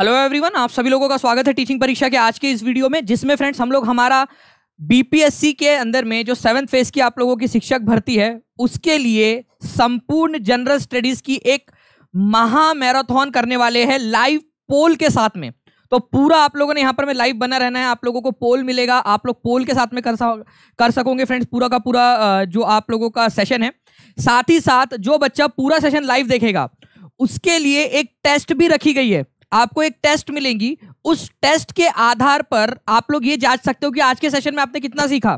Hello everyone, आप सभी लोगों का स्वागत है टीचिंग परीक्षा के आज के इस वीडियो में, जिसमें फ्रेंड्स हम लोग हमारा बीपीएससी के अंदर में जो 7th फेज की आप लोगों की शिक्षक भर्ती है उसके लिए संपूर्ण जनरल स्टडीज की एक महा मैराथन करने वाले हैं लाइव पोल के साथ में। तो पूरा आप लोगों ने यहाँ पर में लाइव बना रहना है, आप लोगों को पोल मिलेगा, आप लोग पोल के साथ में कर सकोगे फ्रेंड्स पूरा का पूरा जो आप लोगों का सेशन है। साथ ही साथ जो बच्चा पूरा सेशन लाइव देखेगा उसके लिए एक टेस्ट भी रखी गई है, आपको एक टेस्ट मिलेगी। उस टेस्ट के आधार पर आप लोग ये जांच सकते हो कि आज के सेशन में आपने कितना सीखा।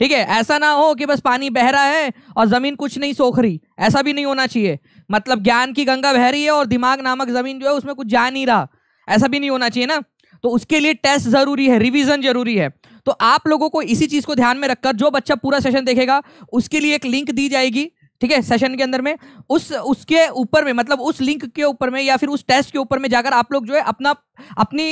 ठीक है, ऐसा ना हो कि बस पानी बह रहा है और जमीन कुछ नहीं सोख रही, ऐसा भी नहीं होना चाहिए। मतलब ज्ञान की गंगा बह रही है और दिमाग नामक जमीन जो है उसमें कुछ जा नहीं रहा, ऐसा भी नहीं होना चाहिए ना। तो उसके लिए टेस्ट जरूरी है, रिवीजन जरूरी है। तो आप लोगों को इसी चीज को ध्यान में रखकर जो बच्चा पूरा सेशन देखेगा उसके लिए एक लिंक दी जाएगी। ठीक है, सेशन के अंदर में उसके ऊपर में, मतलब उस लिंक के ऊपर में या फिर उस टेस्ट के ऊपर में जाकर आप लोग जो है अपनी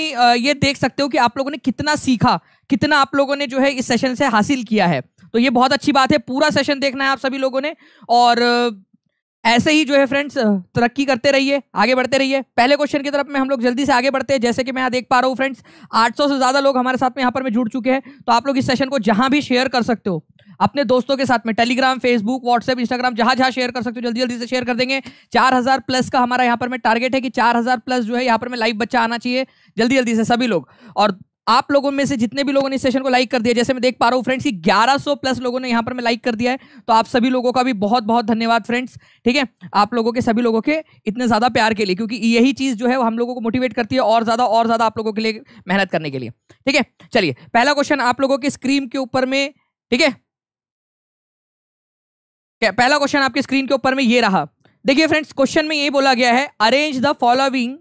ये देख सकते हो कि आप लोगों ने कितना सीखा, कितना आप लोगों ने जो है इस सेशन से हासिल किया है। तो ये बहुत अच्छी बात है, पूरा सेशन देखना है आप सभी लोगों ने। और ऐसे ही जो है फ्रेंड्स तरक्की करते रहिए, आगे बढ़ते रहिए। पहले क्वेश्चन की तरफ में हम लोग जल्दी से आगे बढ़ते हैं। जैसे कि मैं यहाँ देख पा रहा हूँ फ्रेंड्स 800 से ज़्यादा लोग हमारे साथ में यहाँ पर में जुड़ चुके हैं। तो आप लोग इस सेशन को जहाँ भी शेयर कर सकते हो अपने दोस्तों के साथ में, टेलीग्राम, फेसबुक, व्हाट्सएप, इंस्टाग्राम, जहाँ जहाँ शेयर कर सकते हो जल्दी जल्दी से शेयर कर देंगे। 4000 प्लस का हमारा यहाँ पर में टारगेट है कि 4000 प्लस जो है यहाँ पर में लाइव बच्चा आना चाहिए जल्दी जल्दी से सभी लोग। और आप लोगों में से जितने भी लोगों ने इस सेशन को लाइक कर दिया, जैसे मैं देख पा रहा हूँ फ्रेंड्स कि 1100 प्लस लोगों ने यहाँ पर मैं लाइक कर दिया है, तो आप सभी लोगों का भी बहुत बहुत धन्यवाद फ्रेंड्स। ठीक है, आप लोगों के सभी लोगों के इतने ज़्यादा प्यार के लिए, क्योंकि यही चीज़ जो है वो हम लोगों को मोटिवेट करती है और ज़्यादा आप लोगों के लिए मेहनत करने के लिए। ठीक है, चलिए पहला क्वेश्चन आप लोगों के स्क्रीन के ऊपर में, ठीक है, पहला क्वेश्चन आपके स्क्रीन के ऊपर में ये रहा। देखिए फ्रेंड्स, क्वेश्चन में ये बोला गया है arrange the following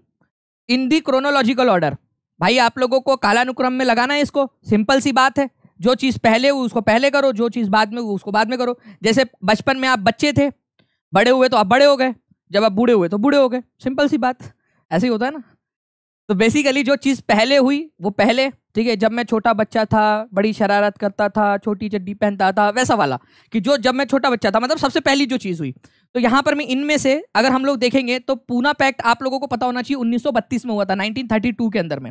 in the chronological order. भाई आप लोगों को कालानुक्रम में लगाना है इसको, सिंपल सी बात है। जो चीज़ पहले हो उसको पहले करो, जो चीज़ बाद में हो उसको बाद में करो। जैसे बचपन में आप बच्चे थे, बड़े हुए तो आप बड़े हो गए, जब आप बूढ़े हुए तो बूढ़े हो गए, सिंपल सी बात, ऐसे ही होता है ना। तो बेसिकली जो चीज़ पहले हुई वो पहले, ठीक है। जब मैं छोटा बच्चा था, बड़ी शरारत करता था, छोटी चड्डी पहनता था, वैसा वाला कि जो जब मैं छोटा बच्चा था, मतलब सबसे पहली जो चीज़ हुई। तो यहाँ पर मैं इनमें से अगर हम लोग देखेंगे तो पूना पैक्ट आप लोगों को पता होना चाहिए 1932 में हुआ था, 1932 के अंदर में,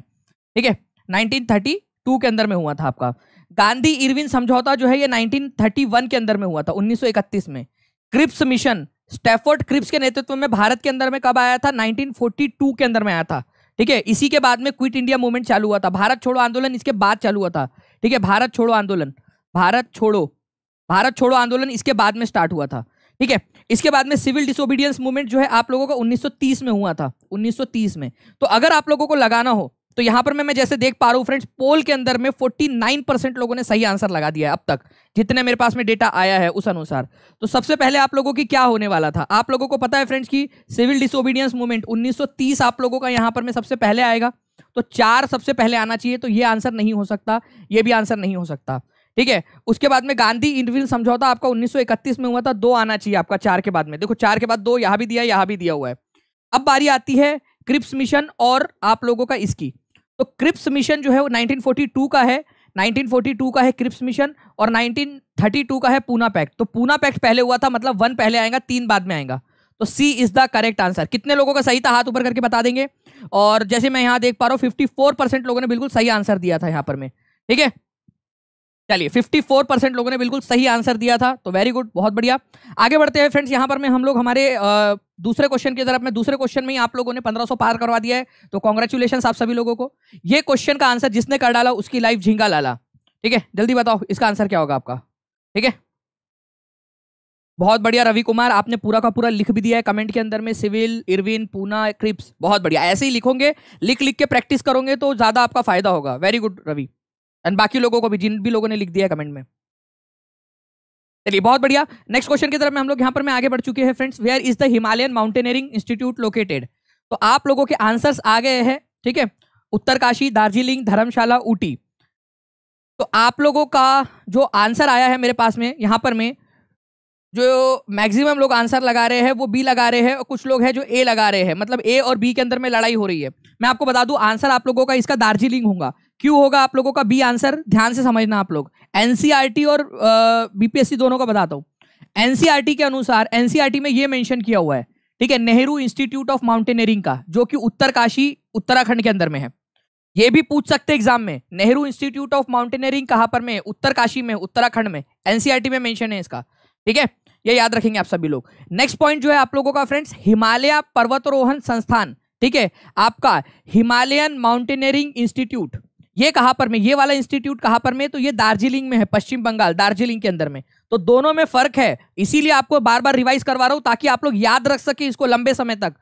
ठीक है, 1932 के अंदर में हुआ था आपका। गांधी इरविन समझौता जो है ये 1931 के अंदर में हुआ था, 1931 में। क्रिप्स मिशन स्टैफोर्ड क्रिप्स के नेतृत्व में भारत के अंदर में कब आया था, 1942 के अंदर में आया था, ठीक है। इसी के बाद में क्विट इंडिया मूवमेंट चालू हुआ था, भारत छोड़ो आंदोलन इसके बाद चालू हुआ था, ठीक है। भारत छोड़ो आंदोलन इसके बाद में स्टार्ट हुआ था, ठीक है। इसके बाद में सिविल डिसोबीडियंस मूवमेंट जो है आप लोगों का 1930 में हुआ था, 1930 में। तो अगर आप लोगों को लगाना हो तो यहाँ पर मैं जैसे देख पा रहा हूँ फ्रेंड्स पोल के अंदर में 49% लोगों ने सही आंसर लगा दिया है अब तक, जितने मेरे पास में डेटा आया है उस अनुसार। तो सबसे पहले आप लोगों की क्या होने वाला था, आप लोगों को पता है फ्रेंड्स कि सिविल डिसोबीडियंस मूवमेंट 1930 आप लोगों का यहाँ पर मैं सबसे पहले आएगा, तो 4 सबसे पहले आना चाहिए, तो ये आंसर नहीं हो सकता, ये भी आंसर नहीं हो सकता, ठीक है। उसके बाद में गांधी इरविन समझौता आपका 1931 में हुआ था, 2 आना चाहिए आपका 4 के बाद में। देखो 4 के बाद 2, यहाँ भी दिया, यहाँ भी दिया हुआ है। अब बारी आती है क्रिप्स मिशन और आप लोगों का इसकी। तो क्रिप्स मिशन जो है वो 1942 का है, 1942 का है क्रिप्स मिशन, और 1932 का है पूना पैक्ट। तो पूना पैक्ट पहले हुआ था, मतलब 1 पहले आएगा, 3 बाद में आएगा। तो C is the correct answer. कितने लोगों का सही था हाथ ऊपर करके बता देंगे। और जैसे मैं यहाँ देख पा रहा हूँ 54% लोगों ने बिल्कुल सही आंसर दिया था यहाँ पर मैं, ठीक है। चलिए 54% लोगों ने बिल्कुल सही आंसर दिया था, तो वेरी गुड, बहुत बढ़िया। आगे बढ़ते हैं फ्रेंड्स, यहाँ पर मैं हम लोग हमारे दूसरे क्वेश्चन की तरफ में। दूसरे क्वेश्चन में ही आप लोगों ने 1500 पार करवा दिया है, तो कॉन्ग्रेचुलेशंस आप सभी लोगों को। ये क्वेश्चन का आंसर जिसने कर डाला उसकी लाइफ झींगा लाला, ठीक है। जल्दी बताओ इसका आंसर क्या होगा आपका, ठीक है। बहुत बढ़िया रवि कुमार, आपने पूरा का पूरा लिख भी दिया है कमेंट के अंदर में, सिविल, इरविन, पूना, क्रिप्स, बहुत बढ़िया। ऐसे ही लिखोगे, लिख लिख के प्रैक्टिस करोगे तो ज़्यादा आपका फायदा होगा। वेरी गुड रवि, और बाकी लोगों को भी जिन भी लोगों ने लिख दिया है कमेंट में। चलिए बहुत बढ़िया, नेक्स्ट क्वेश्चन की तरफ हम लोग यहाँ पर मैं आगे बढ़ चुके हैं friends. Where is the Himalayan mountaineering institute located. तो आप लोगों के आंसर्स आ गए हैं, ठीक है, उत्तरकाशी, दार्जिलिंग, धर्मशाला, ऊटी। तो आप लोगों का जो आंसर आया है मेरे पास में यहाँ पर में, जो मैक्सिमम लोग आंसर लगा रहे हैं वो बी लगा रहे हैं, और कुछ लोग हैं जो ए लगा रहे हैं, मतलब ए और बी के अंदर में लड़ाई हो रही है। मैं आपको बता दूं आंसर आप लोगों का इसका दार्जिलिंग होगा। क्यों होगा आप लोगों का बी आंसर, ध्यान से समझना आप लोग। एनसीईआरटी और बीपीएससी दोनों का बताता हूँ। एनसीईआरटी के अनुसार, एनसीईआरटी में ये मेंशन किया हुआ है, ठीक है, नेहरू इंस्टीट्यूट ऑफ माउंटेनियरिंग का, जो कि उत्तरकाशी उत्तराखंड के अंदर में है। ये भी पूछ सकते एग्जाम में, नेहरू इंस्टीट्यूट ऑफ माउंटेनियरिंग कहां पर में? उत्तरकाशी में, उत्तराखंड में, एनसीईआरटी में मेंशन है इसका। ठीक है, ये याद रखेंगे आप सभी लोग। नेक्स्ट पॉइंट जो है आप लोगों का फ्रेंड्स, हिमालय पर्वतारोहण संस्थान, ठीक है, आपका हिमालयन माउंटेनियरिंग इंस्टीट्यूट, ये कहां पर में? ये वाला इंस्टीट्यूट कहां पर में? तो ये दार्जिलिंग में है, पश्चिम बंगाल दार्जिलिंग के अंदर में। तो दोनों में फर्क है, इसीलिए आपको बार बार रिवाइज करवा रहा हूं ताकि आप लोग याद रख सके इसको लंबे समय तक।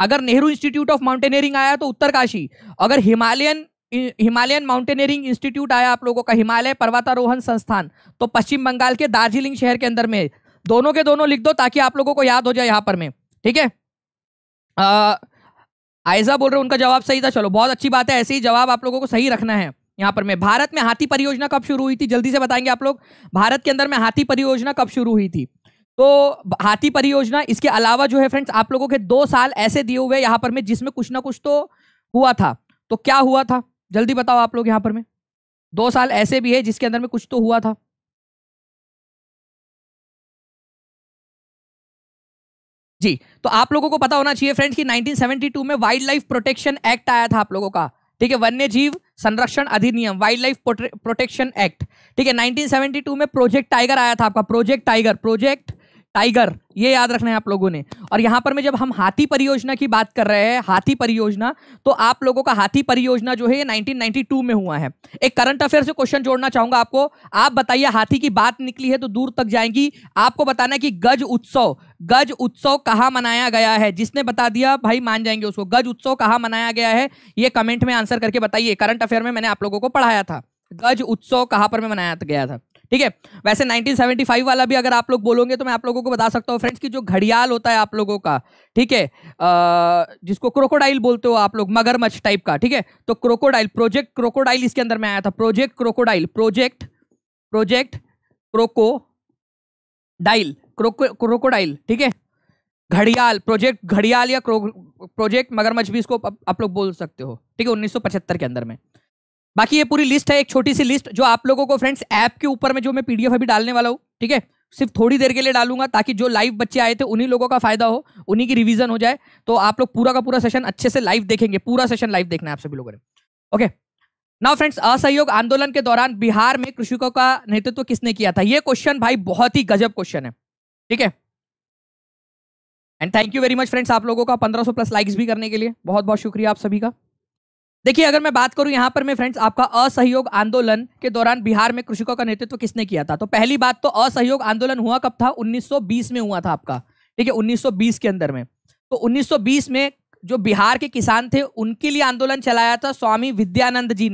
अगर नेहरू इंस्टीट्यूट ऑफ माउंटेनियरिंग आया तो उत्तरकाशी, अगर हिमालयन माउंटेनियरिंग इंस्टीट्यूट आया आप लोगों का, हिमालय पर्वतारोहण संस्थान, तो पश्चिम बंगाल के दार्जिलिंग शहर के अंदर में। दोनों के दोनों लिख दो ताकि आप लोगों को याद हो जाए यहाँ पर में। ठीक है, आयजा बोल रहे हैं उनका जवाब सही था, चलो बहुत अच्छी बात है, ऐसे ही जवाब आप लोगों को सही रखना है यहाँ पर में। भारत में हाथी परियोजना कब शुरू हुई थी? जल्दी से बताएंगे आप लोग, भारत के अंदर में हाथी परियोजना कब शुरू हुई थी? तो हाथी परियोजना, इसके अलावा जो है फ्रेंड्स आप लोगों के 2 साल ऐसे दिए हुए यहाँ पर में जिसमें कुछ ना कुछ तो हुआ था। तो क्या हुआ था जल्दी बताओ आप लोग यहाँ पर में। 2 साल ऐसे भी है जिसके अंदर में कुछ तो हुआ था। जी, तो आप लोगों को पता होना चाहिए फ्रेंड्स कि 1972 में वाइल्ड लाइफ प्रोटेक्शन एक्ट आया था आप लोगों का। ठीक है, वन्य जीव संरक्षण अधिनियम, वाइल्ड लाइफ प्रोटेक्शन एक्ट। ठीक है, 1972 में प्रोजेक्ट टाइगर आया था आपका, प्रोजेक्ट टाइगर, ये याद रखना है आप लोगों ने। और यहाँ पर में जब हम हाथी परियोजना की बात कर रहे हैं, हाथी परियोजना, तो आप लोगों का हाथी परियोजना जो है ये 1992 में हुआ है। एक करंट अफेयर से क्वेश्चन जोड़ना चाहूंगा आपको, आप बताइए, हाथी की बात निकली है तो दूर तक जाएंगी, आपको बताना कि गज उत्सव कहाँ मनाया गया है। जिसने बता दिया भाई मान जाएंगे उसको, गज उत्सव कहाँ मनाया गया है ये कमेंट में आंसर करके बताइए। करंट अफेयर में मैंने आप लोगों को पढ़ाया था गज उत्सव कहाँ पर मनाया गया था। ठीक है, वैसे 1975 वाला भी अगर आप लोग बोलोगे तो मैं आप लोगों को बता सकता हूँ फ्रेंड्स कि जो घड़ियाल होता है आप लोगों का, ठीक है, जिसको क्रोकोडाइल बोलते हो आप लोग, मगरमच्छ टाइप का, ठीक है, तो क्रोकोडाइल, प्रोजेक्ट क्रोकोडाइल इसके अंदर में आया था, प्रोजेक्ट क्रोकोडाइल, प्रोजेक्ट क्रोकोडाइल, ठीक है, घड़ियाल, प्रोजेक्ट घड़ियाल या प्रोजेक्ट मगरमच्छ भी इसको आप लोग बोल सकते हो। ठीक है, 1975 के अंदर में। बाकी ये पूरी लिस्ट है, एक छोटी सी लिस्ट जो आप लोगों को फ्रेंड्स ऐप के ऊपर में, जो मैं पीडीएफ अभी डालने वाला हूँ, ठीक है, सिर्फ थोड़ी देर के लिए डालूंगा ताकि जो लाइव बच्चे आए थे उन्हीं लोगों का फायदा हो, उन्हीं की रिवीजन हो जाए। तो आप लोग पूरा का पूरा सेशन अच्छे से लाइव देखेंगे, पूरा सेशन लाइव देखना है आप सभी लोगों ने। ओके, नाउ फ्रेंड्स, असहयोग आंदोलन के दौरान बिहार में कृषकों का नेतृत्व किसने किया था? ये क्वेश्चन भाई बहुत ही गजब क्वेश्चन है। ठीक है, and thank you very much friends आप लोगों का 1500+ लाइक्स भी करने के लिए, बहुत बहुत शुक्रिया आप सभी का। देखिए, अगर मैं बात करूं यहां पर मैं फ्रेंड्स आपका असहयोग आंदोलन के दौरान बिहार में कृषकों का नेतृत्व किसने किया था, तो पहली बात तो असहयोग आंदोलन हुआ कब था? 1920 में हुआ था आपका। ठीक है, 1920 के अंदर में। तो 1920 में जो बिहार के किसान थे उनके लिए आंदोलन चलाया था स्वामी विद्यानंद जी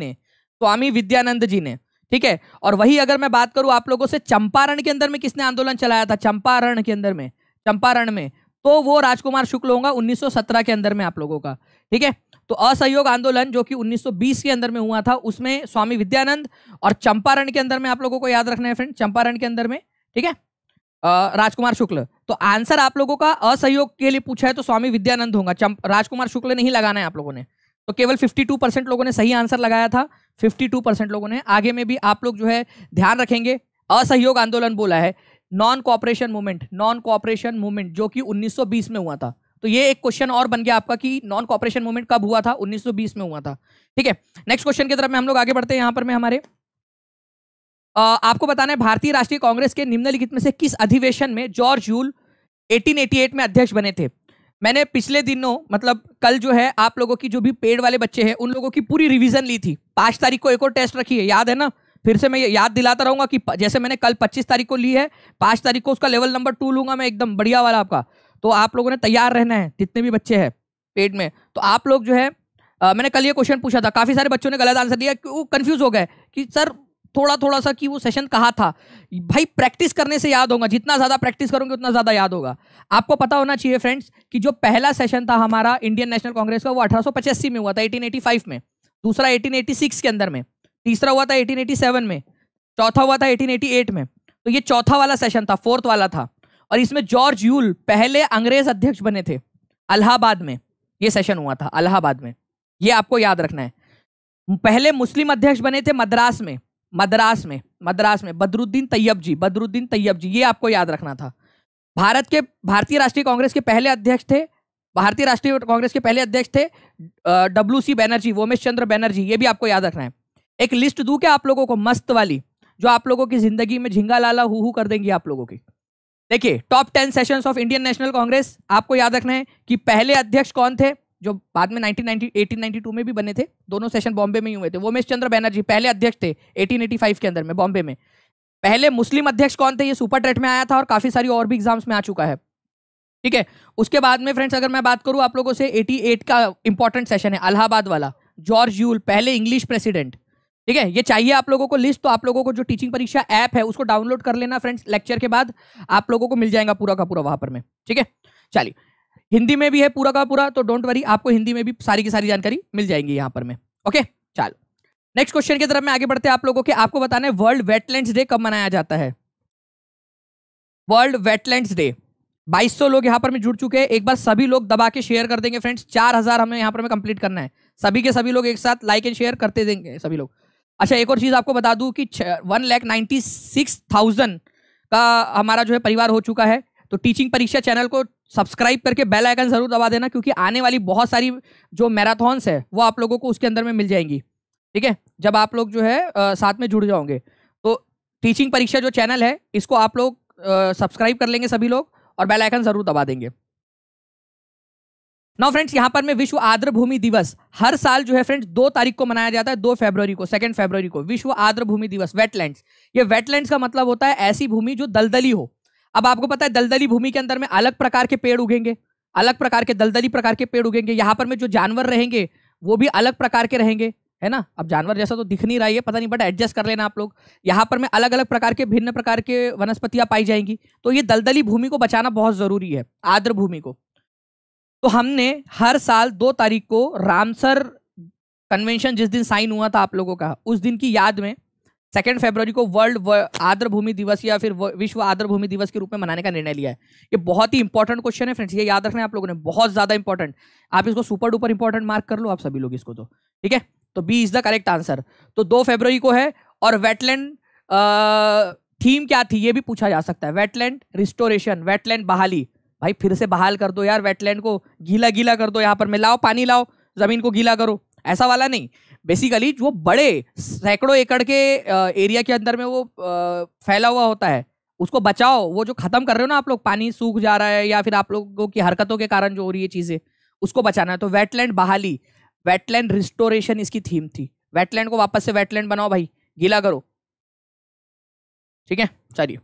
ने। ठीक है, और वही अगर मैं बात करूं आप लोगों से चंपारण के अंदर में किसने आंदोलन चलाया था, चंपारण में, तो वो राजकुमार शुक्ल होगा 1917 के अंदर में आप लोगों का। ठीक है, तो असहयोग आंदोलन जो कि 1920 के अंदर में हुआ था उसमें स्वामी विद्यानंद और चंपारण के अंदर में आप लोगों को याद रखना है फ्रेंड, चंपारण के अंदर में, ठीक है, राजकुमार शुक्ल। तो आंसर आप लोगों का असहयोग के लिए पूछा है तो स्वामी विद्यानंद होगा, राजकुमार शुक्ल नहीं लगाना है आप लोगों ने। तो केवल 52% लोगों ने सही आंसर लगाया था, 52% लोगों ने। आगे में भी आप लोग जो है ध्यान रखेंगे, असहयोग आंदोलन बोला है, नॉन कॉपरेशन मूवमेंट जो कि 1920 में हुआ था। तो ये एक क्वेश्चन और बन गया आपका कि नॉन कॉपरेशन मूवमेंट कब हुआ था, 1920 में हुआ था। ठीक है, नेक्स्ट क्वेश्चन की तरफ में हम लोग आगे बढ़ते हैं। यहां पर में हमारे आपको बताना है, भारतीय राष्ट्रीय कांग्रेस के निम्नलिखित में से किस अधिवेशन में जॉर्ज यूल 1888 में अध्यक्ष बने थे? मैंने पिछले दिनों, मतलब कल जो है आप लोगों की जो भी पेड़ वाले बच्चे हैं उन लोगों की पूरी रिविजन ली थी। 5 तारीख को एक और टेस्ट रखी है, याद है ना, फिर से मैं याद दिलाता रहूंगा कि जैसे मैंने कल 25 तारीख को ली है, 5 तारीख को उसका लेवल नंबर 2 लूंगा मैं, एकदम बढ़िया वाला आपका। तो आप लोगों ने तैयार रहना है, जितने भी बच्चे हैं पेट में। तो आप लोग जो है मैंने कल ये क्वेश्चन पूछा था, काफी सारे बच्चों ने गलत आंसर दिया, वो कंफ्यूज हो गए कि सर थोड़ा सा कि वो सेशन कहाँ था। भाई प्रैक्टिस करने से याद होगा, जितना ज्यादा प्रैक्टिस करोगे उतना ज्यादा याद होगा। आपको पता होना चाहिए फ्रेंड्स कि जो पहला सेशन था हमारा इंडियन नेशनल कांग्रेस का वो 1885 में हुआ था, 1885 में, दूसरा 1886 के अंदर में, तीसरा हुआ था 1887 में, चौथा हुआ था 1888 में। तो ये चौथा वाला सेशन था, फोर्थ वाला था, और इसमें जॉर्ज यूल पहले अंग्रेज अध्यक्ष बने थे। इलाहाबाद में ये सेशन हुआ था, इलाहाबाद में, ये आपको याद रखना है। पहले मुस्लिम अध्यक्ष बने थे मद्रास में, बदरुद्दीन तैयब जी, ये आपको याद रखना था। भारतीय राष्ट्रीय कांग्रेस के पहले अध्यक्ष थे, भारतीय राष्ट्रीय कांग्रेस के पहले अध्यक्ष थे WC बनर्जी, वोमेश चंद्र बनर्जी। ये भी आपको याद रखना है। एक लिस्ट दूं क्या आप लोगों को, मस्त वाली, जो आप लोगों की जिंदगी में झिंगा लाला हु कर देंगी आप लोगों की। देखिए, top 10 sessions of Indian National Congress, आपको याद रखना है कि पहले अध्यक्ष कौन थे, जो बाद में 1892 में भी बने थे, दोनों सेशन बॉम्बे में ही हुए थे। वोमेश चंद्र बनर्जी पहले अध्यक्ष थे 1885 के अंदर में बॉम्बे में। पहले मुस्लिम अध्यक्ष कौन थे, ये सुपरटेट में आया था और काफी सारी और भी एग्जाम्स में आ चुका है, ठीक है। उसके बाद में फ्रेंड्स अगर मैं बात करूं आप लोगों से, 88 का इंपॉर्टेंट सेशन है, अलाहाबाद वाला, जॉर्ज यूल पहले इंग्लिश प्रेसिडेंट, ठीक है। ये चाहिए आप लोगों को लिस्ट, तो आप लोगों को जो टीचिंग परीक्षा ऐप है उसको डाउनलोड कर लेना फ्रेंड्स, लेक्चर के बाद आप लोगों को मिल जाएगा पूरा का पूरा वहां पर में, ठीक है। चलिए, हिंदी में भी है पूरा का पूरा, तो डोंट वरी, आपको हिंदी में भी सारी की सारी जानकारी मिल जाएंगी यहाँ पर में, ओके। चलो नेक्स्ट क्वेश्चन की तरफ में आगे बढ़ते हैं आप लोगों के। आपको बताना है वर्ल्ड वेटलैंड्स डे कब मनाया जाता है। वर्ल्ड वेटलैंड्स डे 2200 लोग यहाँ पर में जुड़ चुके हैं, एक बार सभी लोग दबा के शेयर कर देंगे फ्रेंड्स। 4000 हमें यहाँ पर में कंप्लीट करना है, सभी के सभी लोग एक साथ लाइक एंड शेयर करते देंगे सभी लोग। अच्छा, एक और चीज़ आपको बता दूं कि 1,96,000 का हमारा जो है परिवार हो चुका है, तो टीचिंग परीक्षा चैनल को सब्सक्राइब करके बेल आइकन जरूर दबा देना, क्योंकि आने वाली बहुत सारी जो मैराथॉन्स है वो आप लोगों को उसके अंदर में मिल जाएंगी, ठीक है, जब आप लोग जो है साथ में जुड़ जाओगे। तो टीचिंग परीक्षा जो चैनल है इसको आप लोग सब्सक्राइब कर लेंगे सभी लोग और बेल आइकन जरूर दबा देंगे। नाउ फ्रेंड्स, यहां पर मैं विश्व आर्द्र भूमि दिवस हर साल जो है फ्रेंड्स 2 तारीख को मनाया जाता है, 2 फरवरी को, 2 फरवरी को विश्व आर्द्र भूमि दिवस, वेटलैंड्स। ये वेटलैंड्स का मतलब होता है ऐसी भूमि जो दलदली हो। अब आपको पता है दलदली भूमि के अंदर में अलग प्रकार के पेड़ उगेंगे, अलग प्रकार के दलदली प्रकार के पेड़ उगेंगे। यहाँ पर में जो जानवर रहेंगे वो भी अलग प्रकार के रहेंगे, है ना। अब जानवर जैसा तो दिख नहीं रहा है, पता नहीं, बट एडजस्ट कर लेना आप लोग। यहाँ पर में अलग अलग प्रकार के भिन्न प्रकार के वनस्पतियां पाई जाएंगी, तो ये दलदली भूमि को बचाना बहुत जरूरी है, आर्द्र भूमि को। तो हमने हर साल 2 तारीख को रामसर कन्वेंशन जिस दिन साइन हुआ था आप लोगों का, उस दिन की याद में 2 फरवरी को वर्ल्ड आर्द्र भूमि दिवस या फिर विश्व आर्द्र भूमि दिवस के रूप में मनाने का निर्णय लिया है। ये बहुत ही इंपॉर्टेंट क्वेश्चन है फ्रेंड्स, ये याद रखना है आप लोगों ने, बहुत ज्यादा इंपॉर्टेंट। आप इसको सुपर डुपर इंपॉर्टेंट मार्क कर लो आप सभी लोग इसको, तो ठीक है। तो B is the correct answer. तो 2 फरवरी को है। और वेटलैंड थीम क्या थी ये भी पूछा जा सकता है, वेटलैंड रिस्टोरेशन, वेटलैंड बहाली। भाई फिर से बहाल कर दो यार, वेटलैंड को गीला गीला कर दो, यहाँ पर में लाओ पानी लाओ, जमीन को गीला करो, ऐसा वाला नहीं। बेसिकली जो बड़े सैकड़ों एकड़ के एरिया के अंदर में वो फैला हुआ होता है उसको बचाओ। वो जो खत्म कर रहे हो ना आप लोग, पानी सूख जा रहा है या फिर आप लोगों की हरकतों के कारण जो हो रही है चीजें, उसको बचाना है। तो वेटलैंड बहाली, वेटलैंड रिस्टोरेशन इसकी थीम थी। वेटलैंड को वापस से वेटलैंड बनाओ भाई, गीला करो, ठीक है। चलिए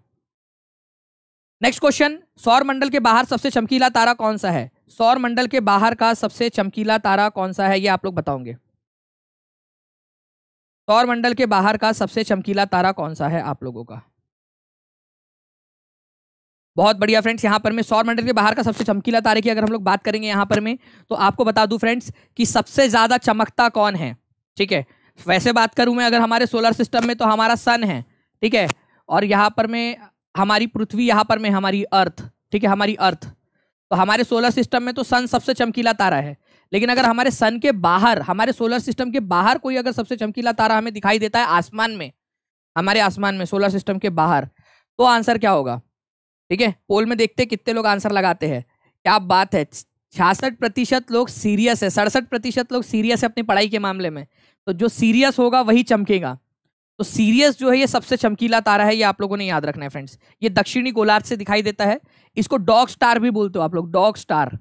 नेक्स्ट क्वेश्चन, सौर मंडल के बाहर सबसे चमकीला तारा कौन सा है। सौर मंडल के बाहर का सबसे चमकीला तारा कौन सा है, ये आप लोग बताओगे। सौर मंडल के बाहर का सबसे चमकीला तारा कौन सा है आप लोगों का। बहुत बढ़िया फ्रेंड्स, यहाँ पर में सौर मंडल के बाहर का सबसे चमकीला तारे की अगर हम लोग बात करेंगे यहाँ पर में, तो आपको बता दूं फ्रेंड्स कि सबसे ज़्यादा चमकता कौन है, ठीक है। वैसे बात करूँ मैं अगर हमारे सोलर सिस्टम में, तो हमारा सन है, ठीक है, और यहाँ पर में हमारी पृथ्वी, यहाँ पर में हमारी अर्थ, ठीक है, हमारी अर्थ। तो हमारे सोलर सिस्टम में तो सन सबसे चमकीला तारा है, लेकिन अगर हमारे सन के बाहर, हमारे सोलर सिस्टम के बाहर कोई अगर सबसे चमकीला तारा हमें दिखाई देता है आसमान में, हमारे आसमान में सोलर सिस्टम के बाहर, तो आंसर क्या होगा, ठीक है। पोल में देखते कितने लोग आंसर लगाते हैं, क्या बात है, 66% लोग सीरियस है, 67% लोग सीरियस है अपनी पढ़ाई के मामले में। तो जो सीरियस होगा वही चमकेगा, तो सीरियस जो है ये सबसे चमकीला तारा है, ये आप लोगों ने याद रखना है फ्रेंड्स। ये दक्षिणी गोलार्ध से दिखाई देता है, इसको डॉग स्टार भी बोलते हो आप लोग, डॉग स्टार,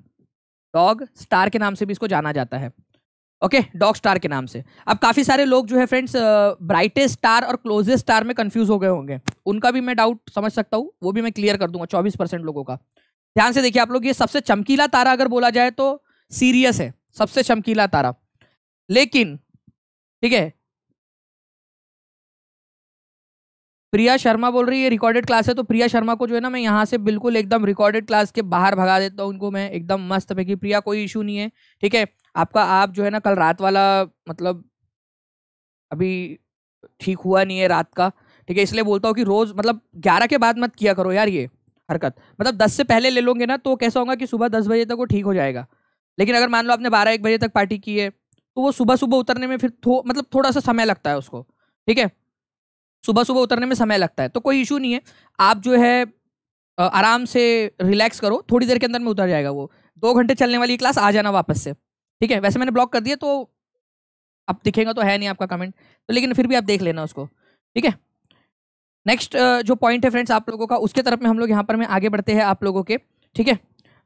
डॉग स्टार के नाम से भी इसको जाना जाता है, ओके, डॉग स्टार के नाम से। अब काफ़ी सारे लोग जो है फ्रेंड्स ब्राइटेस्ट स्टार और क्लोजेस्ट स्टार में कंफ्यूज हो गए होंगे, उनका भी मैं डाउट समझ सकता हूँ, वो भी मैं क्लियर कर दूंगा 24% लोगों का। ध्यान से देखिए आप लोग, ये सबसे चमकीला तारा अगर बोला जाए तो सीरियस है सबसे चमकीला तारा, लेकिन ठीक है। प्रिया शर्मा बोल रही है रिकॉर्डेड क्लास है, तो प्रिया शर्मा को जो है ना मैं यहाँ से बिल्कुल एकदम रिकॉर्डेड क्लास के बाहर भगा देता हूँ उनको मैं, एकदम मस्त पे कि प्रिया कोई इशू नहीं है, ठीक है। आपका आप जो है ना कल रात वाला मतलब अभी ठीक हुआ नहीं है रात का, ठीक है, इसलिए बोलता हूँ कि रोज़ मतलब 11 के बाद मत किया करो यार ये हरकत, मतलब 10 से पहले ले लोगे ना तो कैसा होगा कि सुबह 10 बजे तक वो ठीक हो जाएगा। लेकिन अगर मान लो आपने 12-1 बजे तक पार्टी की है तो वो सुबह सुबह उतरने में फिर मतलब थोड़ा सा समय लगता है उसको, ठीक है, सुबह सुबह उतरने में समय लगता है। तो कोई इशू नहीं है, आप जो है आराम से रिलैक्स करो, थोड़ी देर के अंदर में उतर जाएगा वो। 2 घंटे चलने वाली क्लास, आ जाना वापस से, ठीक है। वैसे मैंने ब्लॉक कर दिया तो अब दिखेगा तो है नहीं आपका कमेंट, तो लेकिन फिर भी आप देख लेना उसको, ठीक है। नेक्स्ट जो पॉइंट है फ्रेंड्स आप लोगों का, उसके तरफ में हम लोग यहाँ पर में आगे बढ़ते हैं आप लोगों के, ठीक है।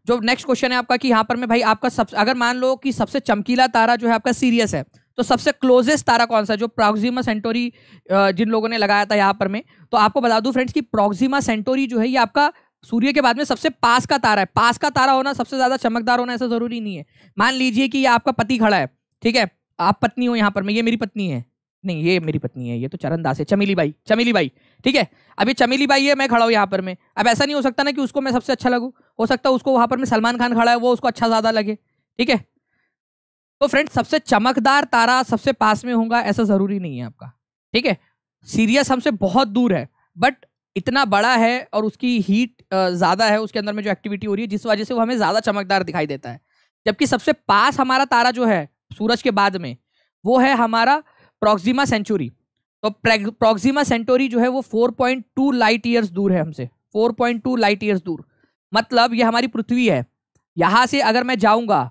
जो नेक्स्ट क्वेश्चन है आपका कि यहाँ पर में भाई आपका सब, अगर मान लो कि सबसे चमकीला तारा जो है आपका सीरियस है, तो सबसे क्लोजेस्ट तारा कौन सा, जो प्रॉक्सिमा सेंटोरी जिन लोगों ने लगाया था यहाँ पर में, तो आपको बता दूं फ्रेंड्स कि प्रॉक्सिमा सेंटोरी जो है ये आपका सूर्य के बाद में सबसे पास का तारा है। पास का तारा होना, सबसे ज्यादा चमकदार होना ऐसा जरूरी नहीं है। मान लीजिए कि ये आपका पति खड़ा है, ठीक है, आप पत्नी हो यहाँ पर में, ये मेरी पत्नी है, नहीं ये मेरी पत्नी है, ये तो चरण दास है, चमेली बाई, चमेली बाई, ठीक है। अब ये चमेली बाई है, मैं खड़ा हूँ यहाँ पर में, अब ऐसा नहीं हो सकता ना कि उसको मैं सबसे अच्छा लगूँ, हो सकता है उसको वहाँ पर में सलमान खान खड़ा है वो उसको अच्छा ज़्यादा लगे, ठीक है। तो फ्रेंड्स सबसे चमकदार तारा सबसे पास में होगा ऐसा ज़रूरी नहीं है आपका, ठीक है। सीरियस हमसे बहुत दूर है बट इतना बड़ा है और उसकी हीट ज़्यादा है, उसके अंदर में जो एक्टिविटी हो रही है जिस वजह से वो हमें ज़्यादा चमकदार दिखाई देता है। जबकि सबसे पास हमारा तारा जो है सूरज के बाद में वो है हमारा प्रॉक्सिमा सेंचुरी। तो प्रॉक्सिमा सेंटोरी जो है वो 4.2 लाइट ईयर्स दूर है हमसे, 4.2 लाइट ईयर्स दूर, मतलब ये हमारी पृथ्वी है। यहाँ से अगर मैं जाऊँगा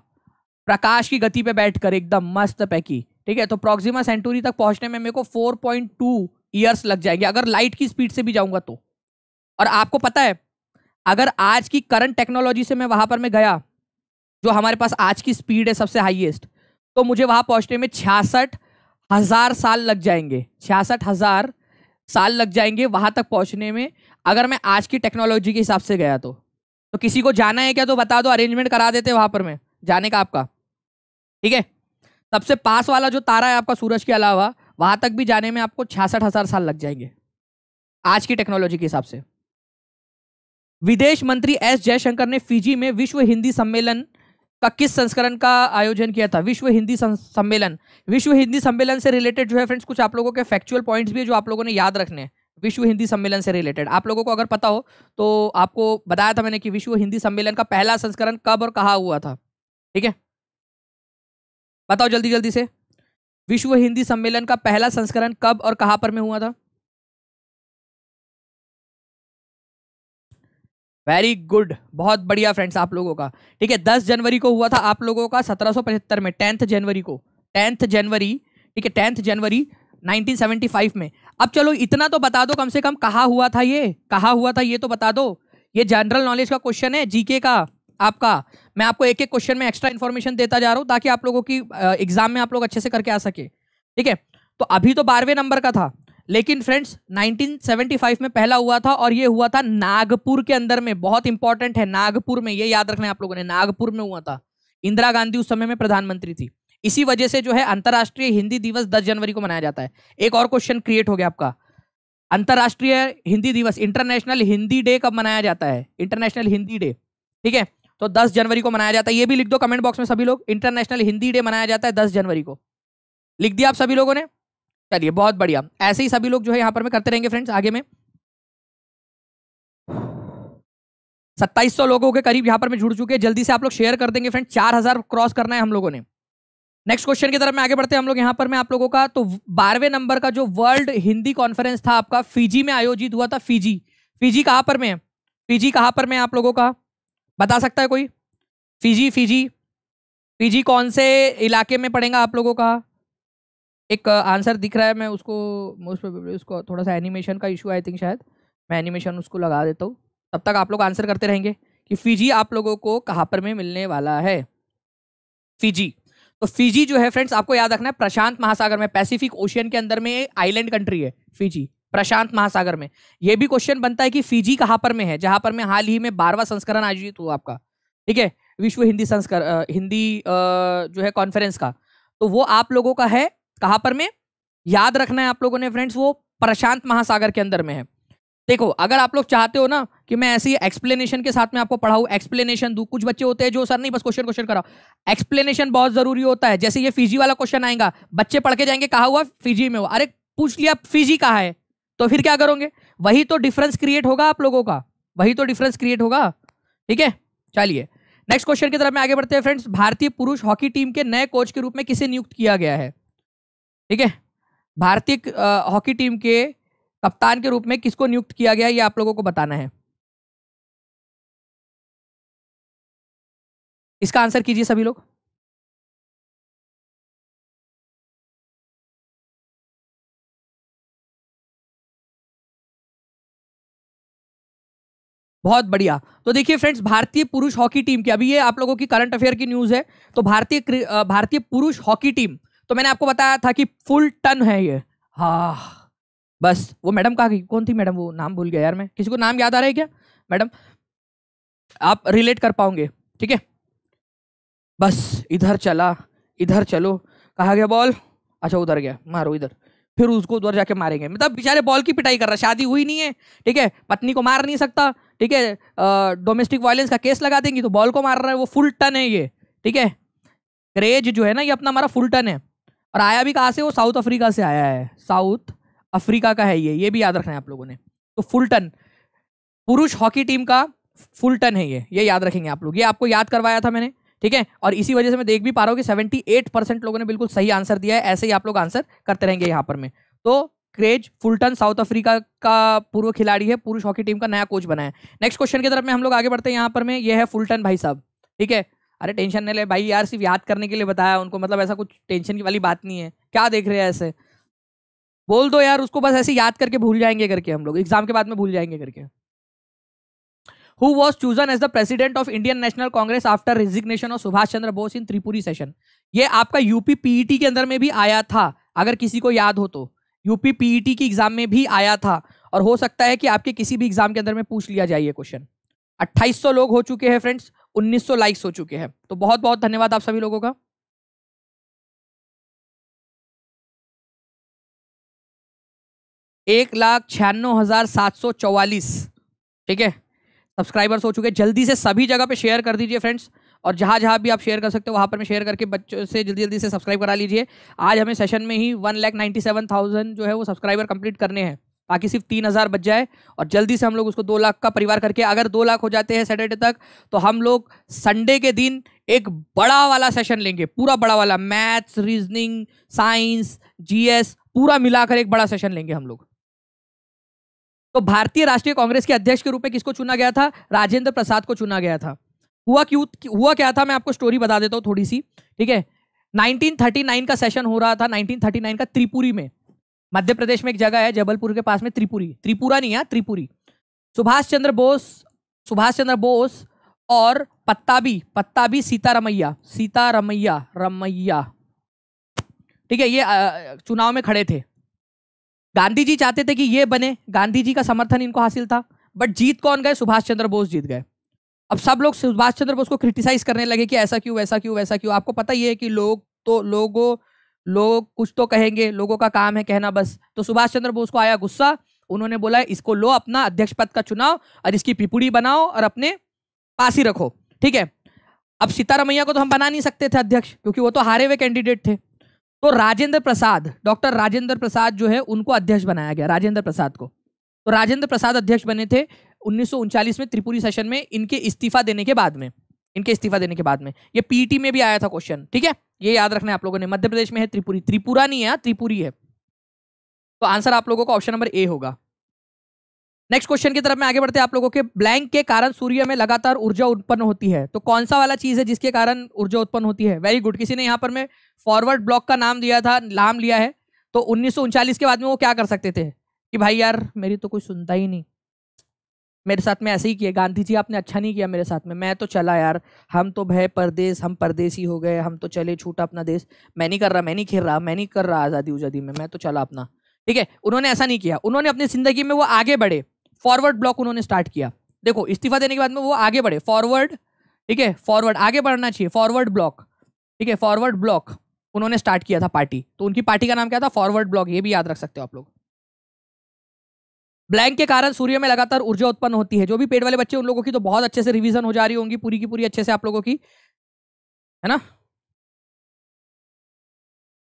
प्रकाश की गति पे बैठकर एकदम मस्त पैकी, ठीक है, तो प्रॉक्सिमा सेंटोरी तक पहुँचने में मेरे को 4.2 ईयर्स लग जाएंगे अगर लाइट की स्पीड से भी जाऊँगा तो। और आपको पता है अगर आज की करंट टेक्नोलॉजी से मैं वहाँ पर मैं गया, जो हमारे पास आज की स्पीड है सबसे हाइएस्ट, तो मुझे वहाँ पहुँचने में 66,000 साल लग जाएंगे, 66,000 साल लग जाएंगे वहाँ तक पहुँचने में अगर मैं आज की टेक्नोलॉजी के हिसाब से गया तो किसी को जाना है क्या तो बता दो, अरेंजमेंट करा देते वहाँ पर मैं जाने का आपका, ठीक है। सबसे पास वाला जो तारा है आपका सूरज के अलावा, वहाँ तक भी जाने में आपको 66,000 साल लग जाएंगे आज की टेक्नोलॉजी के हिसाब से। विदेश मंत्री S. जयशंकर ने फिजी में विश्व हिंदी सम्मेलन का किस संस्करण का आयोजन किया था? विश्व हिंदी सम्मेलन। विश्व हिंदी सम्मेलन से रिलेटेड जो है फ्रेंड्स कुछ आप लोगों के फैक्चुअल पॉइंट्स भी है जो आप लोगों ने याद रखने हैं। विश्व हिंदी सम्मेलन से रिलेटेड आप लोगों को अगर पता हो तो, आपको बताया था मैंने कि विश्व हिंदी सम्मेलन का पहला संस्करण कब और कहाँ हुआ था, ठीक है, बताओ जल्दी जल्दी से। विश्व हिंदी सम्मेलन का पहला संस्करण कब और कहाँ पर में हुआ था? वेरी गुड, बहुत बढ़िया फ्रेंड्स आप लोगों का, ठीक है। 10 जनवरी को हुआ था आप लोगों का 1775 में, 10 जनवरी को, 10 जनवरी, ठीक है, 10 जनवरी 1975 में। अब चलो इतना तो बता दो कम से कम, कहाँ हुआ था ये, कहाँ हुआ था ये तो बता दो। ये जनरल नॉलेज का क्वेश्चन है, जीके का आपका। मैं आपको एक एक क्वेश्चन में एक्स्ट्रा इन्फॉर्मेशन देता जा रहा हूँ ताकि आप लोगों की एग्जाम में आप लोग अच्छे से करके आ सके, ठीक है। तो अभी तो 12वें नंबर का था, लेकिन फ्रेंड्स 1975 में पहला हुआ था और ये हुआ था नागपुर के अंदर में, बहुत इंपॉर्टेंट है, नागपुर में, ये याद रखना है आप लोगों ने, नागपुर में हुआ था। इंदिरा गांधी उस समय में प्रधानमंत्री थी, इसी वजह से जो है अंतर्राष्ट्रीय हिंदी दिवस 10 जनवरी को मनाया जाता है। एक और क्वेश्चन क्रिएट हो गया आपका, अंतर्राष्ट्रीय हिंदी दिवस, इंटरनेशनल हिंदी डे कब मनाया जाता है? इंटरनेशनल हिंदी डे, ठीक है, तो 10 जनवरी को मनाया जाता है। ये भी लिख दो कमेंट बॉक्स में सभी लोग, इंटरनेशनल हिंदी डे मनाया जाता है 10 जनवरी को। लिख दिया आप सभी लोगों ने, चलिए बहुत बढ़िया। ऐसे ही सभी लोग जो है यहाँ पर में करते रहेंगे फ्रेंड्स आगे में। 2,700 लोगों के करीब यहाँ पर में जुड़ चुके हैं, जल्दी से आप लोग शेयर कर देंगे फ्रेंड्स, 4,000 क्रॉस करना है हम लोगों ने। नेक्स्ट क्वेश्चन की तरफ में आगे बढ़ते हैं हम लोग यहाँ पर में आप लोगों का। तो 12वें नंबर का जो वर्ल्ड हिंदी कॉन्फ्रेंस था आपका, फिजी में आयोजित हुआ था। फिजी, फिजी कहाँ पर में है? फिजी कहाँ पर में आप लोगों का बता सकता है कोई? फिजी, फिजी, फिजी कौन से इलाके में पड़ेगा आप लोगों का? एक आंसर दिख रहा है, मैं उसको थोड़ा सा एनिमेशन का इशू आई थिंक, शायद मैं एनिमेशन उसको लगा देता हूँ, तब तक आप लोग आंसर करते रहेंगे कि फिजी आप लोगों को कहाँ पर में मिलने वाला है। फिजी, तो फिजी जो है फ्रेंड्स आपको याद रखना है प्रशांत महासागर में, पैसिफिक ओशियन के अंदर में आइलैंड कंट्री है फिजी, प्रशांत महासागर में। यह भी क्वेश्चन बनता है कि फिजी कहाँ पर में है, जहाँ पर में हाल ही में 12वां संस्करण आयोजित हुआ आपका, ठीक है, विश्व हिंदी जो है कॉन्फ्रेंस का। तो वो आप लोगों का है कहाँ पर में, याद रखना है आप लोगों ने फ्रेंड्स, वो प्रशांत महासागर के अंदर में है। देखो अगर आप लोग चाहते हो ना कि मैं ऐसी एक्सप्लेनेशन के साथ में आपको पढ़ाऊँ, एक्सप्लेनेशन दूँ, कुछ बच्चे होते हैं जो सर नहीं बस क्वेश्चन कराओ, एक्सप्लेनेशन बहुत जरूरी होता है। जैसे ये फिजी वाला क्वेश्चन आएगा, बच्चे पढ़ के जाएंगे कहाँ हुआ, फिजी में हुआ, अरे पूछ लिया फिजी कहाँ है, तो फिर क्या करोगे? वही तो डिफरेंस क्रिएट होगा आप लोगों का, वही तो डिफरेंस क्रिएट होगा, ठीक है। चलिए नेक्स्ट क्वेश्चन की तरफ में आगे बढ़ते हैं फ्रेंड्स। भारतीय पुरुष हॉकी टीम के नए कोच के रूप में किसे नियुक्त किया गया है? ठीक है, भारतीय हॉकी टीम के कप्तान के रूप में किसको नियुक्त किया गया है ये आप लोगों को बताना है। इसका आंसर कीजिए सभी लोग। बहुत बढ़िया। तो देखिए फ्रेंड्स, भारतीय पुरुष हॉकी टीम की, अभी ये आप लोगों की करंट अफेयर की न्यूज है, तो भारतीय पुरुष हॉकी टीम, तो मैंने आपको बताया था कि फुल टन है ये। हाँ बस वो मैडम कहाँ गई, कौन थी मैडम, वो नाम भूल गया यार मैं, किसी को नाम याद आ रहा है क्या मैडम, आप रिलेट कर पाओगे। ठीक है, बस इधर चला, इधर चलो, कहाँ गया बॉल, अच्छा उधर गया, मारो इधर, फिर उसको उधर जाके मारेंगे। मतलब बेचारे बॉल की पिटाई कर रहा है, शादी हुई नहीं है, ठीक है, पत्नी को मार नहीं सकता, ठीक है, डोमेस्टिक वायलेंस का केस लगा देंगी, तो बॉल को मार रहा है वो, फुल टन है ये। ठीक है, क्रेज जो है ना ये अपना हमारा फुल टन है। और आया भी कहाँ से, वो साउथ अफ्रीका से आया है, साउथ अफ्रीका का है ये भी याद रखना है आप लोगों ने। तो फुल टन पुरुष हॉकी टीम का फुल टन है ये याद रखेंगे आप लोग, ये आपको याद करवाया था मैंने। ठीक है, और इसी वजह से मैं देख भी पा रहा हूँ कि 78% लोगों ने बिल्कुल सही आंसर दिया है। ऐसे ही आप लोग आंसर करते रहेंगे यहाँ पर में। तो क्रेज फुलटन साउथ अफ्रीका का पूर्व खिलाड़ी है, पुरुष हॉकी टीम का नया कोच बना है। नेक्स्ट क्वेश्चन की तरफ में हम लोग आगे बढ़ते हैं। यहाँ पर में ये है फुलटन भाई साहब। ठीक है, अरे टेंशन नहीं ले भाई यार, सिर्फ याद करने के लिए बताया उनको, मतलब ऐसा कुछ टेंशन की वाली बात नहीं है। क्या देख रहे हैं ऐसे, बोल दो यार उसको, बस ऐसे याद करके भूल जाएंगे करके, हम लोग एग्जाम के बाद में भूल जाएंगे करके। Who was chosen as the president of Indian National Congress after resignation of Subhash Chandra Bose in Tripuri session? ये आपका यूपी पीईटी के अंदर में भी आया था, अगर किसी को याद हो तो यूपी पीईटी की एग्जाम में भी आया था, और हो सकता है कि आपके किसी भी एग्जाम के अंदर में पूछ लिया जाए ये क्वेश्चन। 2800 लोग हो चुके हैं फ्रेंड्स, 1900 लाइक्स हो चुके हैं, तो बहुत बहुत धन्यवाद आप सभी लोगों का। एक ठीक है सब्सक्राइबर्स हो चुके हैं। जल्दी से सभी जगह पे शेयर कर दीजिए फ्रेंड्स, और जहाँ जहाँ भी आप शेयर कर सकते हो वहाँ पर मैं शेयर करके बच्चों से जल्दी से सब्सक्राइब करा लीजिए। आज हमें सेशन में ही 1,97,000 जो है वो सब्सक्राइबर कंप्लीट करने हैं, बाकी सिर्फ 3,000 बच जाए, और जल्दी से हम लोग उसको 2 लाख का परिवार करके, अगर 2 लाख हो जाते हैं सैटरडे तक, तो हम लोग संडे के दिन एक बड़ा वाला सेशन लेंगे, पूरा बड़ा वाला, मैथ्स, रीजनिंग, साइंस, GS पूरा मिलाकर एक बड़ा सेशन लेंगे हम लोग। तो भारतीय राष्ट्रीय कांग्रेस के अध्यक्ष के रूप में किसको चुना गया था, राजेंद्र प्रसाद को चुना गया था। हुआ क्या था, मैं आपको स्टोरी बता देता हूँ थोड़ी सी। ठीक है, 1939 का सेशन हो रहा था, 1939 का, त्रिपुरी में, मध्य प्रदेश में एक जगह है जबलपुर के पास में, त्रिपुरी, त्रिपुरा नहीं है त्रिपुरी। सुभाष चंद्र बोस और पत्ताबी सीतारमैया, ठीक है, ये चुनाव में खड़े थे। गांधी जी चाहते थे कि ये बने, गांधी जी का समर्थन इनको हासिल था, बट जीत कौन गए, सुभाष चंद्र बोस जीत गए। अब सब लोग सुभाष चंद्र बोस को क्रिटिसाइज करने लगे कि ऐसा क्यों, वैसा क्यों, वैसा क्यों। आपको पता ही है कि लोग कुछ तो कहेंगे, लोगों का काम है कहना बस। तो सुभाष चंद्र बोस को आया गुस्सा, उन्होंने बोला इसको लो अपना अध्यक्ष पद का चुनाव, और इसकी पिपुड़ी बनाओ और अपने पास ही रखो। ठीक है, अब सीतारमैया को तो हम बना नहीं सकते थे अध्यक्ष, क्योंकि वो तो हारे हुए कैंडिडेट थे। तो डॉक्टर राजेंद्र प्रसाद जो है उनको अध्यक्ष बनाया गया, राजेंद्र प्रसाद को। तो राजेंद्र प्रसाद अध्यक्ष बने थे 1939 में, त्रिपुरी सेशन में, इनके इस्तीफा देने के बाद में। ये पीटी में भी आया था क्वेश्चन। ठीक है, ये याद रखना है आप लोगों ने, मध्य प्रदेश में है त्रिपुरी, त्रिपुरा नहीं है त्रिपुरी है। तो आंसर आप लोगों का ऑप्शन नंबर ए होगा। नेक्स्ट क्वेश्चन की तरफ में आगे बढ़ते हैं आप लोगों के। ब्लैंक के कारण सूर्य में लगातार ऊर्जा उत्पन्न होती है, तो कौन सा वाला चीज है जिसके कारण ऊर्जा उत्पन्न होती है। वेरी गुड, किसी ने यहाँ पर मैं फॉरवर्ड ब्लॉक का नाम दिया था, नाम लिया है। तो 1939 के बाद में वो क्या कर सकते थे कि भाई यार मेरी तो कोई सुनता ही नहीं, मेरे साथ में ऐसे ही किया गांधी जी, आपने अच्छा नहीं किया मेरे साथ में, मैं तो चला यार, हम तो भय परदेश, हम परदेसी हो गए, हम तो चले, छूटा अपना देश, मैं नहीं कर रहा आज़ादी उजादी में, मैं तो चला अपना। ठीक है, उन्होंने ऐसा नहीं किया, उन्होंने अपनी जिंदगी में वो आगे बढ़े, फॉरवर्ड ब्लॉक उन्होंने स्टार्ट किया। देखो इस्तीफा देने के बाद में वो आगे बढ़े, फॉरवर्ड, ठीक है, फॉरवर्ड आगे बढ़ना चाहिए, फॉरवर्ड ब्लॉक, ठीक है, फॉरवर्ड ब्लॉक उन्होंने स्टार्ट किया था पार्टी, तो उनकी पार्टी का नाम क्या था, फॉरवर्ड ब्लॉक, ये भी याद रख सकते हो आप लोग। ब्लैंक के कारण सूर्य में लगातार ऊर्जा उत्पन्न होती है, जो भी पेट वाले बच्चे उन लोगों की तो बहुत अच्छे से रिवीजन हो जा रही होंगी, पूरी की पूरी अच्छे से आप लोगों की, है ना।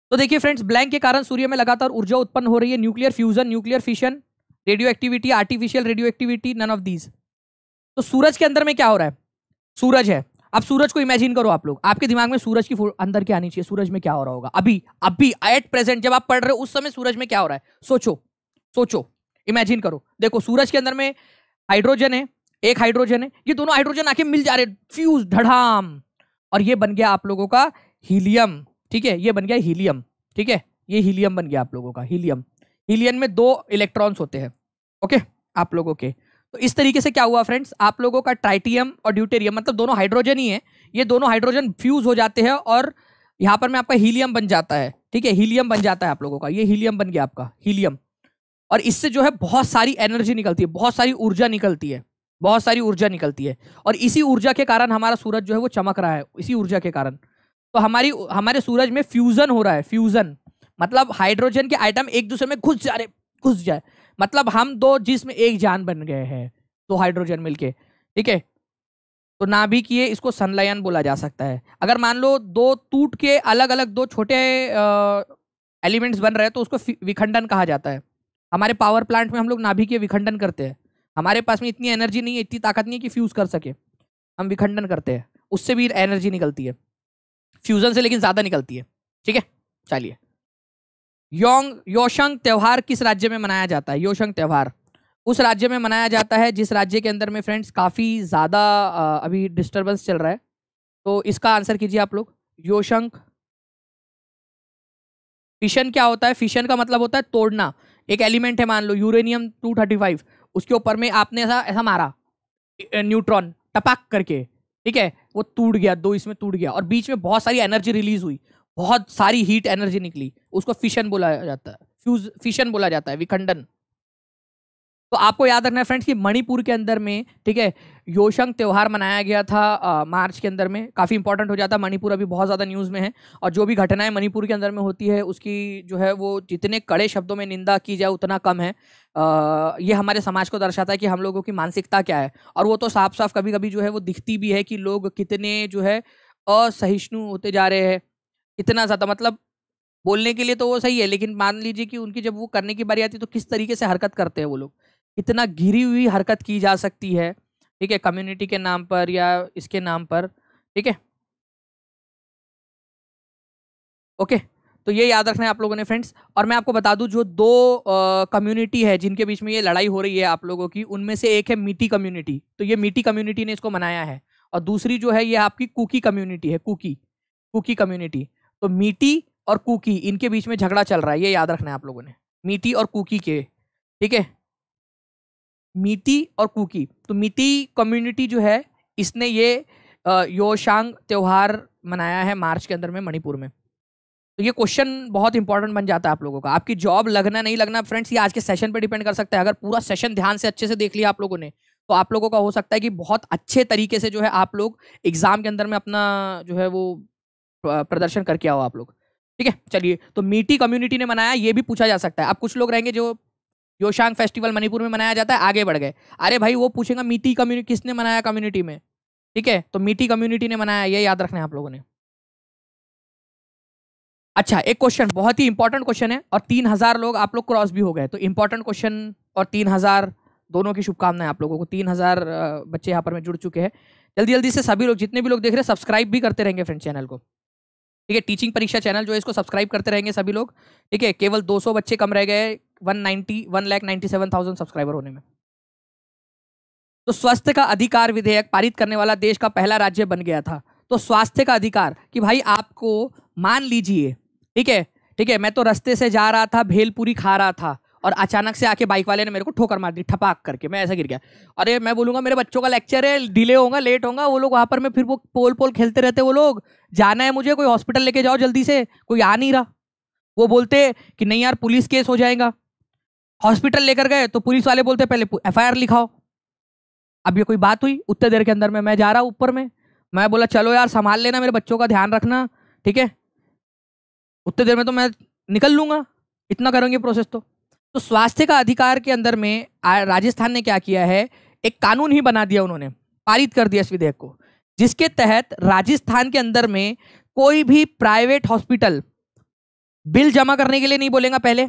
तो देखिए फ्रेंड्स, ब्लैंक के कारण सूर्य में लगातार ऊर्जा उत्पन्न हो रही है, nuclear fusion, nuclear fission, radioactivity, artificial radioactivity, none of these. तो सूरज के अंदर में क्या हो रहा है, सूरज है, अब सूरज को इमेजिन करो आप लोग, आपके दिमाग में सूरज की अंदर क्या आनी चाहिए, सूरज में क्या हो रहा होगा, अभी एट प्रेजेंट जब आप पढ़ रहे हो उस समय सूरज में क्या हो रहा है, सोचो इमेजिन करो। देखो सूरज के अंदर में हाइड्रोजन है, एक हाइड्रोजन है, ये दोनों हाइड्रोजन आके मिल जा रहे, फ्यूज, धड़ाम, और ये बन गया आप लोगों का हीलियम, ठीक है, ये बन गया हीलियम, ठीक है, ये हीलियम बन गया आप लोगों का हीलियम। हीलियम में 2 इलेक्ट्रॉन्स होते हैं, ओके आप लोगों के। तो इस तरीके से क्या हुआ फ्रेंड्स, आप लोगों का ट्राइटियम और ड्यूटेरियम, मतलब दोनों हाइड्रोजन ही है, ये दोनों हाइड्रोजन फ्यूज हो जाते हैं और यहाँ पर में आपका हीलियम बन जाता है, ठीक है, हीलियम बन जाता है आप लोगों का, ये हीलियम बन गया आपका हीलियम। और इससे जो है बहुत सारी एनर्जी निकलती है, बहुत सारी ऊर्जा निकलती है, बहुत सारी ऊर्जा निकलती है, और इसी ऊर्जा के कारण हमारा सूरज जो है वो चमक रहा है, इसी ऊर्जा के कारण। तो हमारे सूरज में फ्यूजन हो रहा है, फ्यूजन मतलब हाइड्रोजन के आइटम एक दूसरे में घुस जाए, मतलब हम दो जिसमें एक जान बन गए हैं, दो हाइड्रोजन मिलके, ठीक है। तो ना भी किए इसको संलयन बोला जा सकता है। अगर मान लो दो टूट के अलग अलग दो छोटे एलिमेंट्स बन रहे हैं तो उसको विखंडन कहा जाता है। हमारे पावर प्लांट में हम लोग नाभिकीय विखंडन करते हैं, हमारे पास में इतनी एनर्जी नहीं है, इतनी ताकत नहीं है कि फ्यूज़ कर सके, हम विखंडन करते हैं, उससे भी एनर्जी निकलती है फ्यूज़न से, लेकिन ज़्यादा निकलती है, ठीक है। चलिए, योशंग त्यौहार किस राज्य में मनाया जाता है? योशंग त्यौहार उस राज्य में मनाया जाता है जिस राज्य के अंदर में फ्रेंड्स काफ़ी ज़्यादा अभी डिस्टर्बेंस चल रहा है, तो इसका आंसर कीजिए आप लोग, योशंग। फिशन क्या होता है? फिशन का मतलब होता है तोड़ना। एक एलिमेंट है मान लो यूरेनियम 235, उसके ऊपर में आपने ऐसा मारा न्यूट्रॉन टपक करके, ठीक है, वो टूट गया, दो इसमें टूट गया और बीच में बहुत सारी एनर्जी रिलीज हुई, बहुत सारी हीट एनर्जी निकली, उसको फिशन बोला जाता है, फिशन बोला जाता है, विखंडन। तो आपको याद रखना है फ्रेंड्स कि मणिपुर के अंदर में, ठीक है, योशंग त्यौहार मनाया गया था मार्च के अंदर में। काफ़ी इंपॉर्टेंट हो जाता है, मणिपुर अभी बहुत ज़्यादा न्यूज़ में है और जो भी घटनाएं मणिपुर के अंदर में होती है उसकी जो है वो जितने कड़े शब्दों में निंदा की जाए उतना कम है। ये हमारे समाज को दर्शाता है कि हम लोगों की मानसिकता क्या है, और वो तो साफ साफ कभी कभी जो है वो दिखती भी है कि लोग कितने जो है असहिष्णु होते जा रहे हैं, कितना ज़्यादा, मतलब बोलने के लिए तो वो सही है लेकिन मान लीजिए कि उनकी जब वो करने की बारी आती है तो किस तरीके से हरकत करते हैं वो लोग, इतना घिरी हुई हरकत की जा सकती है, ठीक है, कम्युनिटी के नाम पर या इसके नाम पर, ठीक है, ओके। तो ये याद रखना है आप लोगों ने फ्रेंड्स। और मैं आपको बता दूं जो 2 कम्युनिटी है जिनके बीच में ये लड़ाई हो रही है आप लोगों की, उनमें से एक है मीटी कम्युनिटी, तो ये मीटी कम्युनिटी ने इसको मनाया है, और दूसरी जो है ये आपकी कुकी कम्युनिटी है, कुकी कम्युनिटी। तो मीटी और कुकी इनके बीच में झगड़ा चल रहा है, ये याद रखना है आप लोगों ने, मीटी और कुकी के, ठीक है, मीटी और कुकी। तो मीटी कम्युनिटी जो है इसने ये योशांग त्यौहार मनाया है मार्च के अंदर में मणिपुर में। तो ये क्वेश्चन बहुत इंपॉर्टेंट बन जाता है आप लोगों का। आपकी जॉब लगना नहीं लगना फ्रेंड्स ये आज के सेशन पे डिपेंड कर सकता है। अगर पूरा सेशन ध्यान से अच्छे से देख लिया आप लोगों ने तो आप लोगों का हो सकता है कि बहुत अच्छे तरीके से जो है आप लोग एग्जाम के अंदर में अपना जो है वो प्रदर्शन करके आओ आप लोग, ठीक है। चलिए, तो मीटी कम्युनिटी ने मनाया, ये भी पूछा जा सकता है। अब कुछ लोग रहेंगे जो योशांग फेस्टिवल मणिपुर में मनाया जाता है आगे बढ़ गए, अरे भाई वो पूछेगा मीटी कम्युनिटी किसने मनाया कम्युनिटी में, ठीक है, तो मीटी कम्युनिटी ने मनाया, ये याद रखना है आप लोगों ने। अच्छा, एक क्वेश्चन बहुत ही इंपॉर्टेंट क्वेश्चन है और 3000 लोग आप लोग क्रॉस भी हो गए, तो इंपॉर्टेंट क्वेश्चन और 3000 दोनों की शुभकामनाएं आप लोगों को। 3000 बच्चे यहाँ पर में जुड़ चुके हैं। जल्दी जल्दी से सभी लोग जितने भी लोग देख रहे हैं सब्सक्राइब भी करते रहेंगे फ्रेंड्स चैनल को, ठीक है, टीचिंग परीक्षा चैनल जो है इसको सब्सक्राइब करते रहेंगे सभी लोग, ठीक है। केवल 200 बच्चे कम रह गए 1,97,000 सब्सक्राइबर होने में। तो स्वास्थ्य का अधिकार विधेयक पारित करने वाला देश का पहला राज्य बन गया था। तो स्वास्थ्य का अधिकार कि भाई आपको, मान लीजिए, ठीक है, ठीक है, मैं तो रास्ते से जा रहा था, भेलपूरी खा रहा था और अचानक से आके बाइक वाले ने मेरे को ठोकर मार दी, ठपाक करके, मैं ऐसा गिर गया। अरे मैं बोलूंगा मेरे बच्चों का लेक्चर है, डिले होगा, लेट होगा, वो लोग वहां पर, मैं फिर वो पोल खेलते रहते, वो लोग जाना है मुझे, कोई हॉस्पिटल लेके जाओ जल्दी से, कोई आ नहीं रहा। वो बोलते कि नहीं यार पुलिस केस हो जाएगा। हॉस्पिटल लेकर गए तो पुलिस वाले बोलते पहले FIR लिखाओ। अब ये कोई बात हुई? उतने देर के अंदर में मैं जा रहा ऊपर में, मैं बोला चलो यार संभाल लेना, मेरे बच्चों का ध्यान रखना, ठीक है, उतने देर में तो मैं निकल लूँगा, इतना करेंगे प्रोसेस। तो स्वास्थ्य का अधिकार के अंदर में राजस्थान ने क्या किया है, एक कानून ही बना दिया उन्होंने, पारित कर दिया इस विधेयक को, जिसके तहत राजस्थान के अंदर में कोई भी प्राइवेट हॉस्पिटल बिल जमा करने के लिए नहीं बोलेगा पहले,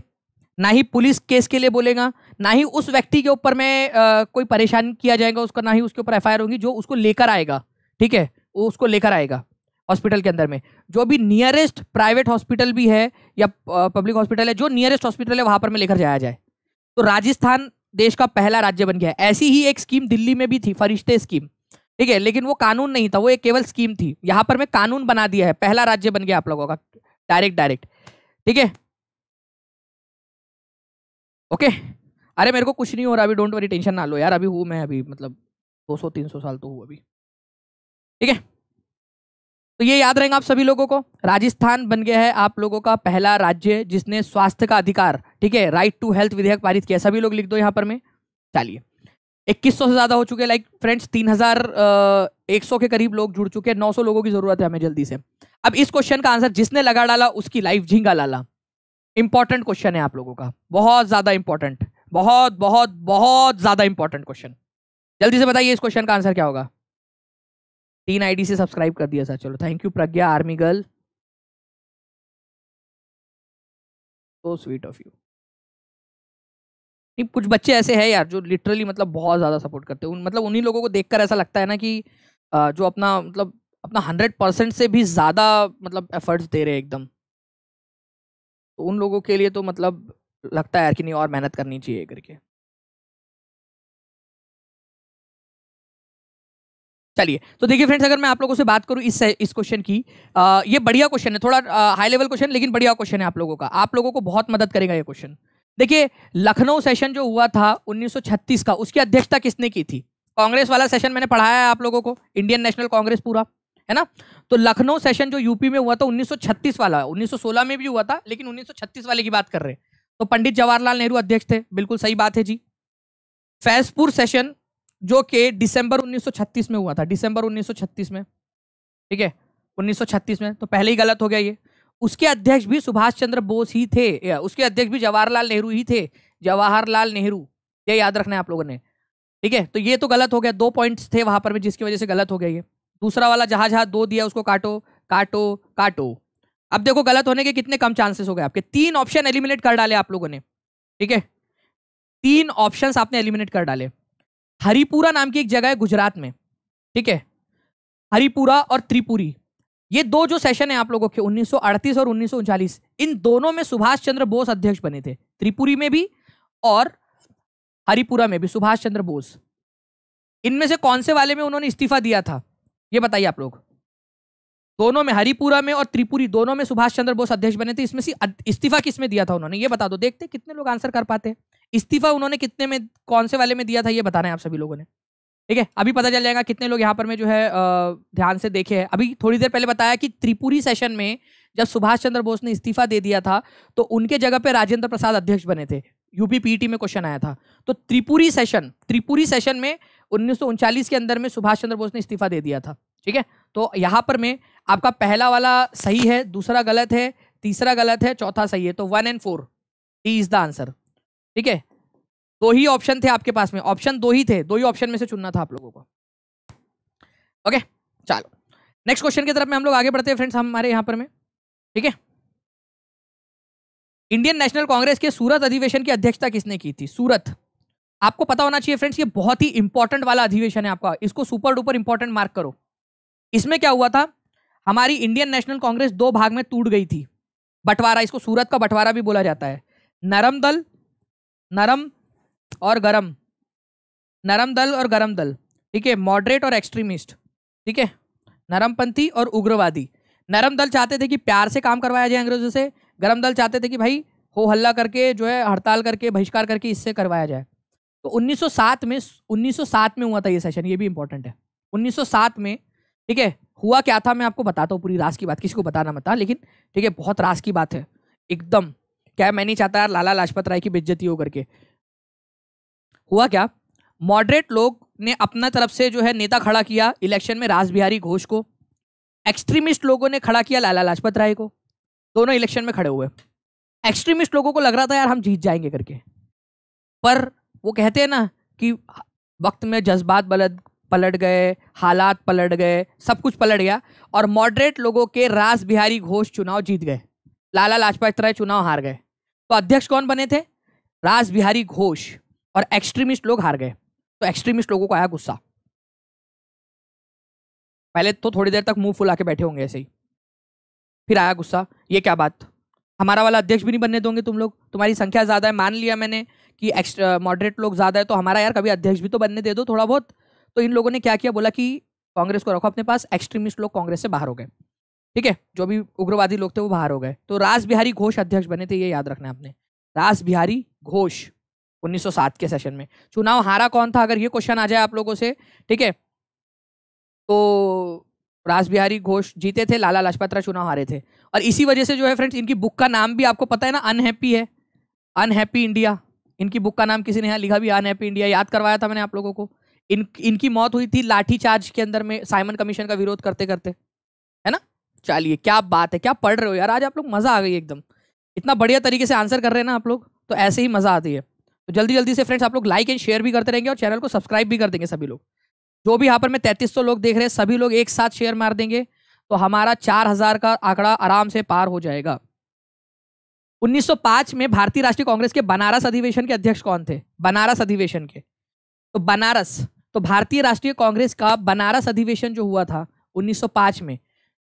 ना ही पुलिस केस के लिए बोलेगा, ना ही उस व्यक्ति के ऊपर में कोई परेशान किया जाएगा उसका, ना ही उसके ऊपर FIR होगी जो उसको लेकर आएगा, ठीक है, वो उसको लेकर आएगा हॉस्पिटल के अंदर में। जो भी नियरेस्ट प्राइवेट हॉस्पिटल भी है या पब्लिक हॉस्पिटल है, जो नियरेस्ट हॉस्पिटल है वहाँ पर में लेकर जाया जाए। तो राजस्थान देश का पहला राज्य बन गया। ऐसी ही एक स्कीम दिल्ली में भी थी, फरिश्ते स्कीम। ठीक है, लेकिन वो कानून नहीं था, वो एक केवल स्कीम थी। यहाँ पर मैं कानून बना दिया है, पहला राज्य बन गया आप लोगों का डायरेक्ट। ठीक है ओके। अरे मेरे को कुछ नहीं हो रहा अभी, डोंट वरी, टेंशन ना लो यार, अभी हूँ मैं, अभी मतलब 200-300 साल तो हूँ अभी। ठीक है, तो ये याद रहेगा आप सभी लोगों को। राजस्थान बन गया है आप लोगों का पहला राज्य जिसने स्वास्थ्य का अधिकार, ठीक है, राइट टू हेल्थ विधेयक पारित किया। सभी लोग लिख दो यहाँ पर मैं। चलिए 2100 से ज्यादा हो चुके हैं लाइक फ्रेंड्स, 3100 के करीब लोग जुड़ चुके हैं, 900 लोगों की जरूरत है हमें जल्दी से। अब इस क्वेश्चन का आंसर जिसने लगा डाला उसकी लाइफ झींगा लाला। इंपॉर्टेंट क्वेश्चन है आप लोगों का, बहुत ज्यादा इंपॉर्टेंट, बहुत बहुत बहुत ज्यादा इंपॉर्टेंट क्वेश्चन। जल्दी से बताइए इस क्वेश्चन का आंसर क्या होगा। 3 आईडी से सब्सक्राइब कर दिया सर, चलो thank you Pragya army girl, so sweet of you. नहीं, कुछ बच्चे ऐसे हैं यार जो लिटरली मतलब बहुत ज़्यादा सपोर्ट करते हैं, मतलब उन्हीं लोगों को देखकर ऐसा लगता है ना कि जो अपना मतलब अपना 100% से भी ज़्यादा मतलब एफर्ट्स दे रहे हैं एकदम, तो उन लोगों के लिए तो मतलब लगता है यार कि नहीं और मेहनत करनी चाहिए करके। चलिए तो देखिए फ्रेंड्स, अगर मैं आप लोगों से बात करूं इस क्वेश्चन की, ये बढ़िया क्वेश्चन है, थोड़ा हाई लेवल क्वेश्चन लेकिन बढ़िया क्वेश्चन है आप लोगों का, आप लोगों को बहुत मदद करेगा ये क्वेश्चन। देखिए लखनऊ सेशन जो हुआ था 1936 का, उसकी अध्यक्षता किसने की थी। कांग्रेस वाला सेशन मैंने पढ़ाया है आप लोगों को, इंडियन नेशनल कांग्रेस पूरा है ना। तो लखनऊ सेशन जो यूपी में हुआ था 1936 वाला, 1916 में भी हुआ था लेकिन 1936 वाले की बात कर रहे हैं, तो पंडित जवाहरलाल नेहरू अध्यक्ष थे, बिल्कुल सही बात है जी। फैजपुर सेशन जो कि दिसंबर 1936 में हुआ था, दिसंबर 1936 में, ठीक है 1936 में, तो पहले ही गलत हो गया ये। उसके अध्यक्ष भी सुभाष चंद्र बोस ही थे, उसके अध्यक्ष भी जवाहरलाल नेहरू ही थे, जवाहरलाल नेहरू, ये याद रखना है आप लोगों ने। ठीक है, तो ये तो गलत हो गया, 2 पॉइंट्स थे वहां पर भी जिसकी वजह से गलत हो गया ये। दूसरा वाला जहां जहां 2 दिया उसको काटो काटो काटो। अब देखो गलत होने के कितने कम चांसेस हो गए आपके, 3 ऑप्शन एलिमिनेट कर डाले आप लोगों ने। ठीक है, 3 ऑप्शन आपने एलिमिनेट कर डाले। हरिपुरा नाम की एक जगह है गुजरात में, ठीक है, हरिपुरा और त्रिपुरी, ये 2 जो सेशन है आप लोगों के 1938 और 1939, इन दोनों में सुभाष चंद्र बोस अध्यक्ष बने थे, त्रिपुरी में भी और हरिपुरा में भी सुभाष चंद्र बोस। इनमें से कौन से वाले में उन्होंने इस्तीफा दिया था ये बताइए आप लोग। दोनों में, हरिपुरा में और त्रिपुरी दोनों में सुभाष चंद्र बोस अध्यक्ष बने थे, इसमें से इस्तीफा किसमें दिया था उन्होंने ये बता दो। देखते कितने लोग आंसर कर पाते हैं, इस्तीफा उन्होंने कितने में, कौन से वाले में दिया था ये बताना है आप सभी लोगों ने। ठीक है, अभी पता चल जाएगा कितने लोग यहाँ पर मैं जो है ध्यान से देखे हैं। अभी थोड़ी देर पहले बताया कि त्रिपुरी सेशन में जब सुभाष चंद्र बोस ने इस्तीफा दे दिया था तो उनके जगह पे राजेंद्र प्रसाद अध्यक्ष बने थे, यूपी पीईटी में क्वेश्चन आया था। तो त्रिपुरी सेशन में 1939 के अंदर में सुभाष चंद्र बोस ने इस्तीफा दे दिया था। ठीक है, तो यहाँ पर मैं आपका पहला वाला सही है, दूसरा गलत है, तीसरा गलत है, चौथा सही है, तो 1 और 4 इज द आंसर। ठीक है, 2 ही ऑप्शन थे आपके पास में, ऑप्शन 2 ही थे, 2 ही ऑप्शन में से चुनना था आप लोगों को। ओके चलो नेक्स्ट क्वेश्चन की तरफ में हम लोग आगे बढ़ते हैं फ्रेंड्स हमारे यहाँ पर में। ठीक है, इंडियन नेशनल कांग्रेस के सूरत अधिवेशन की अध्यक्षता किसने की थी। सूरत आपको पता होना चाहिए फ्रेंड्स, ये बहुत ही इंपॉर्टेंट वाला अधिवेशन है आपका, इसको सुपर डुपर इंपॉर्टेंट मार्क करो। इसमें क्या हुआ था, हमारी इंडियन नेशनल कांग्रेस 2 भाग में टूट गई थी, बंटवारा, इसको सूरत का बंटवारा भी बोला जाता है। नरम दल, नरम और गरम, नरम दल और गरम दल, ठीक है, मॉडरेट और एक्सट्रीमिस्ट, ठीक है, नरमपंथी और उग्रवादी। नरम दल चाहते थे कि प्यार से काम करवाया जाए अंग्रेजों से, गरम दल चाहते थे कि भाई हो हल्ला करके जो है हड़ताल करके बहिष्कार करके इससे करवाया जाए। तो 1907 में हुआ था ये सेशन, ये भी इंपॉर्टेंट है। 1907 में, ठीक है, हुआ क्या था मैं आपको बताता हूँ पूरी रास की बात, किसी को बताना मत, लेकिन ठीक है बहुत रास की बात है एकदम। क्या मैं नहीं चाहता यार लाला लाजपत राय की बेइज्जती हो करके। हुआ क्या, मॉडरेट लोग ने अपना तरफ से जो है नेता खड़ा किया इलेक्शन में, रास बिहारी घोष को। एक्सट्रीमिस्ट लोगों ने खड़ा किया लाला लाजपत राय को, दोनों इलेक्शन में खड़े हुए। एक्सट्रीमिस्ट लोगों को लग रहा था यार हम जीत जाएंगे करके, पर वो कहते हैं ना कि वक्त में जज्बात पलट गए, हालात पलट गए, सब कुछ पलट गया, और मॉडरेट लोगों के रास बिहारी घोष चुनाव जीत गए, लाला लाजपत राय चुनाव हार गए। तो अध्यक्ष कौन बने थे, रास बिहारी घोष, और एक्सट्रीमिस्ट लोग हार गए। तो एक्सट्रीमिस्ट लोगों को आया गुस्सा, पहले तो थोड़ी देर तक मुंह फुला के बैठे होंगे ऐसे ही, फिर आया गुस्सा, ये क्या बात, हमारा वाला अध्यक्ष भी नहीं बनने दोगे तुम लोग, तुम्हारी संख्या ज़्यादा है, मान लिया मैंने कि मॉडरेट लोग ज़्यादा है तो हमारा यार कभी अध्यक्ष भी तो बनने दे दो थोड़ा बहुत। तो इन लोगों ने क्या किया, बोला कि कांग्रेस को रखो अपने पास, एक्सट्रीमिस्ट लोग कांग्रेस से बाहर हो गए, ठीक है, जो भी उग्रवादी लोग थे वो बाहर हो गए। तो रास बिहारी घोष अध्यक्ष बने थे, ये याद रखना है आपने, रास बिहारी घोष 1907 के सेशन में। चुनाव हारा कौन था, अगर ये क्वेश्चन आ जाए आप लोगों से, ठीक है, तो रास बिहारी घोष जीते थे, लाला लाजपत राय चुनाव हारे थे। और इसी वजह से जो है फ्रेंड्स, इनकी बुक का नाम भी आपको पता है ना, अनहैप्पी है, अनहैप्पी इंडिया। इनकी बुक का नाम किसी ने यहाँ लिखा भी, अनहैप्पी इंडिया, याद करवाया था मैंने आप लोगों को। इनकी मौत हुई थी लाठीचार्ज के अंदर में, साइमन कमीशन का विरोध करते करते, है ना। चलिए क्या बात है, क्या पढ़ रहे हो यार, आज आप लोग मजा आ गई एकदम, इतना बढ़िया तरीके से आंसर कर रहे हैं ना आप लोग, तो ऐसे ही मजा आती है। तो जल्दी जल्दी से फ्रेंड्स आप लोग लाइक एंड शेयर भी करते रहेंगे और चैनल को सब्सक्राइब भी कर देंगे सभी लोग। जो भी यहाँ पर मैं 3300 लोग देख रहे हैं, सभी लोग एक साथ शेयर मार देंगे तो हमारा 4000 का आंकड़ा आराम से पार हो जाएगा। 1905 में भारतीय राष्ट्रीय कांग्रेस के बनारस अधिवेशन के अध्यक्ष कौन थे, बनारस अधिवेशन के, तो बनारस, तो भारतीय राष्ट्रीय कांग्रेस का बनारस अधिवेशन जो हुआ था 1905 में,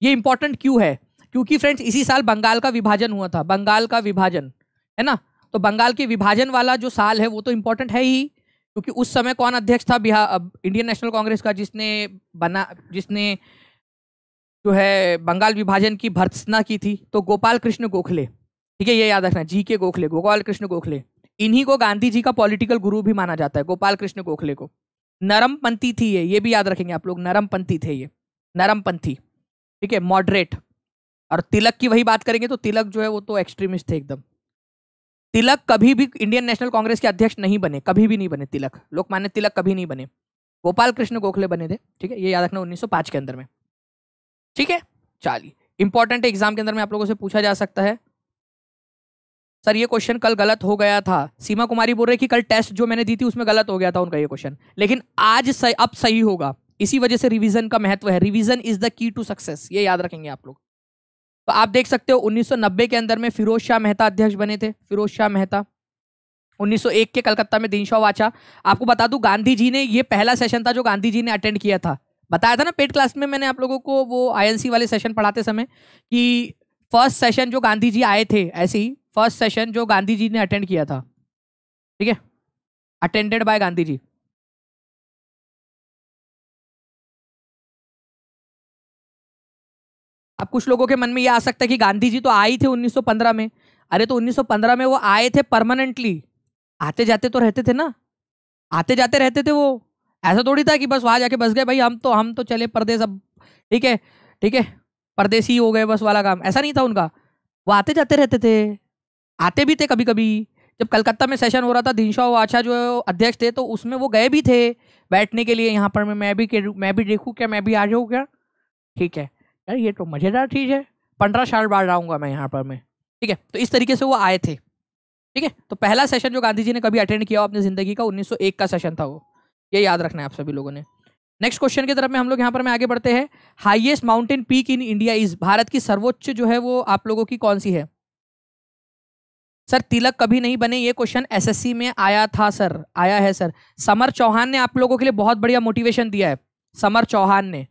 ये इंपॉर्टेंट क्यों है, क्योंकि फ्रेंड्स इसी साल बंगाल का विभाजन हुआ था, बंगाल का विभाजन, है ना। तो बंगाल के विभाजन वाला जो साल है वो तो इंपॉर्टेंट है ही, क्योंकि उस समय कौन अध्यक्ष था बिहार इंडियन नेशनल कांग्रेस का, जिसने जो है बंगाल विभाजन की भर्त्सना की थी, तो गोपाल कृष्ण गोखले, ठीक है, ये याद रखना, जी के गोखले, गोपाल कृष्ण गोखले। इन्हीं को गांधी जी का पॉलिटिकल गुरु भी माना जाता है, गोपाल कृष्ण गोखले को। नरमपंथी थी ये भी याद रखेंगे आप लोग, नरमपंथी थे ये, नरमपंथी, ठीक है, मॉडरेट। और तिलक की वही बात करेंगे तो तिलक जो है वो तो एक्सट्रीमिस्ट थे एकदम। तिलक कभी भी इंडियन नेशनल कांग्रेस के अध्यक्ष नहीं बने, कभी भी नहीं बने तिलक, लोकमान्य तिलक कभी नहीं बने, गोपाल कृष्ण गोखले बने थे, ठीक है, ये याद रखना 1905 के अंदर में, ठीक है। चलिए इंपॉर्टेंट एग्जाम के अंदर में आप लोगों से पूछा जा सकता है। सर ये क्वेश्चन कल गलत हो गया था, सीमा कुमारी बोल रही कि कल टेस्ट जो मैंने दी थी उसमें गलत हो गया था उनका ये क्वेश्चन, लेकिन आज अब सही होगा, इसी वजह से रिवीजन का महत्व है, revision is the key to success, ये याद रखेंगे आप लोग। तो आप देख सकते हो 1990 के अंदर में फिरोज शाह मेहता अध्यक्ष बने थे, फिरोज शाह मेहता। 1901 के कलकत्ता में दीनशॉ वाचा, आपको बता दूं गांधी जी ने, ये पहला सेशन था जो गांधी जी ने अटेंड किया था, बताया था ना पेड क्लास में मैंने आप लोगों को वो आईएनसी वाले सेशन पढ़ाते समय, कि फर्स्ट सेशन जो गांधी जी आए थे, ऐसे ही फर्स्ट सेशन जो गांधी जी ने अटेंड किया था, ठीक है, अटेंडेड बाय गांधी जी। अब कुछ लोगों के मन में ये आ सकता है कि गांधी जी तो आए थे 1915 में, अरे तो 1915 में वो आए थे परमानेंटली, आते जाते तो रहते थे ना, आते जाते रहते थे वो, ऐसा थोड़ी था कि बस वहाँ जाके बस गए, भाई हम तो चले परदेश, अब ठीक है परदेसी हो गए बस वाला काम, ऐसा नहीं था उनका, वो आते जाते रहते थे, आते भी थे कभी कभी। जब कलकत्ता में सेशन हो रहा था, दीनशॉ वाचा जो अध्यक्ष थे, तो उसमें वो गए भी थे बैठने के लिए, यहाँ पर मैं भी देखूँ क्या, मैं भी आ जाऊँ क्या, ठीक है यार ये तो मज़ेदार चीज़ है, 15 साल बाद आऊँगा मैं यहाँ पर मैं, ठीक है। तो इस तरीके से वो आए थे, ठीक है। तो पहला सेशन जो गांधी जी ने कभी अटेंड किया हो अपनी ज़िंदगी का, 1901 का सेशन था वो, ये याद रखना है आप सभी लोगों ने। नेक्स्ट क्वेश्चन की तरफ में हम लोग यहाँ पर मैं आगे बढ़ते हैं। Highest mountain peak in India is, Bharat की सर्वोच्च जो है वो आप लोगों की कौन सी है। सर तिलक कभी नहीं बने, ये क्वेश्चन SSC में आया था सर, आया है सर। समर चौहान ने आप लोगों के लिए बहुत बढ़िया मोटिवेशन दिया है, समर चौहान ने,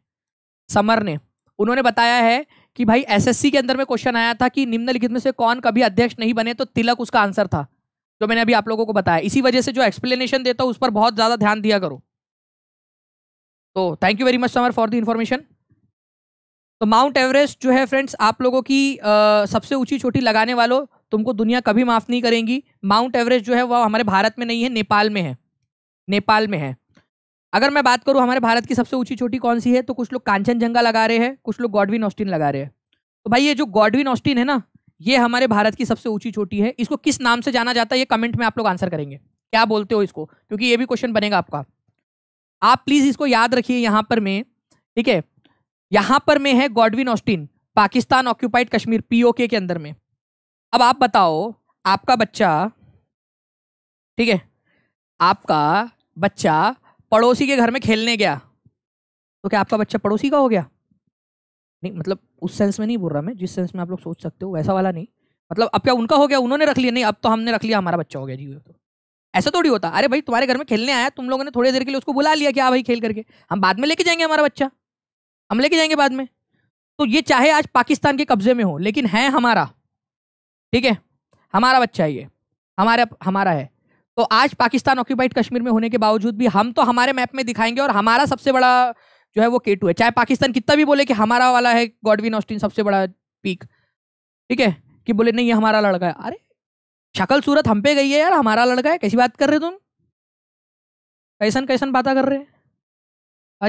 समर ने, उन्होंने बताया है कि भाई SSC के अंदर में क्वेश्चन आया था कि निम्नलिखित में से कौन कभी अध्यक्ष नहीं बने, तो तिलक उसका आंसर था, जो मैंने अभी आप लोगों को बताया। इसी वजह से जो एक्सप्लेनेशन देता हूं उस पर बहुत ज्यादा ध्यान दिया करो। तो thank you very much Samar for the information. तो माउंट एवरेस्ट जो है फ्रेंड्स आप लोगों की सबसे ऊंची चोटी लगाने वालों, तुमको दुनिया कभी माफ नहीं करेंगी। माउंट एवरेस्ट जो है वह हमारे भारत में नहीं है, नेपाल में है, नेपाल में है। अगर मैं बात करूं हमारे भारत की सबसे ऊंची चोटी कौन सी है, तो कुछ लोग कांचनजंगा लगा रहे हैं, कुछ लोग गॉडविन ऑस्टिन लगा रहे हैं। तो भाई ये जो गॉडविन ऑस्टिन है ना, ये हमारे भारत की सबसे ऊंची चोटी है। इसको किस नाम से जाना जाता है, ये कमेंट में आप लोग आंसर करेंगे, क्या बोलते हो इसको, क्योंकि ये भी क्वेश्चन बनेगा आपका। आप प्लीज़ इसको याद रखिए यहाँ पर में, ठीक है, यहाँ पर में है Godwin Austen, Pakistan occupied Kashmir, POK के अंदर में। अब आप बताओ आपका बच्चा, ठीक है, आपका बच्चा पड़ोसी के घर में खेलने गया, तो क्या आपका बच्चा पड़ोसी का हो गया? नहीं, मतलब उस सेंस में नहीं बोल रहा मैं, जिस सेंस में आप लोग सोच सकते हो वैसा वाला नहीं, मतलब अब क्या उनका हो गया, उन्होंने रख लिया, नहीं अब तो हमने रख लिया, हमारा बच्चा हो गया जी। तो ऐसा थोड़ी होता, अरे भाई तुम्हारे घर में खेलने आया, तुम लोगों ने थोड़ी देर के लिए उसको बुला लिया कि हाँ भाई खेल करके, हम बाद में लेके जाएंगे, हमारा बच्चा हम लेके जाएंगे बाद में। तो ये चाहे आज पाकिस्तान के कब्जे में हो, लेकिन है हमारा, ठीक है, हमारा बच्चा है ये, हमारा है। तो आज पाकिस्तान ऑक्यूपाइड कश्मीर में होने के बावजूद भी हम तो हमारे मैप में दिखाएंगे, और हमारा सबसे बड़ा जो है वो K2 है, चाहे पाकिस्तान कितना भी बोले कि हमारा वाला है गॉडविन ऑस्टिन सबसे बड़ा पीक, ठीक है, कि बोले नहीं ये हमारा लड़का है, अरे शक्ल सूरत हम पे गई है यार, हमारा लड़का है, कैसी बात कर रहे तुम, कैसन कैसन बातें कर रहे हैं,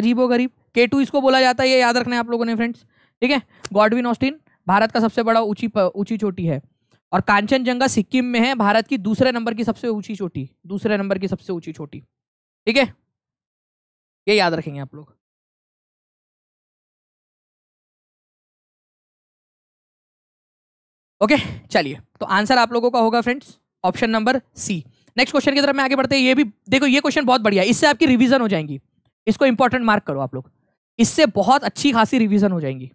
अजीबो गरीब। K2 इसको बोला जाता है, ये याद रखना है आप लोगों ने फ्रेंड्स, ठीक है। गॉडविन ऑस्टिन भारत का सबसे बड़ा ऊंची चोटी है, और कांचनजंगा सिक्किम में है, भारत की दूसरे नंबर की सबसे ऊंची चोटी, ठीक है, ये याद रखेंगे आप लोग। ओके चलिए, तो आंसर आप लोगों का होगा friends option number C. Next question की तरफ मैं आगे बढ़ते हैं। ये भी देखो, ये क्वेश्चन बहुत बढ़िया, इससे आपकी रिवीजन हो जाएंगी, इसको इंपॉर्टेंट मार्क करो आप लोग, इससे बहुत अच्छी खासी रिवीजन हो जाएंगी।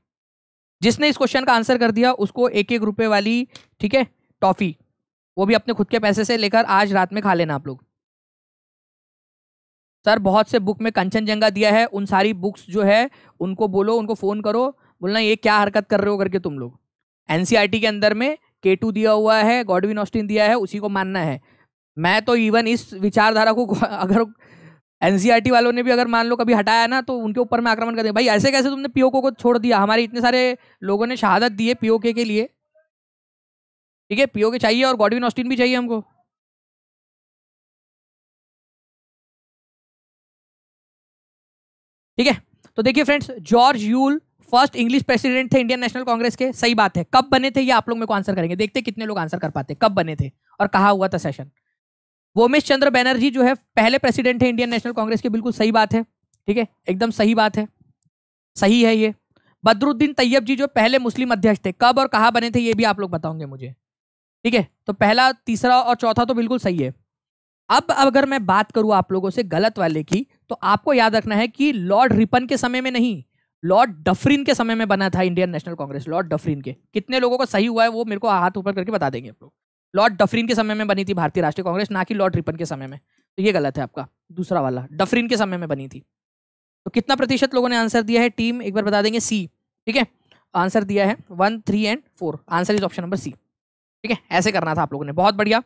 जिसने इस क्वेश्चन का आंसर कर दिया उसको 1-1 रुपये वाली, ठीक है, टॉफी, वो भी अपने खुद के पैसे से लेकर आज रात में खा लेना आप लोग। सर बहुत से बुक में कंचनजंगा दिया है, उन सारी बुक्स जो है उनको बोलो, उनको फ़ोन करो, बोलना ये क्या हरकत कर रहे हो करके तुम लोग। NCERT के अंदर में K2 दिया हुआ है, गॉडविन ऑस्टिन दिया है, उसी को मानना है। मैं तो इवन इस विचारधारा को अगर NCERT वालों ने भी अगर मान लो कभी हटाया ना तो उनके ऊपर मैं आक्रमण कर दिया, भाई ऐसे कैसे तुमने पीओके को छोड़ दिया, हमारे इतने सारे लोगों ने शहादत दी है पीओके के लिए, ठीक है, पीओके चाहिए और गॉडविन ऑस्टिन भी चाहिए हमको। ठीक है, तो देखिए friends, George Yule first English president थे इंडियन नेशनल कांग्रेस के, सही बात है। कब बने थे ये आप लोग मेरे को आंसर करेंगे, देखते कितने लोग आंसर कर पाते, कब बने थे और कहाँ हुआ था सेशन। वोमेश चंद्र बैनर्जी जो है पहले प्रेसिडेंट है इंडियन नेशनल कांग्रेस के, बिल्कुल सही बात है, ठीक है, एकदम सही बात है, सही है ये। बदरुद्दीन तैयब जी जो पहले मुस्लिम अध्यक्ष थे, कब और कहाँ बने थे ये भी आप लोग बताओगे मुझे, ठीक है। तो पहला, तीसरा और चौथा तो बिल्कुल सही है। अब अगर मैं बात करूँ आप लोगों से गलत वाले की, तो आपको याद रखना है कि लॉर्ड रिपन के समय में नहीं, लॉर्ड डफरिन के समय में बना था Indian National Congress, Lord Dufferin के। कितने लोगों को सही हुआ है वो मेरे को हाथ ऊपर करके बता देंगे आप लोग। लॉर्ड डफरिन के समय में बनी थी भारतीय राष्ट्रीय कांग्रेस, ना कि लॉर्ड रिपन के समय में, तो ये गलत है आपका दूसरा वाला, डफरिन के समय में बनी थी। तो कितना प्रतिशत लोगों ने आंसर दिया है टीम, एक बार बता देंगे, सी, ठीक है, आंसर दिया है 1, 3 और 4, answer is option number C, ठीक है, ऐसे करना था आप लोगों ने। बहुत बढ़िया,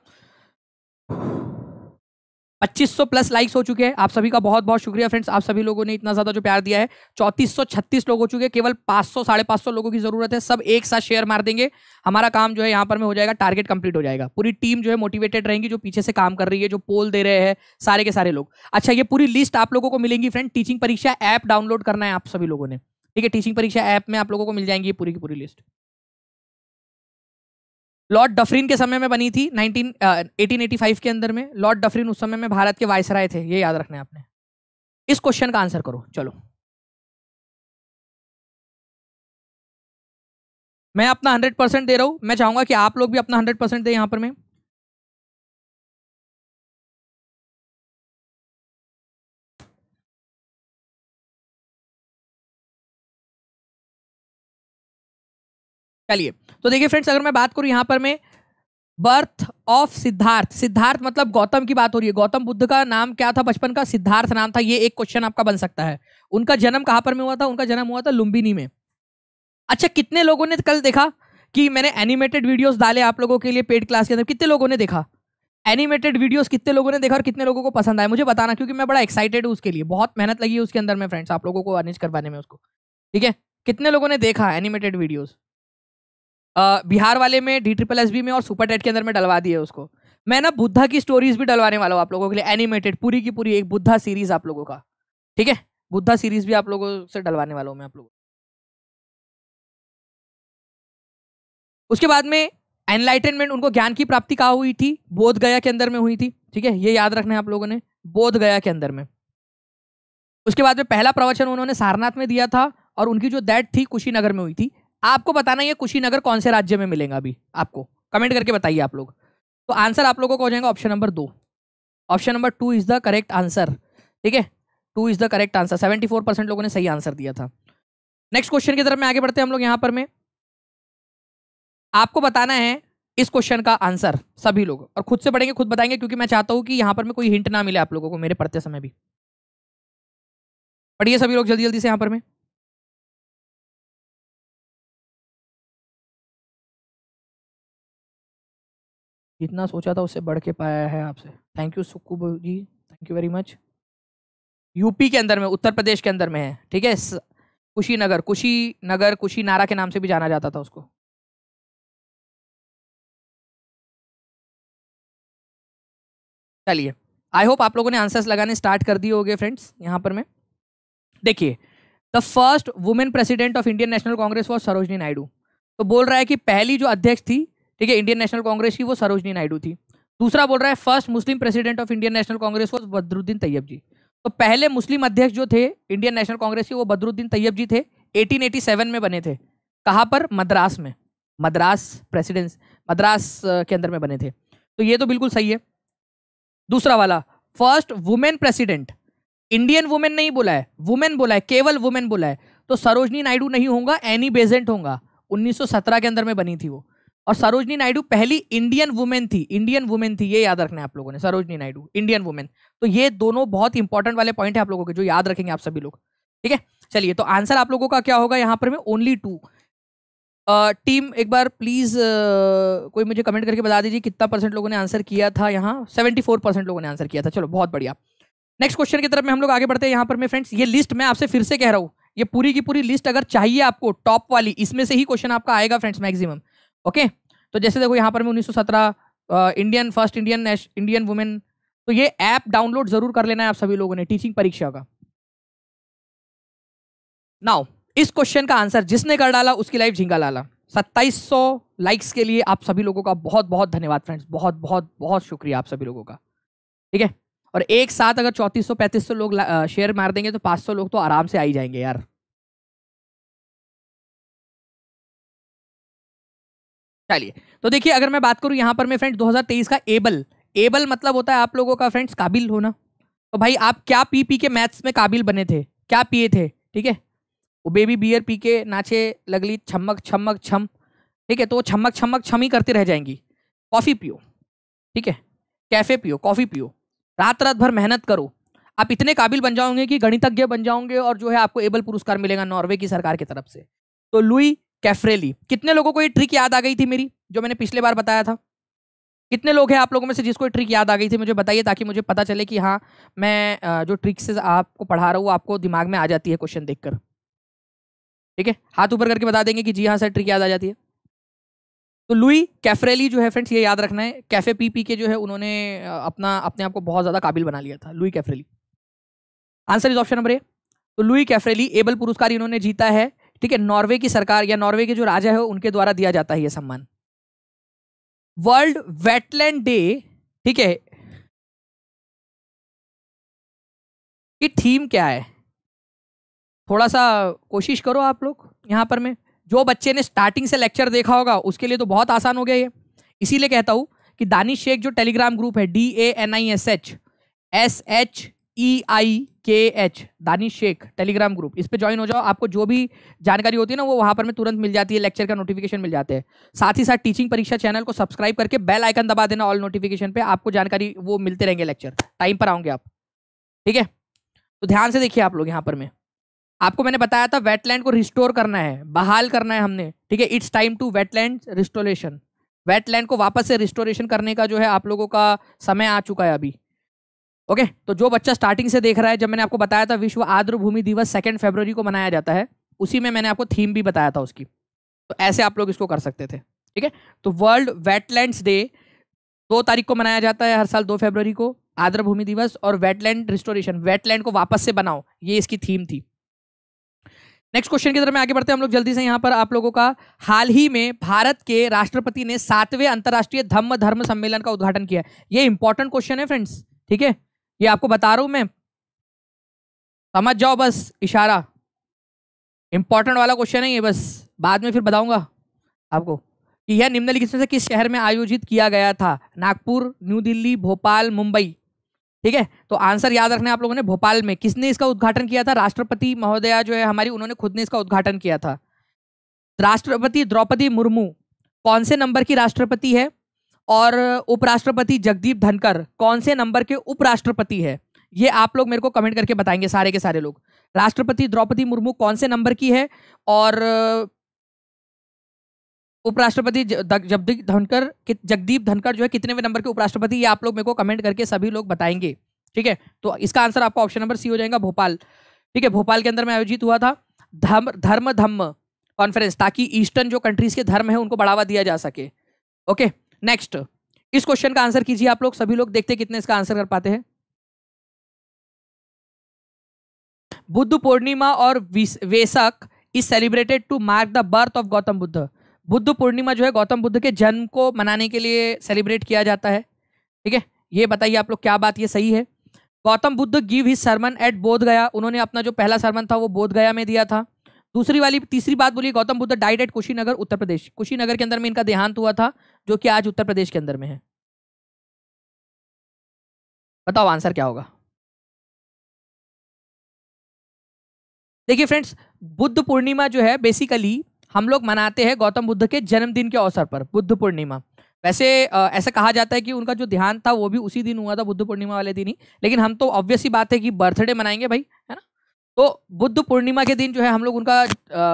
2500 प्लस लाइक्स हो चुके हैं, आप सभी का बहुत बहुत शुक्रिया फ्रेंड्स, आप सभी लोगों ने इतना ज़्यादा जो प्यार दिया है। 3436 लोग हो चुके हैं, केवल 500-550 लोगों की ज़रूरत है, सब एक साथ शेयर मार देंगे, हमारा काम जो है यहाँ पर में हो जाएगा, टारगेट कंप्लीट हो जाएगा। पूरी टीम जो है मोटिवेटेड रहेंगी, जो पीछे से काम कर रही है, जो पोल दे रहे हैं, सारे के सारे लोग। अच्छा, ये पूरी लिस्ट आप लोगों को मिलेंगी friend, teaching Pariksha app download करना है आप सभी लोगों ने, ठीक है, टीचिंग परीक्षा ऐप में आप लोगों को मिल जाएंगी पूरी की पूरी लिस्ट। लॉर्ड डफरिन के समय में बनी थी 1885 के अंदर में, लॉर्ड डफरिन उस समय में भारत के वायसराय थे, ये याद रखना है आपने। इस क्वेश्चन का आंसर करो, चलो मैं अपना 100% दे रहा हूं, मैं चाहूंगा कि आप लोग भी अपना 100% दें यहां पर मैं। चलिए, तो देखिए फ्रेंड्स, अगर मैं बात करूं यहाँ पर मैं बर्थ ऑफ सिद्धार्थ, सिद्धार्थ मतलब गौतम की बात हो रही है, गौतम बुद्ध का नाम क्या था बचपन का, सिद्धार्थ नाम था, ये एक क्वेश्चन आपका बन सकता है। उनका जन्म कहाँ पर में हुआ था, उनका जन्म हुआ था लुम्बिनी में। अच्छा, कितने लोगों ने कल देखा कि मैंने एनिमेटेड वीडियोज डाले आप लोगों के लिए पेड क्लास के अंदर, कितने लोगों ने देखा एनिमेटेड वीडियोज, कितने लोगों ने देखा और कितने लोगों को पसंद आया मुझे बताना, क्योंकि मैं बड़ा एक्साइटेड हूँ उसके लिए, बहुत मेहनत लगी है उसके अंदर में फ्रेंड्स आप लोगों को अरेंज करवाने में उसको, ठीक है। कितने लोगों ने देखा एनिमेटेड वीडियोज, बिहार वाले में DSSB में और SUPERTET के अंदर में डलवा दिए उसको। मैं ना बुद्धा की स्टोरीज भी डलवाने वाला हूँ आप लोगों के लिए, एनिमेटेड पूरी की पूरी एक बुद्धा सीरीज आप लोगों का, ठीक है, बुद्धा सीरीज भी आप लोगों से डलवाने वाला हूँ मैं आप लोगों। उसके बाद में एनलाइटनमेंट, उनको ज्ञान की प्राप्ति कहाँ हुई थी, बोध गया के अंदर में हुई थी, ठीक है, ये याद रखना है आप लोगों ने, बोध गया के अंदर में। उसके बाद में पहला प्रवचन उन्होंने सारनाथ में दिया था, और उनकी जो डेथ थी कुशीनगर में हुई थी। आपको बताना ये कुशीनगर कौन से राज्य में मिलेगा, अभी आपको कमेंट करके बताइए आप लोग। तो आंसर आप लोगों को हो जाएगा option number 2, option number 2 is the correct answer, ठीक है, 2 इज द करेक्ट आंसर। 74% लोगों ने सही आंसर दिया था। नेक्स्ट क्वेश्चन की तरफ में आगे बढ़ते हैं हम लोग यहाँ पर में। आपको बताना है इस क्वेश्चन का आंसर सभी लोग, और खुद से पढ़ेंगे, खुद बताएंगे, क्योंकि मैं चाहता हूँ कि यहाँ पर में कोई हिंट ना मिले आप लोगों को मेरे पढ़ते समय भी। पढ़िए सभी लोग जल्दी जल्दी से यहाँ पर में। जितना सोचा था उससे बढ़ के पाया है आपसे। Thank you Sukub ji, thank you very much. UP के अंदर में, उत्तर प्रदेश के अंदर में है, ठीक है। कुशीनगर, कुशीनगर कुशीनारा के नाम से भी जाना जाता था उसको। चलिए, आई होप आप लोगों ने आंसर्स लगाने स्टार्ट कर दिए होंगे फ्रेंड्स। यहाँ पर मैं देखिए, the first women president of Indian National Congress was Sarojini Naidu. तो बोल रहा है कि पहली जो अध्यक्ष थी, ठीक है, इंडियन नेशनल कांग्रेस की, वो सरोजनी नायडू थी। दूसरा बोल रहा है first Muslim president of Indian National Congress was Badruddin Tyabji. तो पहले मुस्लिम अध्यक्ष जो थे इंडियन नेशनल कांग्रेस के, वो बदरुद्दीन तैयब जी थे। 1887 में बने थे। कहाँ पर? मद्रास में, मद्रास प्रेसिडेंस, मद्रास के अंदर में बने थे। तो ये तो बिल्कुल सही है। दूसरा वाला first women president, Indian women नहीं बोला है, वुमेन बोला है, केवल वुमेन बोला है। तो सरोजनी नायडू नहीं होगा, एनी बेसेंट होगा। 1917 के अंदर में बनी थी वो। और सरोजनी नायडू पहली इंडियन वुमेन थी, इंडियन वुमेन थी, ये याद रखना है आप लोगों ने। Sarojini Naidu Indian women. तो ये दोनों बहुत इंपॉर्टेंट वाले पॉइंट है आप लोगों के, जो याद रखेंगे आप सभी लोग, ठीक है। चलिए, तो आंसर आप लोगों का क्या होगा यहाँ पर? मैं ओनली टू। टीम एक बार प्लीज कोई मुझे कमेंट करके बता दीजिए कितना % लोगों ने आंसर किया था यहाँ। 74% लोगों ने आंसर किया था। चलो, बहुत बढ़िया। नेक्स्ट क्वेश्चन की तरफ में हम लोग आगे बढ़ते हैं। यहाँ पर मैं फ्रेंड्स, ये लिस्ट मैं आपसे फिर से कह रहा हूँ, ये पूरी की पूरी लिस्ट अगर चाहिए आपको टॉप वाली, इसमें से ही क्वेश्चन आपका आएगा फ्रेंड्स मैक्सिमम। ओके, तो जैसे देखो यहाँ पर मैं 1917 इंडियन, फर्स्ट इंडियन वुमेन। तो ये ऐप डाउनलोड जरूर कर लेना है आप सभी लोगों ने, टीचिंग परीक्षा का। नाउ इस क्वेश्चन का आंसर जिसने कर डाला उसकी लाइफ झींगा लाला। 2700 लाइक्स के लिए आप सभी लोगों का बहुत बहुत धन्यवाद फ्रेंड्स, बहुत बहुत बहुत शुक्रिया आप सभी लोगों का, ठीक है। और एक साथ अगर 3400-3500 लोग शेयर मार देंगे तो 500 लोग तो आराम से आ ही जाएंगे यार। चलिए, तो देखिए, अगर मैं बात करूं यहाँ पर मैं फ्रेंड्स 2023 का एबल, एबल मतलब होता है आप लोगों का फ्रेंड्स काबिल होना। तो भाई आप क्या पी के मैथ्स में काबिल बने थे, क्या पिए थे, ठीक है। वो बेबी बियर पी के नाचे लगली छमक छमक छम, ठीक है। तो वो छमक छमक छम ही करते रह जाएंगी। कॉफ़ी पियो, ठीक है, कैफ़े पियो, कॉफ़ी पियो, रात रात भर मेहनत करो, आप इतने काबिल बन जाओगे कि गणितज्ञ बन जाओगे और जो है आपको एबल पुरस्कार मिलेगा नॉर्वे की सरकार की तरफ से। तो लुई कैफरेली, कितने लोगों को ये ट्रिक याद आ गई थी मेरी जो मैंने पिछले बार बताया था? कितने लोग हैं आप लोगों में से जिसको ये ट्रिक याद आ गई थी? मुझे बताइए, ताकि मुझे पता चले कि हाँ, मैं जो ट्रिक से आपको पढ़ा रहा हूँ वो आपको दिमाग में आ जाती है क्वेश्चन देखकर, ठीक है। हाथ ऊपर करके बता देंगे कि जी हाँ सर, ट्रिक याद आ जाती है। तो लुई कैफरेली जो है फ्रेंड्स, ये याद रखना है, कैफे पी पी के जो है उन्होंने अपने आप को बहुत ज़्यादा काबिल बना लिया था। Louis Caffarelli, answer is option number A. तो लुई कैफरेली एबल पुरस्कार इन्होंने जीता है, ठीक है। नॉर्वे की सरकार या नॉर्वे के जो राजा है उनके द्वारा दिया जाता है ये सम्मान। वर्ल्ड वेटलैंड डे, ठीक है, ये थीम क्या है? थोड़ा सा कोशिश करो आप लोग यहाँ पर मैं। जो बच्चे ने स्टार्टिंग से लेक्चर देखा होगा उसके लिए तो बहुत आसान हो गया ये। इसीलिए कहता हूँ कि दानिश शेख जो टेलीग्राम ग्रुप है, DANISH SHEIKH, Danish Sheikh Telegram group, इस पे ज्वाइन हो जाओ। आपको जो भी जानकारी होती है ना वो वहाँ पर मैं तुरंत मिल जाती है, लेक्चर का नोटिफिकेशन मिल जाते हैं। साथ ही साथ टीचिंग परीक्षा चैनल को सब्सक्राइब करके बेल आइकन दबा देना ऑल नोटिफिकेशन पे, आपको जानकारी वो मिलते रहेंगे, लेक्चर टाइम पर आओगे आप, ठीक है। तो ध्यान से देखिए आप लोग यहाँ पर मैं, आपको मैंने बताया था वेटलैंड को रिस्टोर करना है, बहाल करना है हमने, ठीक है। It's time to wetland restoration, wetland को वापस से रिस्टोरेशन करने का जो है आप लोगों का समय आ चुका है अभी, ओके। तो जो बच्चा स्टार्टिंग से देख रहा है, जब मैंने आपको बताया था विश्व आर्द्र भूमि दिवस 2 फरवरी को मनाया जाता है, उसी में मैंने आपको थीम भी बताया था उसकी, तो ऐसे आप लोग इसको कर सकते थे, ठीक है। तो वर्ल्ड वेटलैंड्स डे 2 तारीख को मनाया जाता है हर साल, 2 फरवरी को आर्द्र भूमि दिवस, और वेटलैंड रिस्टोरेशन, वेटलैंड को वापस से बनाओ, ये इसकी थीम थी। नेक्स्ट क्वेश्चन की तरफ में आगे बढ़ते हैं हम लोग जल्दी से। यहाँ पर आप लोगों का हाल ही में भारत के राष्ट्रपति ने 7वें अंतर्राष्ट्रीय धम्म धर्म सम्मेलन का उद्घाटन किया। ये इंपॉर्टेंट क्वेश्चन है फ्रेंड्स, ठीक है, ये आपको बता रहा हूं मैं, समझ जाओ बस इशारा। इंपॉर्टेंट वाला क्वेश्चन है ये, बस बाद में फिर बताऊंगा आपको कि यह निम्नलिखित से किस शहर में आयोजित किया गया था? नागपुर, न्यू दिल्ली, भोपाल, मुंबई, ठीक है। तो आंसर याद रखना है आप लोगों ने, भोपाल में। किसने इसका उद्घाटन किया था? राष्ट्रपति महोदया जो है हमारी, उन्होंने खुद ने इसका उद्घाटन किया था। राष्ट्रपति द्रौपदी मुर्मू कौन से नंबर की राष्ट्रपति है? और उपराष्ट्रपति जगदीप धनखड़ कौन से नंबर के उपराष्ट्रपति है? ये आप लोग मेरे को कमेंट करके बताएंगे सारे के सारे लोग। राष्ट्रपति द्रौपदी मुर्मू कौन से नंबर की है और उपराष्ट्रपति जगदीप धनखड़ जो है कितनेवें नंबर के उपराष्ट्रपति, ये आप लोग मेरे को कमेंट करके सभी लोग बताएंगे। ठीक है, तो इसका आंसर आपका ऑप्शन नंबर सी हो जाएगा, भोपाल। ठीक है, भोपाल के अंदर में आयोजित हुआ था धर्म धम्म कॉन्फ्रेंस, ताकि ईस्टर्न जो कंट्रीज के धर्म है उनको बढ़ावा दिया जा सके। ओके, नेक्स्ट इस क्वेश्चन का आंसर कीजिए आप लोग, सभी लोग देखते कितने इसका आंसर कर पाते हैं। बुद्ध पूर्णिमा और Vesak is celebrated to mark the birth of Gautam Buddha. Buddha Purnima जो है गौतम बुद्ध के जन्म को मनाने के लिए सेलिब्रेट किया जाता है। ठीक है, ये बताइए आप लोग क्या बात ये सही है। Gautam Buddha give his sermon at Bodh Gaya, उन्होंने अपना जो पहला सरमन था वो बोध गया में दिया था। तीसरी बात बोली, गौतम बुद्ध डाइड एट कुशीनगर, उत्तर प्रदेश। कुशीनगर के अंदर में इनका देहांत हुआ था, जो कि आज उत्तर प्रदेश के अंदर में है। बताओ आंसर क्या होगा। देखिए फ्रेंड्स, बुद्ध पूर्णिमा जो है बेसिकली हम लोग मनाते हैं गौतम बुद्ध के जन्मदिन के अवसर पर, बुद्ध पूर्णिमा। वैसे ऐसा कहा जाता है कि उनका जो देहांत था वो भी उसी दिन हुआ था, बुद्ध पूर्णिमा वाले दिन ही, लेकिन हम तो ऑब्वियस ही बात है कि बर्थडे मनाएंगे भाई, है ना। तो बुद्ध पूर्णिमा के दिन जो है हम लोग उनका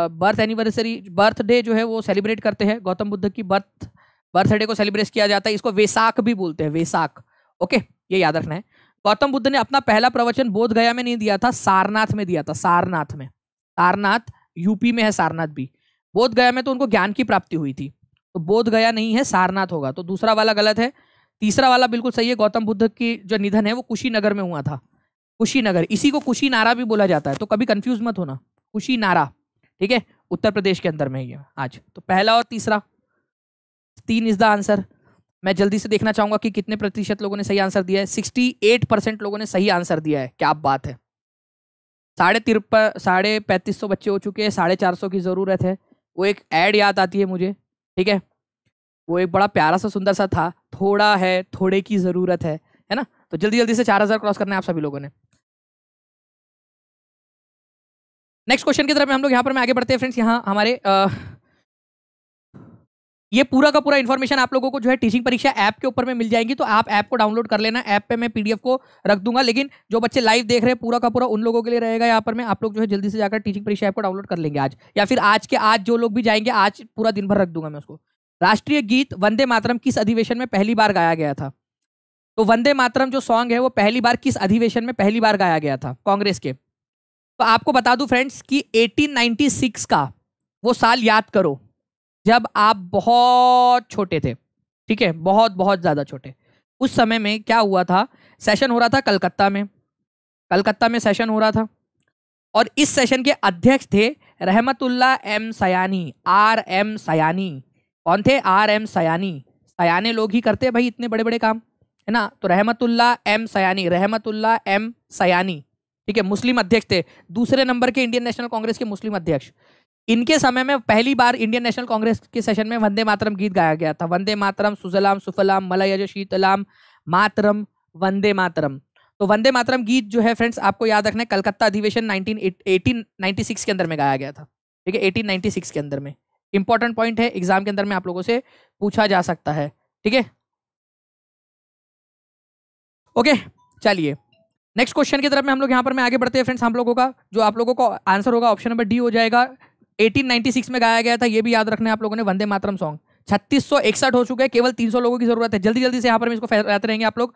बर्थ एनिवर्सरी, बर्थडे जो है वो सेलिब्रेट करते हैं। गौतम बुद्ध की बर्थडे को सेलिब्रेट किया जाता है। इसको वेसाख भी बोलते हैं, वेसाख। ओके, ये याद रखना है। गौतम बुद्ध ने अपना पहला प्रवचन बोधगया में नहीं दिया था, सारनाथ में दिया था। सारनाथ में, सारनाथ यूपी में है, सारनाथ भी। बोधगया में तो उनको ज्ञान की प्राप्ति हुई थी, तो बोधगया नहीं है, सारनाथ होगा। तो दूसरा वाला गलत है, तीसरा वाला बिल्कुल सही है। गौतम बुद्ध की जो निधन है वो कुशीनगर में हुआ था, कुशीनगर। इसी को कुशीनारा भी बोला जाता है, तो कभी कंफ्यूज मत होना, कुशीनारा। ठीक है, उत्तर प्रदेश के अंदर में ही है आज। तो पहला और तीसरा, 3 इज द आंसर। मैं जल्दी से देखना चाहूंगा कि कितने प्रतिशत लोगों ने सही आंसर दिया है। 68% लोगों ने सही आंसर दिया है, क्या बात है। 3500 बच्चे हो चुके हैं, 450 की जरूरत है। वो एक ऐड याद आती है मुझे, ठीक है, वो एक बड़ा प्यारा सा सुंदर सा था, थोड़ा है थोड़े की जरूरत है ना। तो जल्दी जल्दी से 4000 क्रॉस करना है आप सभी लोगों ने। नेक्स्ट क्वेश्चन की तरफ हम लोग यहाँ पर मैं आगे बढ़ते हैं फ्रेंड्स। यहाँ हमारे ये पूरा का पूरा इन्फॉर्मेशन आप लोगों को जो है टीचिंग परीक्षा ऐप के ऊपर में मिल जाएगी, तो आप ऐप को डाउनलोड कर लेना। ऐप पे मैं पीडीएफ को रख दूंगा, लेकिन जो बच्चे लाइव देख रहे हैं पूरा का पूरा उन लोगों के लिए रहेगा। यहाँ पर मैं आप लोग जो है जल्दी से जाकर टीचिंग परीक्षा ऐप को डाउनलोड कर लेंगे आज, या फिर आज के आज जो लोग भी जाएंगे, आज पूरा दिन भर रख दूंगा मैं उसको। राष्ट्रीय गीत वंदे मातरम किस अधिवेशन में पहली बार गाया गया था? तो वंदे मातरम जो सॉन्ग है वो पहली बार किस अधिवेशन में पहली बार गाया गया था कांग्रेस के? तो आपको बता दूं फ्रेंड्स कि 1896 का वो साल याद करो जब आप बहुत छोटे थे। ठीक है, बहुत बहुत ज़्यादा छोटे। उस समय में क्या हुआ था, सेशन हो रहा था कलकत्ता में, कलकत्ता में सेशन हो रहा था। और इस सेशन के अध्यक्ष थे रहमतुल्ला एम सयानी, RM सयानी। कौन थे? RM सयानी। सयाने लोग ही करते हैं भाई इतने बड़े बड़े काम, है ना। तो रहमतुल्ला एम सयानी, रहमतुल्ला एम सयानी, ठीक है, मुस्लिम अध्यक्ष थे। दूसरे नंबर के इंडियन नेशनल कांग्रेस के मुस्लिम अध्यक्ष। इनके समय में पहली बार इंडियन नेशनल कांग्रेस के सेशन में वंदे मातरम गीत गाया गया था। वंदे मातरम सुजलाम सुफलाम मलयज शीतलाम मातरम वंदे मातरम। तो वंदे मातरम गीत जो है फ्रेंड्स आपको याद रखना है, कलकत्ता अधिवेशन 1896 के अंदर में गाया गया था। ठीक है, 1896 के अंदर में। इंपॉर्टेंट पॉइंट है, एग्जाम के अंदर में आप लोगों से पूछा जा सकता है। ठीक है, ओके, चलिए नेक्स्ट क्वेश्चन की तरफ में हम लोग यहाँ पर मैं आगे बढ़ते हैं फ्रेंड्स। हम लोगों का जो आप लोगों का आंसर होगा ऑप्शन नंबर डी हो जाएगा। 1896 में गाया गया था, ये भी याद रखना है आप लोगों ने, वंदे मातरम सॉन्ग। 3661 हो चुके हैं, केवल 300 लोगों की जरूरत है। जल्दी जल्दी से यहाँ पर इसको फैलाते रहेंगे आप लोग।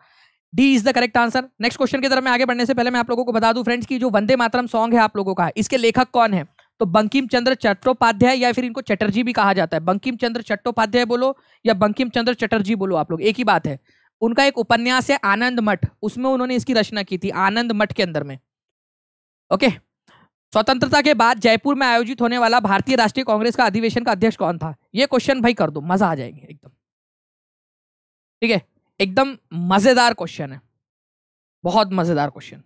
D is the correct answer. Next question की तरफ मैं आगे बढ़ने से पहले मैं आप लोगों को बता दूं फ्रेंड्स कि जो वंदे मातरम सॉन्ग है आप लोगों का, इसके लेखक कौन है? तो बंकिम चंद्र चट्टोपाध्याय, या फिर इनको चटर्जी भी कहा जाता है। बंकिम चंद्र चट्टोपाध्याय बोलो या बंकिम चंद्र चटर्जी बोलो, आप लोग एक ही बात है। उनका एक उपन्यास है आनंद मठ, उसमें उन्होंने इसकी रचना की थी, आनंद मठ के अंदर में। ओके, स्वतंत्रता के बाद जयपुर में आयोजित होने वाला भारतीय राष्ट्रीय कांग्रेस का अधिवेशन का अध्यक्ष कौन था? ये क्वेश्चन भाई कर दो, मजा आ जाएंगे एकदम। ठीक है, एकदम मजेदार क्वेश्चन है, बहुत मजेदार क्वेश्चन।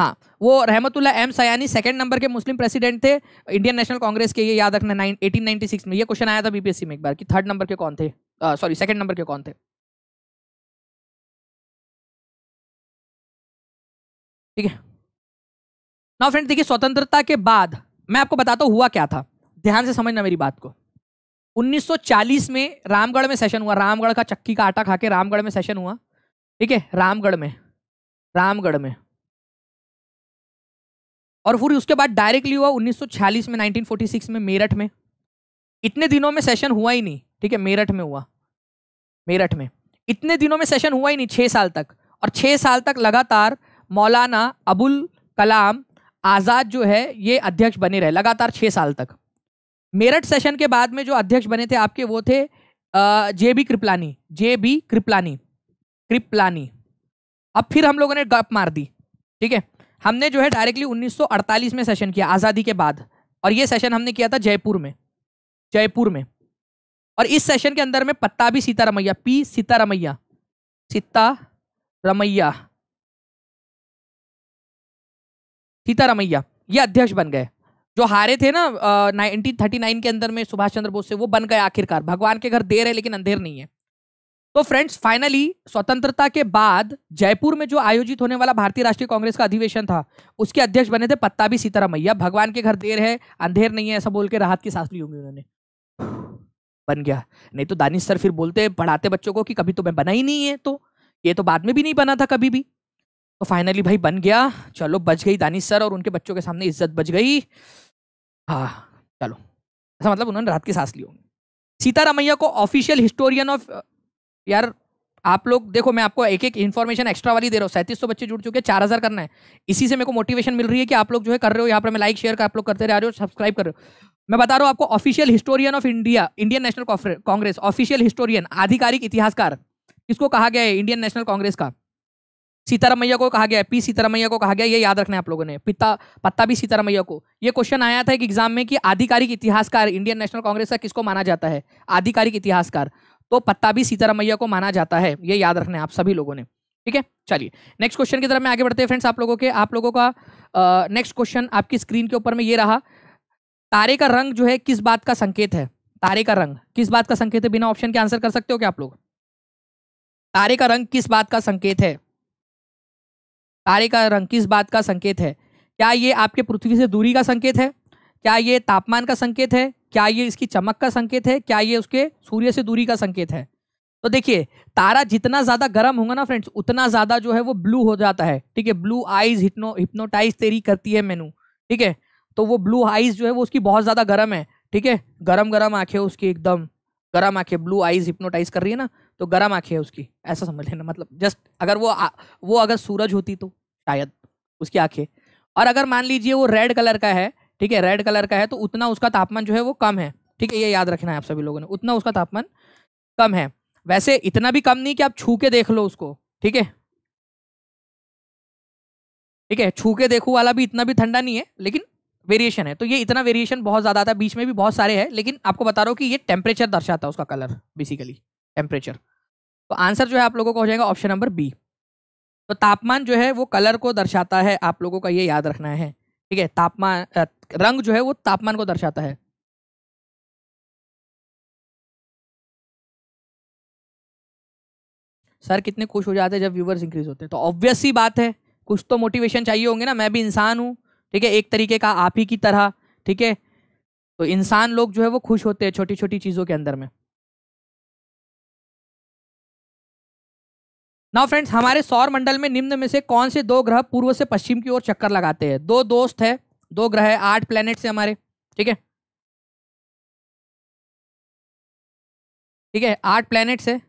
हाँ, वो Rahimtulla M Sayani second number के मुस्लिम प्रेसिडेंट थे इंडियन नेशनल कांग्रेस के, ये याद रखना। 1896 में ये क्वेश्चन आया था बीपीएससी में एक बार कि थर्ड नंबर के कौन थे, सॉरी सेकंड नंबर के कौन थे। ठीक है ना फ्रेंड, देखिए स्वतंत्रता के बाद मैं आपको बताता हूँ हुआ क्या था, ध्यान से समझना मेरी बात को। 1940 में रामगढ़ में सेशन हुआ, रामगढ़ का चक्की का आटा खा के रामगढ़ में सेशन हुआ। ठीक है, रामगढ़ में। और फिर उसके बाद डायरेक्टली हुआ 1946 में, 1946 में मेरठ में। इतने दिनों में सेशन हुआ ही नहीं, ठीक है, मेरठ में हुआ, मेरठ में इतने दिनों में सेशन हुआ ही नहीं 6 साल तक। और 6 साल तक लगातार मौलाना अबुल कलाम आज़ाद जो है ये अध्यक्ष बने रहे लगातार 6 साल तक। मेरठ सेशन के बाद में जो अध्यक्ष बने थे आपके वो थे जे बी कृपलानी। अब फिर हम लोगों ने गप मार दी, ठीक है, हमने जो है डायरेक्टली 1948 में सेशन किया आज़ादी के बाद, और ये सेशन हमने किया था जयपुर में। और इस सेशन के अंदर में पत्ता भी सीतारमैया ये अध्यक्ष बन गए। जो हारे थे ना 1939 के अंदर में सुभाष चंद्र बोस से, वो बन गए आखिरकार। भगवान के घर देर है लेकिन अंधेर नहीं है। तो फ्रेंड्स फाइनली स्वतंत्रता के बाद जयपुर में जो आयोजित होने वाला भारतीय राष्ट्रीय कांग्रेस का अधिवेशन था उसके अध्यक्ष बने थे पत्ताभी सीतारमैया। भगवान के घर देर है अंधेर नहीं है ऐसा बोल के राहत की सांस ली होंगी उन्होंने, बन गया। नहीं तो दानिश सर फिर बोलते पढ़ाते बच्चों को कि कभी तो मैं बना ही नहीं है, तो ये तो बाद में भी नहीं बना था कभी भी। तो फाइनली भाई बन गया, चलो बच गई दानिश सर और उनके बच्चों के सामने इज्जत बच गई। हाँ चलो, ऐसा मतलब उन्होंने राहत की सांस ली होंगी। सीतारमैया को ऑफिशियल हिस्टोरियन ऑफ, यार आप लोग देखो मैं आपको एक एक इन्फॉर्मेशन एक्स्ट्रा वाली दे रहा हूँ। 3700 बच्चे जुड़ चुके हैं, 4000 करना है, इसी से मेरे को मोटिवेशन मिल रही है कि आप लोग जो है कर रहे हो। यहाँ पर मैं लाइक शेयर का आप लोग करते रह रहे हो, सब्सक्राइब कर रहे हो। मैं बता रहा हूँ आपको, official historian of India, Indian National Congress, official historian, आधिकारिक इतिहासकार किसको कहा गया है इंडियन नेशनल कांग्रेस का? सीतारमैया को कहा गया है, पी सीतारमैया को कहा गया। ये याद रखना है आप लोगों ने, पत्ताभी सीतारमैया को। ये क्वेश्चन आया था एक एग्जाम में कि आधिकारिक इतिहासकार इंडियन नेशनल कांग्रेस का किसको माना जाता है, आधिकारिक इतिहासकार, तो पत्ताभी सीतारमैया को माना जाता है। ये याद रखना है आप सभी लोगों ने, ठीक है। चलिए नेक्स्ट क्वेश्चन की तरफ में आगे बढ़ते हैं फ्रेंड्स। आप लोगों का नेक्स्ट क्वेश्चन आपकी स्क्रीन के ऊपर में ये रहा। तारे का रंग जो है किस बात का संकेत है? तारे का रंग किस बात का संकेत है? बिना ऑप्शन के आंसर कर सकते हो क्या आप लोग? तारे का रंग किस बात का संकेत है? तारे का रंग किस बात का संकेत है? क्या ये आपके पृथ्वी से दूरी का संकेत है? क्या ये तापमान का संकेत है? क्या ये इसकी चमक का संकेत है? क्या ये उसके सूर्य से दूरी का संकेत है? तो देखिए, तारा जितना ज़्यादा गर्म होगा ना फ्रेंड्स, उतना ज़्यादा जो है वो ब्लू हो जाता है, ठीक है। ब्लू आइज हिप्नोटाइज तेरी करती है मेनू, ठीक है। तो वो ब्लू आइज जो है वो उसकी बहुत ज़्यादा गर्म है, ठीक है। गर्म आँखें उसकी, एकदम गर्म आँखें, ब्लू आइज हिप्नोटाइज कर रही है ना, तो गर्म आँखें है उसकी, ऐसा समझ लेना। मतलब जस्ट अगर वो अगर सूरज होती तो शायद उसकी आँखें, और अगर मान लीजिए वो रेड कलर का है, ठीक है, रेड कलर का है, तो उतना उसका तापमान जो है वो कम है, ठीक है। ये याद रखना है आप सभी लोगों ने, उतना उसका तापमान कम है। वैसे इतना भी कम नहीं कि आप छू के देख लो उसको, ठीक है, ठीक है। छू के देखो वाला भी इतना भी ठंडा नहीं है, लेकिन वेरिएशन है। तो ये इतना वेरिएशन बहुत ज़्यादा आता है, बीच में भी बहुत सारे हैं, लेकिन आपको बता रहा हूँ कि ये टेम्परेचर दर्शाता है उसका कलर, बेसिकली टेम्परेचर। तो आंसर जो है आप लोगों का हो जाएगा ऑप्शन नंबर बी। तो तापमान जो है वो कलर को दर्शाता है, आप लोगों का ये याद रखना है, ठीक है। तापमान, रंग जो है वो तापमान को दर्शाता है। सर कितने खुश हो जाते हैं जब व्यूवर्स इंक्रीज होते हैं, तो ऑब्वियस सी बात है कुछ तो मोटिवेशन चाहिए होंगे ना। मैं भी इंसान हूँ, ठीक है, एक तरीके का आप ही की तरह, ठीक है। तो इंसान लोग जो है वो खुश होते हैं छोटी छोटी चीज़ों के अंदर में। नाउ फ्रेंड्स, हमारे सौर मंडल में निम्न में से कौन से दो ग्रह पूर्व से पश्चिम की ओर चक्कर लगाते हैं? दो दोस्त है, दो ग्रह है, 8 प्लैनेट्स है हमारे, ठीक है, ठीक है, 8 प्लैनेट्स है।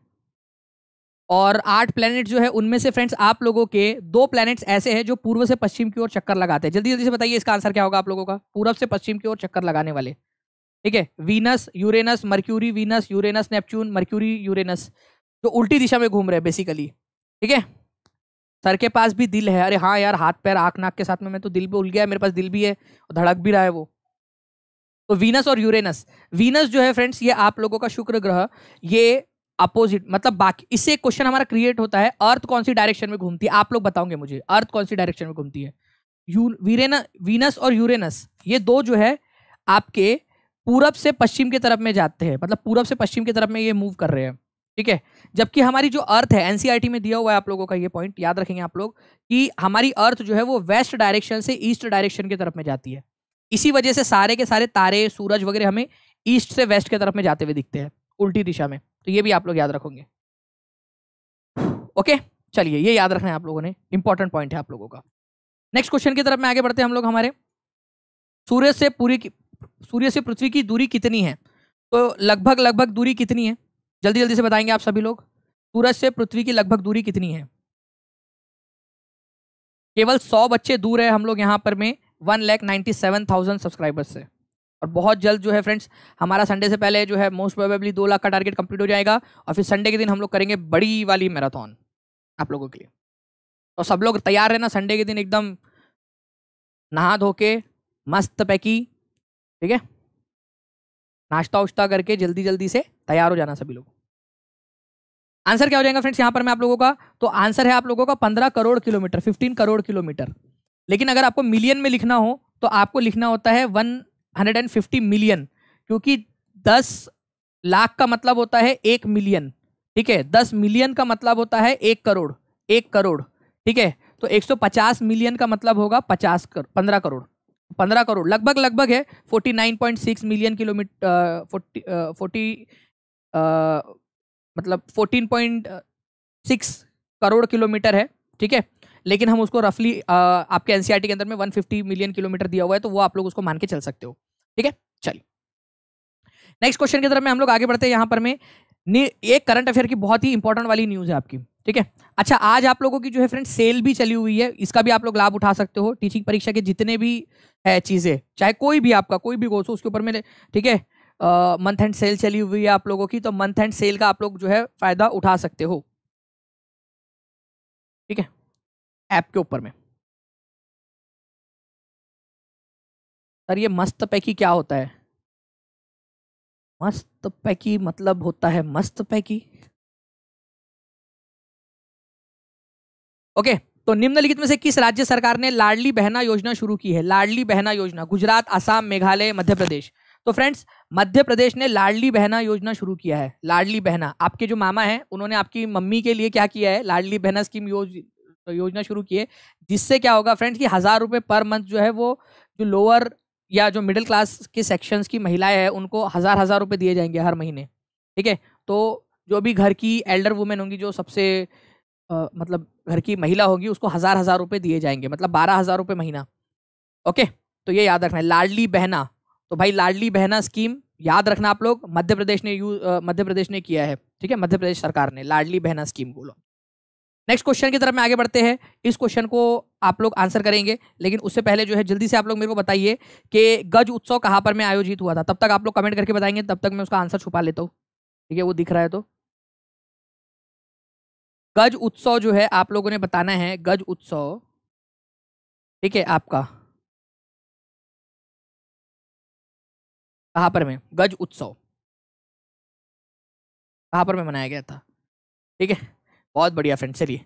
और 8 प्लैनेट्स जो है उनमें से फ्रेंड्स आप लोगों के 2 प्लैनेट्स ऐसे हैं जो पूर्व से पश्चिम की ओर चक्कर लगाते हैं। जल्दी जल्दी से बताइए इसका आंसर क्या होगा आप लोगों का, पूर्व से पश्चिम की ओर चक्कर लगाने वाले, ठीक है। Venus Uranus, Mercury Venus, Uranus Neptune, Mercury Uranus, जो उल्टी दिशा में घूम रहे हैं बेसिकली, ठीक है। सर के पास भी दिल है, अरे हाँ यार, हाथ पैर आँख नाक के साथ में मैं तो दिल भी उल गया है, मेरे पास दिल भी है और धड़क भी रहा है वो। तो वीनस और यूरेनस, वीनस जो है फ्रेंड्स ये आप लोगों का शुक्र ग्रह, ये अपोजिट, मतलब बाकी इससे एक क्वेश्चन हमारा क्रिएट होता है, अर्थ कौन सी डायरेक्शन में घूमती है? आप लोग बताओगे मुझे अर्थ कौन सी डायरेक्शन में घूमती है? वीनस और यूरेनस ये दो जो है आपके पूरब से पश्चिम की तरफ में जाते हैं, मतलब पूरब से पश्चिम की तरफ में ये मूव कर रहे हैं, ठीक है। जबकि हमारी जो अर्थ है, एनसीईआरटी में दिया हुआ है आप लोगों का ये पॉइंट, याद रखेंगे आप लोग कि हमारी अर्थ जो है वो वेस्ट डायरेक्शन से ईस्ट डायरेक्शन की तरफ में जाती है। इसी वजह से सारे के सारे तारे, सूरज वगैरह हमें ईस्ट से वेस्ट की तरफ में जाते हुए दिखते हैं उल्टी दिशा में। तो ये भी आप लोग याद रखोगे, ओके। चलिए, ये याद रखना है आप लोगों ने, इंपॉर्टेंट पॉइंट है आप लोगों का। नेक्स्ट क्वेश्चन की तरफ में आगे बढ़ते हैं हम लोग। हमारे सूर्य से पृथ्वी की दूरी कितनी है? तो लगभग दूरी कितनी है, जल्दी जल्दी से बताएंगे आप सभी लोग। सूरज से पृथ्वी की लगभग दूरी कितनी है? केवल 100 बच्चे दूर है हम लोग यहाँ पर में 1,97,000 सब्सक्राइबर्स से। और बहुत जल्द जो है फ्रेंड्स हमारा संडे से पहले जो है मोस्ट प्रोबेबली 2 लाख का टारगेट कंप्लीट हो जाएगा और फिर संडे के दिन हम लोग करेंगे बड़ी वाली मैराथन आप लोगों के लिए। और सब लोग तैयार रहना संडे के दिन एकदम नहा धो के मस्त पैकी, ठीक है, नाश्ता उश्ता करके जल्दी जल्दी से तैयार हो जाना सभी लोग। आंसर क्या हो जाएगा फ्रेंड्स यहाँ पर मैं आप लोगों का? तो आंसर है आप लोगों का 15 करोड़ किलोमीटर, 15 करोड़ किलोमीटर। लेकिन अगर आपको मिलियन में लिखना हो तो आपको लिखना होता है 150 मिलियन, क्योंकि 10 लाख का मतलब होता है 1 मिलियन, ठीक है, 10 मिलियन का मतलब होता है 1 करोड़, ठीक है। तो 150 मिलियन का मतलब होगा 15 करोड़ लगभग है 49.6 मिलियन किलोमीटर, 14.6 करोड़ किलोमीटर है, ठीक है। लेकिन हम उसको रफली आपके एनसीईआरटी के अंदर में 150 मिलियन किलोमीटर दिया हुआ है तो वो आप लोग उसको मान के चल सकते हो, ठीक है। चलिए नेक्स्ट क्वेश्चन की तरफ में हम लोग आगे बढ़ते हैं। यहाँ पर में एक करंट अफेयर की बहुत ही इंपॉर्टेंट वाली न्यूज़ है आपकी, ठीक है। अच्छा, आज आप लोगों की जो है फ्रेंड्स सेल भी चली हुई है, इसका भी आप लोग लाभ उठा सकते हो। टीचिंग परीक्षा के जितने भी है चीज़ें, चाहे कोई भी आपका कोई भी कोर्स हो उसके ऊपर मेरे, ठीक है, मंथ एंड सेल चली हुई है आप लोगों की, तो मंथ एंड सेल का आप लोग जो है फायदा उठा सकते हो, ठीक है, ऐप के ऊपर में। सर ये मस्त पैकी क्या होता है? मस्त पैकी मतलब होता है मस्त पैकी। ओके, तो निम्नलिखित में से किस राज्य सरकार ने लाडली बहना योजना शुरू की है? लाडली बहना योजना, गुजरात, आसाम, मेघालय, मध्य प्रदेश। तो फ्रेंड्स मध्य प्रदेश ने लाडली बहना योजना शुरू किया है। लाडली बहना आपके जो मामा हैं उन्होंने आपकी मम्मी के लिए क्या किया है? लाडली बहना स्कीम योजना शुरू की है, जिससे क्या होगा फ्रेंड्स कि 1000 रुपये पर मंथ जो है वो जो लोअर या जो मिडिल क्लास के सेक्शंस की महिलाएं हैं उनको 1000 रुपये दिए जाएंगे हर महीने, ठीक है। तो जो भी घर की एल्डर वुमेन होंगी, जो सबसे मतलब घर की महिला होगी, उसको 1000 रुपये दिए जाएंगे, मतलब 12,000 रुपये महीना। ओके, तो ये याद रखना है लाडली बहना। तो भाई लाडली बहना स्कीम याद रखना आप लोग, मध्य प्रदेश ने किया है, ठीक है, मध्य प्रदेश सरकार ने लाडली बहना स्कीम बोलो। नेक्स्ट क्वेश्चन की तरफ में आगे बढ़ते हैं। इस क्वेश्चन को आप लोग आंसर करेंगे, लेकिन उससे पहले जो है जल्दी से आप लोग मेरे को बताइए कि गज उत्सव कहाँ पर में आयोजित हुआ था। तब तक आप लोग कमेंट करके बताएंगे, तब तक मैं उसका आंसर छुपा लेता हूँ, ठीक है, वो दिख रहा है। तो गज उत्सव जो है आप लोगों ने बताना है, गज उत्सव, ठीक है, आपका कहाँ पर में, गज उत्सव कहाँ पर में मनाया गया था, ठीक है। बहुत बढ़िया फ्रेंड्स, चलिए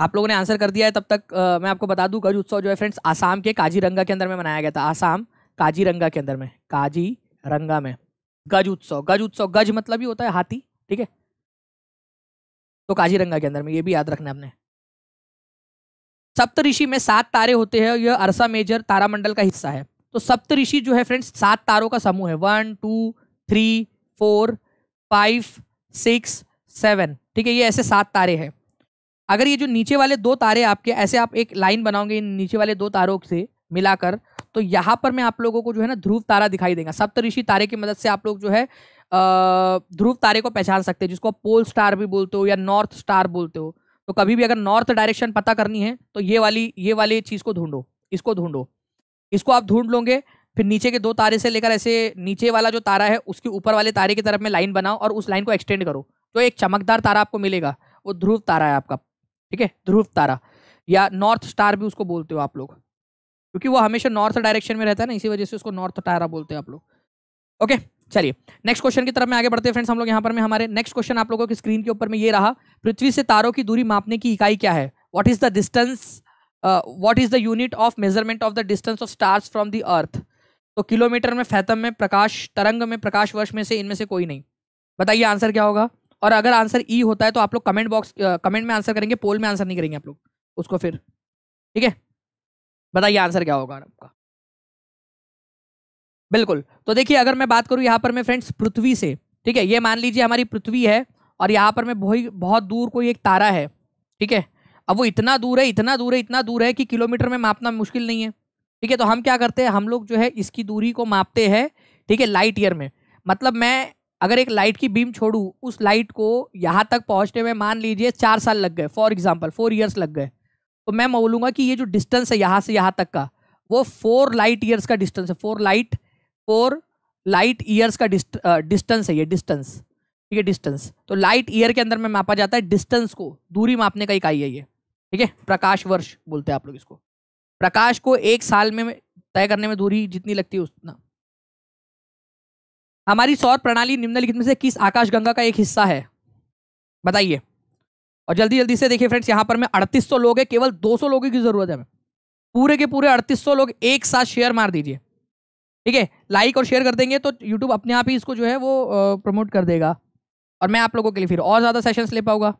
आप लोगों ने आंसर कर दिया है। तब तक मैं आपको बता दूं गज उत्सव जो है फ्रेंड्स आसाम के काजीरंगा के अंदर में मनाया गया था। आसाम काजीरंगा के अंदर में, काजीरंगा में गज उत्सव। गज उत्सव, गज मतलब ही होता है हाथी, ठीक है, तो काजीरंगा के अंदर में, ये भी याद रखना आपने। सप्तऋषि में 7 तारे होते हैं, यह अरसा मेजर तारामंडल का हिस्सा है। तो सप्तऋषि जो है फ्रेंड्स 7 तारों का समूह है, 1 2 3 4 5 6 7, ठीक है, ये ऐसे 7 तारे हैं। अगर ये जो नीचे वाले 2 तारे आपके ऐसे आप एक लाइन बनाओगे इन नीचे वाले 2 तारों से मिलाकर, तो यहाँ पर मैं आप लोगों को जो है ना ध्रुव तारा दिखाई देगा। सप्तऋषि तारे की मदद से आप लोग जो है ध्रुव तारे को पहचान सकते हैं, जिसको आप पोल स्टार भी बोलते हो या नॉर्थ स्टार बोलते हो। तो कभी भी अगर नॉर्थ डायरेक्शन पता करनी है तो ये वाली चीज़ को ढूंढो, इसको ढूंढो, इसको आप ढूंढ लोगे। फिर नीचे के 2 तारे से लेकर ऐसे नीचे वाला जो तारा है उसके ऊपर वाले तारे की तरफ में लाइन बनाओ और उस लाइन को एक्सटेंड करो, तो एक चमकदार तारा आपको मिलेगा, वो ध्रुव तारा है आपका, ठीक है, ध्रुव तारा या नॉर्थ स्टार भी उसको बोलते हो आप लोग, क्योंकि वो हमेशा नॉर्थ डायरेक्शन में रहता है ना, इसी वजह से उसको नॉर्थ तारा बोलते हैं आप लोग। ओके, चलिए नेक्स्ट क्वेश्चन की तरफ में आगे बढ़ते हैं फ्रेंड्स हम लोग। यहाँ पर में हमारे नेक्स्ट क्वेश्चन आप लोगों की स्क्रीन के ऊपर में ये रहा, पृथ्वी से तारों की दूरी मापने की इकाई क्या है? What is the distance, what is the unit of measurement of the distance of stars from the earth? तो किलोमीटर में, फैथम में, प्रकाश तरंग में, प्रकाश वर्ष में से इनमें से कोई नहीं। बताइए आंसर क्या होगा। और अगर आंसर ई होता है तो आप लोग कमेंट में आंसर करेंगे, पोल में आंसर नहीं करेंगे आप लोग उसको फिर, ठीक है। बताइए आंसर क्या होगा आपका। बिल्कुल, तो देखिए अगर मैं बात करूं यहाँ पर मैं फ्रेंड्स पृथ्वी से, ठीक है, ये मान लीजिए हमारी पृथ्वी है और यहाँ पर मैं बहुत दूर कोई एक तारा है, ठीक है। अब वो इतना दूर है कि किलोमीटर में मापना मुश्किल नहीं है, ठीक है। तो हम क्या करते हैं, हम लोग जो है इसकी दूरी को मापते हैं, ठीक है, लाइट ईयर में। मतलब मैं अगर एक लाइट की बीम छोड़ू, उस लाइट को यहाँ तक पहुँचने में मान लीजिए 4 साल लग गए, फॉर एग्जाम्पल 4 ईयर्स लग गए, तो मैं बोलूँगा कि ये जो डिस्टेंस है यहाँ से यहाँ तक का वो 4 लाइट ईयर्स का डिस्टेंस है, 4 लाइट ईयर्स का डिस्टेंस है ये डिस्टेंस, ठीक है डिस्टेंस। तो लाइट ईयर के अंदर में मापा जाता है डिस्टेंस को, दूरी मापने का इकाई है ये, ठीक है। प्रकाश वर्ष बोलते हैं आप लोग इसको, प्रकाश को 1 साल में तय करने में दूरी जितनी लगती है उतना। हमारी सौर प्रणाली निम्नलिखित में से किस आकाशगंगा का एक हिस्सा है, बताइए। और जल्दी जल्दी से देखिए फ्रेंड्स, यहाँ पर मैं 3800 लोग हैं, केवल 200 लोगों की जरूरत है, पूरे के पूरे 3800 लोग एक साथ शेयर मार दीजिए, ठीक है। लाइक और शेयर कर देंगे तो यूट्यूब अपने आप ही इसको जो है वो प्रमोट कर देगा, और मैं आप लोगों के लिए फिर और ज़्यादा सेशंस ले पाऊँगा।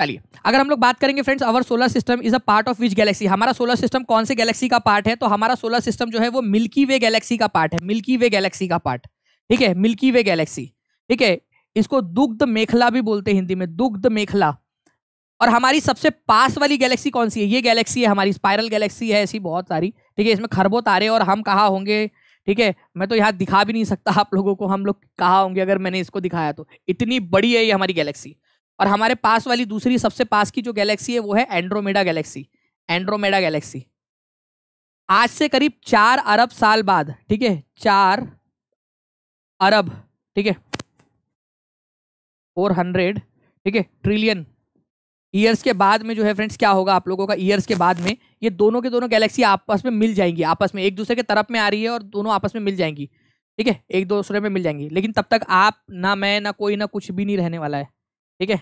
चलिए, अगर हम लोग बात करेंगे friends, our solar system is a part of which galaxy, हमारा सोलर सिस्टम कौन से गैलेक्सी का पार्ट है, तो हमारा सोलर सिस्टम जो है वो मिल्की वे गैलेक्सी का पार्ट है, मिल्की वे गैलेक्सी का पार्ट, ठीक है, मिल्की वे गैलेक्सी, ठीक है। इसको दुग्ध मेखला भी बोलते हैं हिंदी में, दुग्ध मेखला। और हमारी सबसे पास वाली गैलेक्सी कौन सी है, ये गैलेक्सी है हमारी, स्पायरल गैलेक्सी है, ऐसी बहुत सारी, ठीक है। इसमें खरबों तारे और हम कहाँ होंगे, ठीक है, मैं तो यहाँ दिखा भी नहीं सकता आप लोगों को हम लोग कहाँ होंगे अगर मैंने इसको दिखाया तो, इतनी बड़ी है ये हमारी गैलेक्सी। और हमारे पास वाली दूसरी सबसे पास की जो गैलेक्सी है वो है एंड्रोमेडा गैलेक्सी, एंड्रोमेडा गैलेक्सी। आज से करीब 4 अरब साल बाद, ठीक है, 4 अरब, ठीक है, 400, ठीक है, ट्रिलियन ईयर्स के बाद में जो है फ्रेंड्स क्या होगा आप लोगों का, ईयर्स के बाद में ये दोनों के दोनों गैलेक्सी आपस में मिल जाएंगी, आपस में एक दूसरे के तरफ में आ रही है और दोनों आपस में मिल जाएंगी, ठीक है, एक दूसरे में मिल जाएंगी। लेकिन तब तक आप ना, मैं ना, कोई ना कुछ भी नहीं रहने वाला है, ठीक है।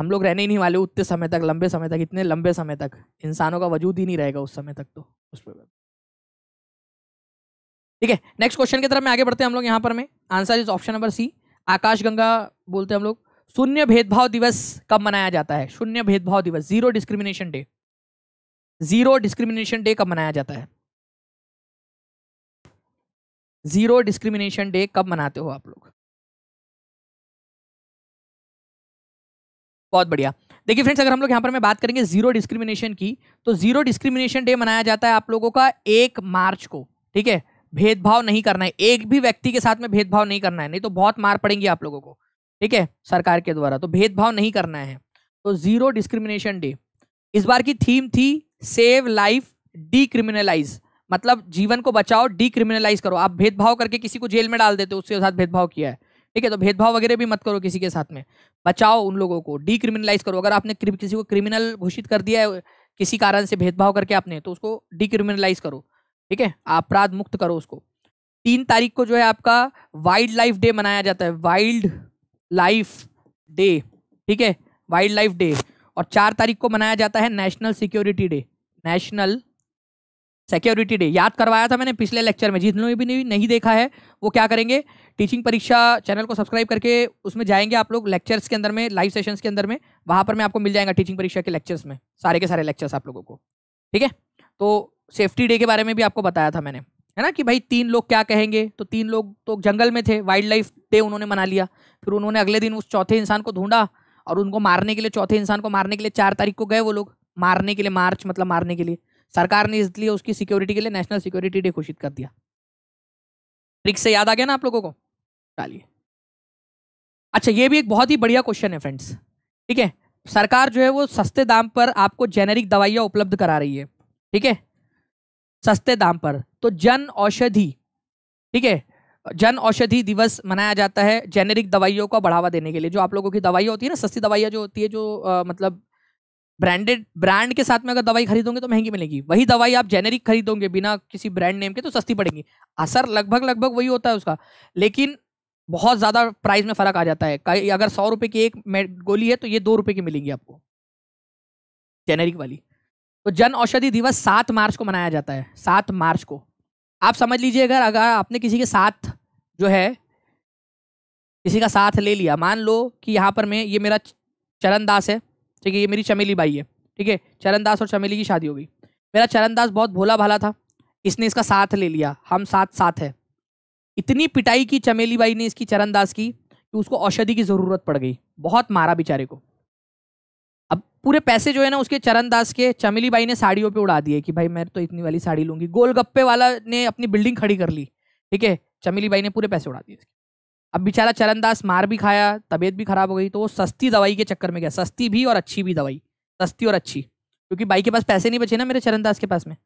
हम लोग रहने ही नहीं वाले उतने समय तक, लंबे समय तक, इतने लंबे समय तक इंसानों का वजूद ही नहीं रहेगा उस समय तक, तो उस पर, ठीक है। नेक्स्ट क्वेश्चन की तरफ में आगे बढ़ते हैं हम लोग। यहाँ पर में answer is option number C, आकाशगंगा बोलते हैं हम लोग। शून्य भेदभाव दिवस कब मनाया जाता है, शून्य भेदभाव दिवस, zero discrimination day, zero discrimination day कब मनाया जाता है, जीरो डिस्क्रिमिनेशन डे कब मनाते हो आप लोग? बहुत बढ़िया। देखिए फ्रेंड्स, अगर हम लोग यहाँ पर मैं बात करेंगे जीरो डिस्क्रिमिनेशन की, तो जीरो डिस्क्रिमिनेशन डे मनाया जाता है आप लोगों का 1 मार्च को, ठीक है। भेदभाव नहीं करना है, एक भी व्यक्ति के साथ में भेदभाव नहीं करना है, नहीं तो बहुत मार पड़ेंगी आप लोगों को, ठीक है, सरकार के द्वारा, तो भेदभाव नहीं करना है। तो जीरो डिस्क्रिमिनेशन डे, इस बार की थीम थी सेव लाइफ डीक्रिमिनलाइज, मतलब जीवन को बचाओ डीक्रिमिनलाइज करो। आप भेदभाव करके किसी को जेल में डाल देते हो, उसके साथ भेदभाव किया है, ठीक है, तो भेदभाव वगैरह भी मत करो किसी के साथ में, बचाओ उन लोगों को, डीक्रिमिनलाइज करो। अगर आपने किसी को क्रिमिनल घोषित कर दिया है किसी कारण से, भेदभाव करके आपने, तो उसको डीक्रिमिनलाइज करो, ठीक है, अपराध मुक्त करो उसको। 3 तारीख को जो है आपका वाइल्ड लाइफ डे मनाया जाता है, वाइल्ड लाइफ डे, ठीक है, वाइल्ड लाइफ डे। और 4 तारीख को मनाया जाता है national security day, national security day. याद करवाया था मैंने पिछले लेक्चर में, जिन्होंने भी नहीं देखा है वो क्या करेंगे, टीचिंग परीक्षा चैनल को सब्सक्राइब करके उसमें जाएंगे आप लोग, लेक्चर्स के अंदर में, लाइव सेशंस के अंदर में, वहाँ पर मैं आपको मिल जाएगा टीचिंग परीक्षा के लेक्चर्स में, सारे के सारे लेक्चर्स आप लोगों को, ठीक है। तो सेफ्टी डे के बारे में भी आपको बताया था मैंने, है ना, कि भाई 3 लोग क्या कहेंगे, तो 3 लोग तो जंगल में थे, वाइल्ड लाइफ डे उन्होंने मना लिया। फिर उन्होंने अगले दिन उस चौथे इंसान को ढूंढा और उनको मारने के लिए, चौथे इंसान को मारने के लिए 4 तारीख को गए वो लोग मारने के लिए, मार्च मतलब मारने के लिए। सरकार ने इसलिए उसकी सिक्योरिटी के लिए नेशनल सिक्योरिटी डे घोषित कर दिया। ट्रिक से याद आ गया ना आप लोगों को? चलिए, अच्छा ये भी एक बहुत ही बढ़िया क्वेश्चन है फ्रेंड्स, ठीक है। सरकार जो है वो सस्ते दाम पर आपको जेनेरिक दवाइयाँ उपलब्ध करा रही है, ठीक है, सस्ते दाम पर। तो जन औषधि, ठीक है, जन औषधि दिवस मनाया जाता है जेनेरिक दवाइयों को बढ़ावा देने के लिए। जो आप लोगों की दवाइयाँ होती है ना, सस्ती दवाइयाँ जो होती है, जो मतलब ब्रांडेड, ब्रांड के साथ में अगर दवाई खरीदोगे तो महंगी मिलेगी, वही दवाई आप जेनेरिक खरीदोगे बिना किसी ब्रांड नेम के तो सस्ती पड़ेगी। असर लगभग लगभग वही होता है उसका, लेकिन बहुत ज़्यादा प्राइस में फ़र्क आ जाता है। अगर 100 रुपये की एक गोली है तो ये 2 रुपये की मिलेगी आपको, जेनेरिक वाली। तो जन औषधि दिवस 7 मार्च को मनाया जाता है, 7 मार्च को। आप समझ लीजिए, अगर आपने किसी के साथ जो है, किसी का साथ ले लिया, मान लो कि यहाँ पर मैं, ये मेरा चरणदास है, ठीक है, ये मेरी चमेली बाई है, ठीक है, चरणदास और चमेली की शादी हो गई। मेरा चरणदास बहुत भोला भाला था, इसने इसका साथ ले लिया, हम साथ है। इतनी पिटाई की चमेली बाई ने इसकी, चरणदास की, कि उसको औषधि की ज़रूरत पड़ गई, बहुत मारा बेचारे को। अब पूरे पैसे जो है ना उसके चरण दास के चमेली बाई ने साड़ियों पे उड़ा दिए कि भाई मैं तो इतनी वाली साड़ी लूंगी। गोलगप्पे वाला ने अपनी बिल्डिंग खड़ी कर ली, ठीक है, चमेली बाई ने पूरे पैसे उड़ा दिए। अब बेचारा चरण दास मार भी खाया, तबीयत भी खराब हो गई, तो वो सस्ती दवाई के चक्कर में गया, सस्ती भी और अच्छी भी दवाई, सस्ती और अच्छी, क्योंकि बाई के पास पैसे नहीं बचे ना मेरे चरण दास के पास में,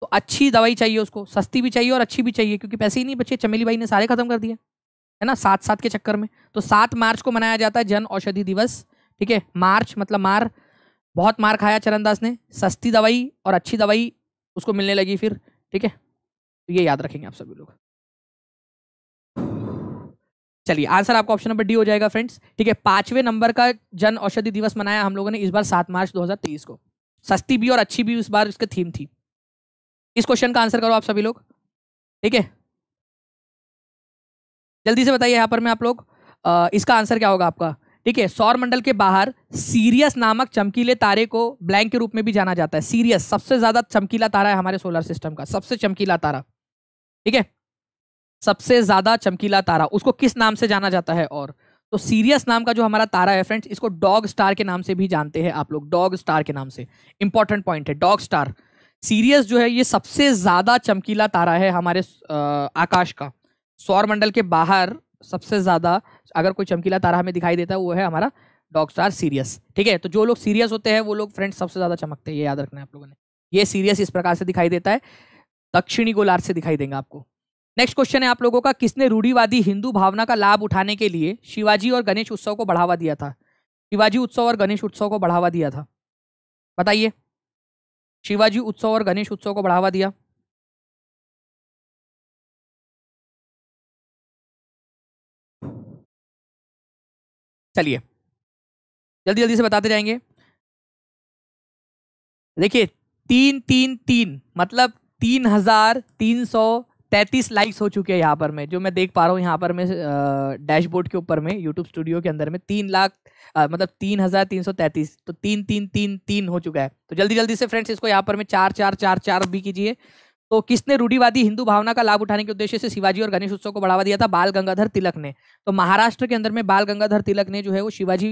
तो अच्छी दवाई चाहिए उसको, सस्ती भी चाहिए और अच्छी भी चाहिए, क्योंकि पैसे ही नहीं बचे, चमेली बाई ने सारे खत्म कर दिए, है ना, साथ साथ के चक्कर में। तो 7 मार्च को मनाया जाता है जन औषधि दिवस, ठीक है। मार्च मतलब मार, बहुत मार खाया चरणदास ने, सस्ती दवाई और अच्छी दवाई उसको मिलने लगी फिर, ठीक है, तो ये याद रखेंगे आप सभी लोग। चलिए आंसर आपका ऑप्शन नंबर डी हो जाएगा फ्रेंड्स, ठीक है। 5वें नंबर का जन औषधि दिवस मनाया हम लोगों ने इस बार 7 मार्च 2023 को, सस्ती भी और अच्छी भी उस बार उसकी थीम थी। इस क्वेश्चन का आंसर करो आप सभी लोग, ठीक है, जल्दी से बताइए यहाँ पर मैं आप लोग, इसका आंसर क्या होगा आपका, ठीक है। सौर मंडल के बाहर सीरियस नामक चमकीले तारे को ब्लैंक के रूप में भी जाना जाता है। सीरियस सबसे ज्यादा चमकीला तारा है हमारे सोलर सिस्टम का, सबसे चमकीला तारा, ठीक है, सबसे ज्यादा चमकीला तारा, उसको किस नाम से जाना जाता है? और तो सीरियस नाम का जो हमारा तारा है फ्रेंड्स, इसको डॉग स्टार के नाम से भी जानते हैं आप लोग, डॉग स्टार के नाम से। इंपॉर्टेंट पॉइंट है, डॉग स्टार। सीरियस जो है ये सबसे ज्यादा चमकीला तारा है हमारे आकाश का, सौर मंडल के बाहर सबसे ज्यादा अगर कोई चमकीला तारा हमें दिखाई देता है वो है हमारा डॉग स्टार सीरियस, ठीक है। तो जो लोग सीरियस होते हैं वो लोग फ्रेंड्स सबसे ज्यादा चमकते हैं, ये याद रखना है आप लोगों ने। ये सीरियस इस प्रकार से दिखाई देता है, दक्षिणी गोलार्ध से दिखाई देंगे आपको। नेक्स्ट क्वेश्चन है आप लोगों का, किसने रूढ़ीवादी हिंदू भावना का लाभ उठाने के लिए शिवाजी और गणेश उत्सव को बढ़ावा दिया था? शिवाजी उत्सव और गणेश उत्सव को बढ़ावा दिया था, बताइए। शिवाजी उत्सव और गणेश उत्सव को बढ़ावा दिया, चलिए जल्दी जल्दी से बताते जाएंगे। देखिए 333 मतलब 3333 लाइक्स हो चुके हैं यहाँ पर मैं, जो मैं देख पा रहा हूँ यहाँ पर मैं डैशबोर्ड के ऊपर में यूट्यूब स्टूडियो के अंदर में 3,3333, तो 3333 हो चुका है। तो जल्दी जल्दी से फ्रेंड्स इसको यहाँ पर में 4444 भी कीजिए। तो किसने रूढ़ीवादी हिंदू भावना का लाभ उठाने के उद्देश्य से शिवाजी और गणेश उत्सव को बढ़ावा दिया था? बाल गंगाधर तिलक ने। तो महाराष्ट्र के अंदर में बाल गंगाधर तिलक ने जो है वो शिवाजी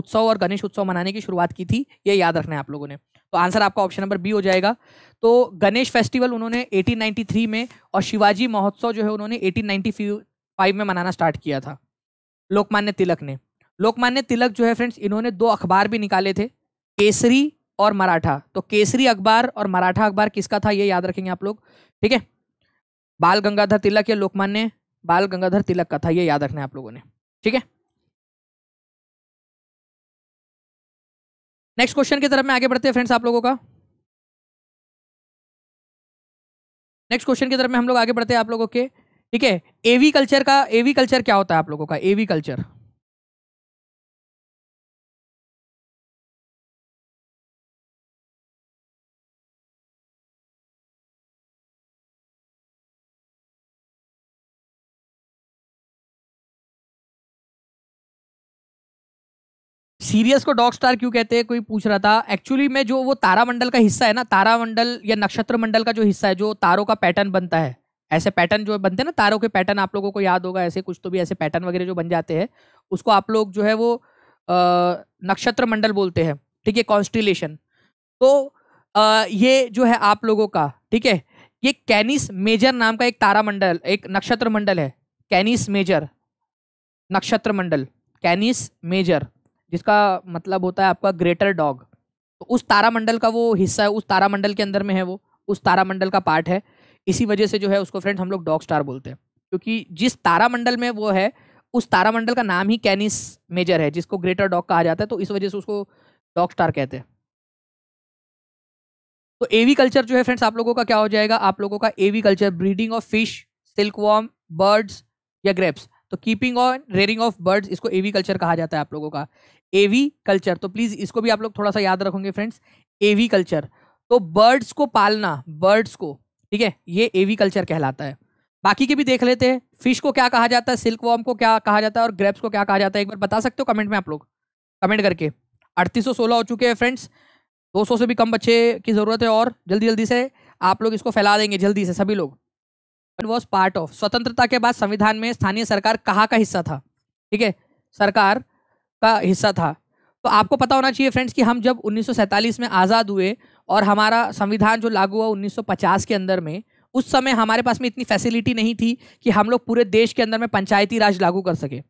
उत्सव और गणेश उत्सव मनाने की शुरुआत की थी, ये याद रखना है आप लोगों ने। तो आंसर आपका ऑप्शन नंबर बी हो जाएगा। तो गणेश फेस्टिवल उन्होंने 1893 में और शिवाजी महोत्सव जो है उन्होंने 1895 में मनाना स्टार्ट किया था लोकमान्य तिलक ने। लोकमान्य तिलक जो है फ्रेंड्स इन्होंने 2 अखबार भी निकाले थे, केसरी और मराठा। तो केसरी अखबार और मराठा अखबार किसका था ये याद रखेंगे आप लोग, ठीक है, बाल गंगाधर तिलक या लोकमान्य बाल गंगाधर तिलक का था, ये याद रखना है आप लोगों ने, ठीक है। नेक्स्ट क्वेश्चन की तरफ में आगे बढ़ते हैं फ्रेंड्स आप लोगों का, नेक्स्ट क्वेश्चन की तरफ में हम लोग आगे बढ़ते हैं आप लोगों के, ठीक है। एवी कल्चर का, एवी कल्चर क्या होता है आप लोगों का? एवी कल्चर, सीरियस को डॉग स्टार क्यों कहते हैं कोई पूछ रहा था। एक्चुअली में जो वो तारामंडल का हिस्सा है ना, तारामंडल या नक्षत्र मंडल का जो हिस्सा है, जो तारों का पैटर्न बनता है, ऐसे पैटर्न जो बनते हैं ना तारों के पैटर्न, आप लोगों को याद होगा ऐसे कुछ, तो भी ऐसे पैटर्न वगैरह जो बन जाते हैं उसको आप लोग जो है वो नक्षत्र मंडल बोलते हैं, ठीक है, कॉन्स्टिलेशन। तो ये जो है आप लोगों का, ठीक है, ये कैनिस मेजर नाम का एक तारामंडल, एक नक्षत्र मंडल है, कैनिस मेजर नक्षत्र मंडल, कैनिस मेजर, जिसका मतलब होता है आपका ग्रेटर डॉग। तो उस तारामंडल का वो हिस्सा है, उस तारामंडल के अंदर में है वो, उस तारामंडल का पार्ट है, इसी वजह से जो है उसको फ्रेंड हम लोग डॉग स्टार बोलते हैं, क्योंकि जिस तारामंडल में वो है उस तारामंडल का नाम ही कैनिस मेजर है, जिसको ग्रेटर डॉग कहा जाता है, तो इस वजह से उसको डॉग स्टार कहते हैं। तो एवी कल्चर जो है फ्रेंड्स आप लोगों का क्या हो जाएगा? आप लोगों का aviculture, breeding of fish, silkworm, birds या ग्रेप्स। तो कीपिंग और रेयरिंग ऑफ बर्ड्स, इसको एवी कल्चर कहा जाता है आप लोगों का, एवी कल्चर। तो प्लीज इसको भी आप लोग थोड़ा सा याद रखोगे फ्रेंड्स, एवी कल्चर। तो बर्ड्स को पालना, बर्ड्स को, ठीक है, ये एवी कल्चर कहलाता है। बाकी के भी देख लेते हैं, फिश को क्या कहा जाता है, सिल्कवॉर्म को क्या कहा जाता है और ग्रेप्स को क्या कहा जाता है, एक बार बता सकते हो कमेंट में आप लोग, कमेंट करके। 3816 हो चुके हैं फ्रेंड्स, 200 से भी कम बच्चे की जरूरत है और जल्दी जल्दी से आप लोग इसको फैला देंगे जल्दी से सभी लोग। वॉज पार्ट ऑफ, स्वतंत्रता के बाद संविधान में स्थानीय सरकार कहाँ का हिस्सा था? ठीक है, सरकार का हिस्सा था। तो आपको पता होना चाहिए फ्रेंड्स कि हम जब 1947 में आज़ाद हुए और हमारा संविधान जो लागू हुआ 1950 के अंदर में, उस समय हमारे पास में इतनी फैसिलिटी नहीं थी कि हम लोग पूरे देश के अंदर में पंचायती राज लागू कर सके,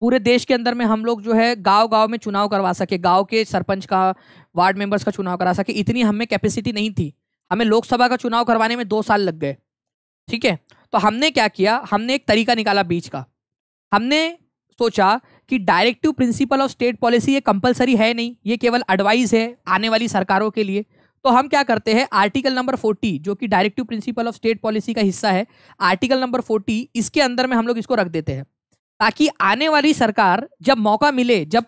पूरे देश के अंदर में हम लोग जो है गांव-गांव में चुनाव करवा सके, गांव के सरपंच का, वार्ड मेंबर्स का चुनाव करा सके, इतनी हमें कैपेसिटी नहीं थी। हमें लोकसभा का चुनाव करवाने में 2 साल लग गए, ठीक है। तो हमने क्या किया, हमने एक तरीका निकाला बीच का। हमने सोचा कि directive principle of state policy ये कंपलसरी है नहीं, ये केवल एडवाइस है आने वाली सरकारों के लिए। तो हम क्या करते हैं, आर्टिकल नंबर 40 जो कि directive principle of state policy का हिस्सा है, आर्टिकल नंबर 40 इसके अंदर में हम लोग इसको रख देते हैं, ताकि आने वाली सरकार जब मौका मिले, जब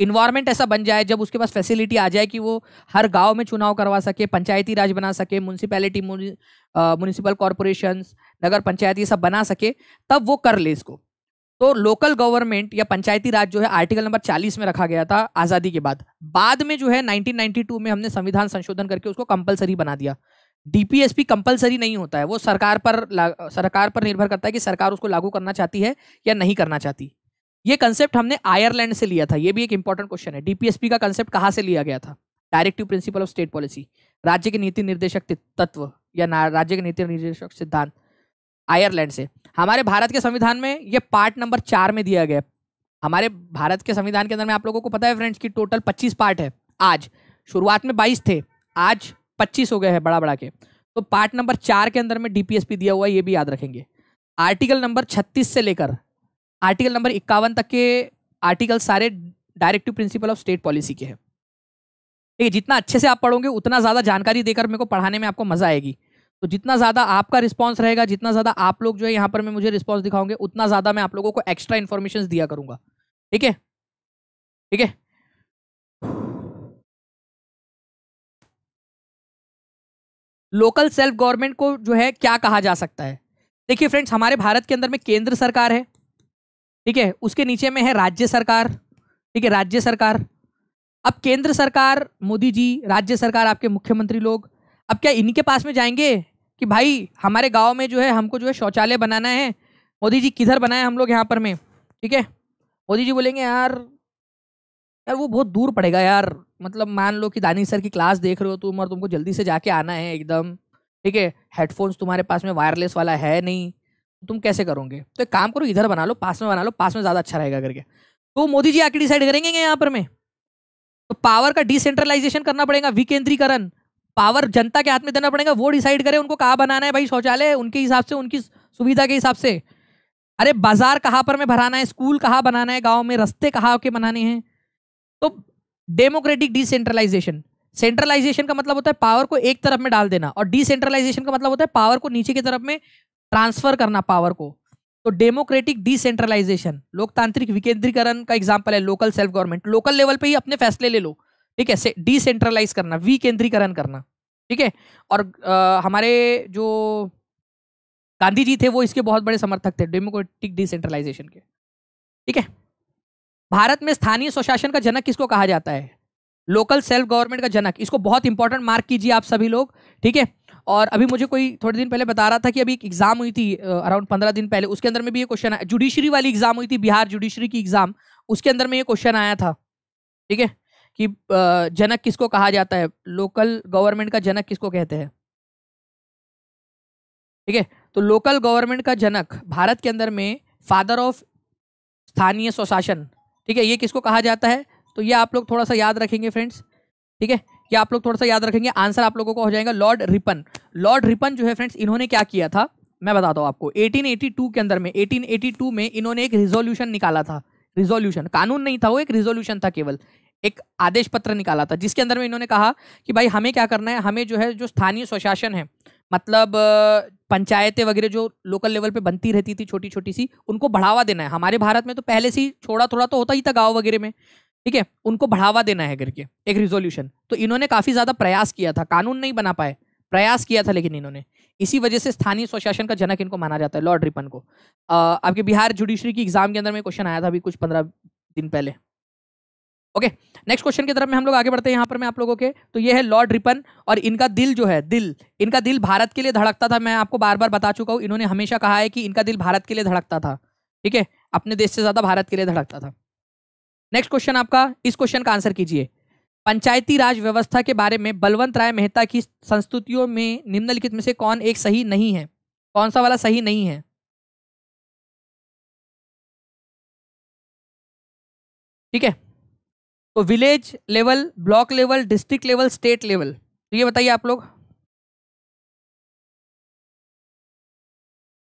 इन्वायरमेंट ऐसा बन जाए, जब उसके पास फैसिलिटी आ जाए कि वो हर गांव में चुनाव करवा सके, पंचायती राज बना सके, municipality, municipal corporations, nagar panchayat ये सब बना सके, तब वो कर ले इसको। तो लोकल गवर्नमेंट या पंचायती राज जो है आर्टिकल नंबर 40 में रखा गया था आज़ादी के बाद। बाद में जो है 1992 में हमने संविधान संशोधन करके उसको कंपलसरी बना दिया। डीपीएसपी कंपलसरी नहीं होता है, वो सरकार पर निर्भर करता है कि सरकार उसको लागू करना चाहती है या नहीं करना चाहती। ये कंसेप्ट हमने आयरलैंड से लिया था, ये भी एक इंपॉर्टेंट क्वेश्चन है। डीपीएसपी का कंसेप्ट कहाँ से लिया गया था, directive principle of state policy, राज्य के नीति निर्देशक तत्व या राज्य के नीति निर्देशक सिद्धांत, आयरलैंड से। हमारे भारत के संविधान में ये पार्ट नंबर 4 में दिया गया। हमारे भारत के संविधान के अंदर में आप लोगों को पता है फ्रेंड्स कि टोटल 25 पार्ट है। आज शुरुआत में 22 थे, आज 25 हो गए हैं बड़ा के। तो पार्ट नंबर 4 के अंदर में डीपीएसपी दिया हुआ है, ये भी याद रखेंगे। आर्टिकल नंबर 36 से लेकर आर्टिकल नंबर 51 तक के आर्टिकल सारे directive principle of state policy के हैं, ठीक है। जितना अच्छे से आप पढ़ोगे उतना ज़्यादा जानकारी देकर मेरे को पढ़ाने में आपको मज़ा आएगी। तो जितना ज़्यादा आपका रिस्पांस रहेगा, जितना ज़्यादा आप लोग जो है यहाँ पर मैं मुझे रिस्पांस दिखाओगे, उतना ज़्यादा मैं आप लोगों को एक्स्ट्रा इन्फॉर्मेशन दिया करूँगा, ठीक है, ठीक है। लोकल सेल्फ गवर्नमेंट को जो है क्या कहा जा सकता है? देखिए फ्रेंड्स, हमारे भारत के अंदर में केंद्र सरकार है, ठीक है, उसके नीचे में है राज्य सरकार, ठीक है, राज्य सरकार। अब केंद्र सरकार मोदी जी, राज्य सरकार आपके मुख्यमंत्री लोग, अब क्या इनके पास में जाएंगे कि भाई हमारे गांव में जो है हमको जो है शौचालय बनाना है, मोदी जी किधर बनाए हम लोग यहाँ पर में, ठीक है। मोदी जी बोलेंगे यार वो बहुत दूर पड़ेगा यार, मतलब मान लो कि दानिश सर की क्लास देख रहे हो तुम और तुमको जल्दी से जाके आना है एकदम, ठीक है, हेडफोन्स तुम्हारे पास में वायरलेस वाला है नहीं, तुम कैसे करोगे? तो एक काम करो, इधर बना लो, पास में बना लो, पास में ज़्यादा अच्छा रहेगा करके। तो मोदी जी आके डिसाइड करेंगे यहाँ पर में। तो पावर का डिसेंट्रलाइजेशन करना पड़ेगा, विकेंद्रीकरण, पावर जनता के हाथ में देना पड़ेगा, वो डिसाइड करें उनको कहाँ बनाना है भाई शौचालय, उनके हिसाब से, उनकी सुविधा के हिसाब से। अरे बाजार कहाँ पर में भराना है, स्कूल कहाँ बनाना है गांव में, रास्ते कहाँ के बनाने हैं। तो डेमोक्रेटिक डिसेंट्रलाइजेशन, सेंट्रलाइजेशन का मतलब होता है पावर को एक तरफ में डाल देना, और डिसेंट्रलाइजेशन का मतलब होता है पावर को नीचे की तरफ में ट्रांसफर करना पावर को। तो डेमोक्रेटिक डिसेंट्रलाइजेशन, लोकतांत्रिक विकेंद्रीकरण का एग्जाम्पल है local self government. Local level पर ही अपने फैसले ले लो, ठीक है, डिसेंट्रलाइज करना, विकेंद्रीकरण करना, ठीक है। और हमारे जो गांधी जी थे वो इसके बहुत बड़े समर्थक थे, डेमोक्रेटिक डिसेंट्रलाइजेशन के, ठीक है। भारत में स्थानीय स्वशासन का जनक किसको कहा जाता है? लोकल सेल्फ गवर्नमेंट का जनक। इसको बहुत इंपॉर्टेंट मार्क कीजिए आप सभी लोग, ठीक है। और अभी मुझे कोई थोड़े दिन पहले बता रहा था कि अभी एक एग्जाम हुई थी अराउंड 15 दिन पहले, उसके अंदर में भी ये क्वेश्चन आया, जुडिशरी वाली एग्जाम हुई थी, बिहार जुडिशरी की एग्जाम, उसके अंदर में ये क्वेश्चन आया था, ठीक है, कि जनक किसको कहा जाता है, लोकल गवर्नमेंट का जनक किसको कहते हैं, ठीक है। तो लोकल गवर्नमेंट का जनक भारत के अंदर में, फादर ऑफ स्थानीय स्वशासन, ठीक है, ये किसको कहा जाता है? तो ये आप लोग थोड़ा सा याद रखेंगे फ्रेंड्स, ठीक है, ये आप लोग थोड़ा सा याद रखेंगे। आंसर आप लोगों को हो जाएगा लॉर्ड रिपन। लॉर्ड रिपन जो है फ्रेंड्स, इन्होंने क्या किया था मैं बताता हूँ आपको। 1882 के अंदर में, 1882 में इन्होंने एक रिजोल्यूशन निकाला था। रिजोल्यूशन कानून नहीं था, वो एक रिजोल्यूशन था, केवल एक आदेश पत्र निकाला था, जिसके अंदर में इन्होंने कहा कि भाई हमें क्या करना है, हमें जो है जो स्थानीय स्वशासन है, मतलब पंचायतें वगैरह जो लोकल लेवल पे बनती रहती थी छोटी छोटी सी, उनको बढ़ावा देना है। हमारे भारत में तो पहले से ही थोड़ा थोड़ा तो होता ही था गाँव वगैरह में, ठीक है, उनको बढ़ावा देना है करके एक रिजोल्यूशन। तो इन्होंने काफ़ी ज़्यादा प्रयास किया था, कानून नहीं बना पाए, प्रयास किया था, लेकिन इन्होंने इसी वजह से स्थानीय स्वशासन का जनक इनको माना जाता है, लॉर्ड रिपन को। आपके बिहार जुडिशरी की एग्जाम के अंदर में क्वेश्चन आया था अभी कुछ 15 दिन पहले। ओके, नेक्स्ट क्वेश्चन की तरफ में हम लोग आगे बढ़ते हैं यहाँ पर मैं आप लोगों के। तो ये है लॉर्ड रिपन, और इनका दिल जो है, दिल, इनका दिल भारत के लिए धड़कता था। मैं आपको बार बार बता चुका हूँ, इन्होंने हमेशा कहा है कि इनका दिल भारत के लिए धड़कता था, ठीक है, अपने देश से ज़्यादा भारत के लिए धड़कता था। नेक्स्ट क्वेश्चन आपका, इस क्वेश्चन का आंसर कीजिए। पंचायती राज व्यवस्था के बारे में बलवंत राय मेहता की संस्तुतियों में निम्नलिखित में से कौन एक सही नहीं है? कौन सा वाला सही नहीं है? ठीक है, तो village level, block level, district level, state level, तो ये बताइए आप लोग।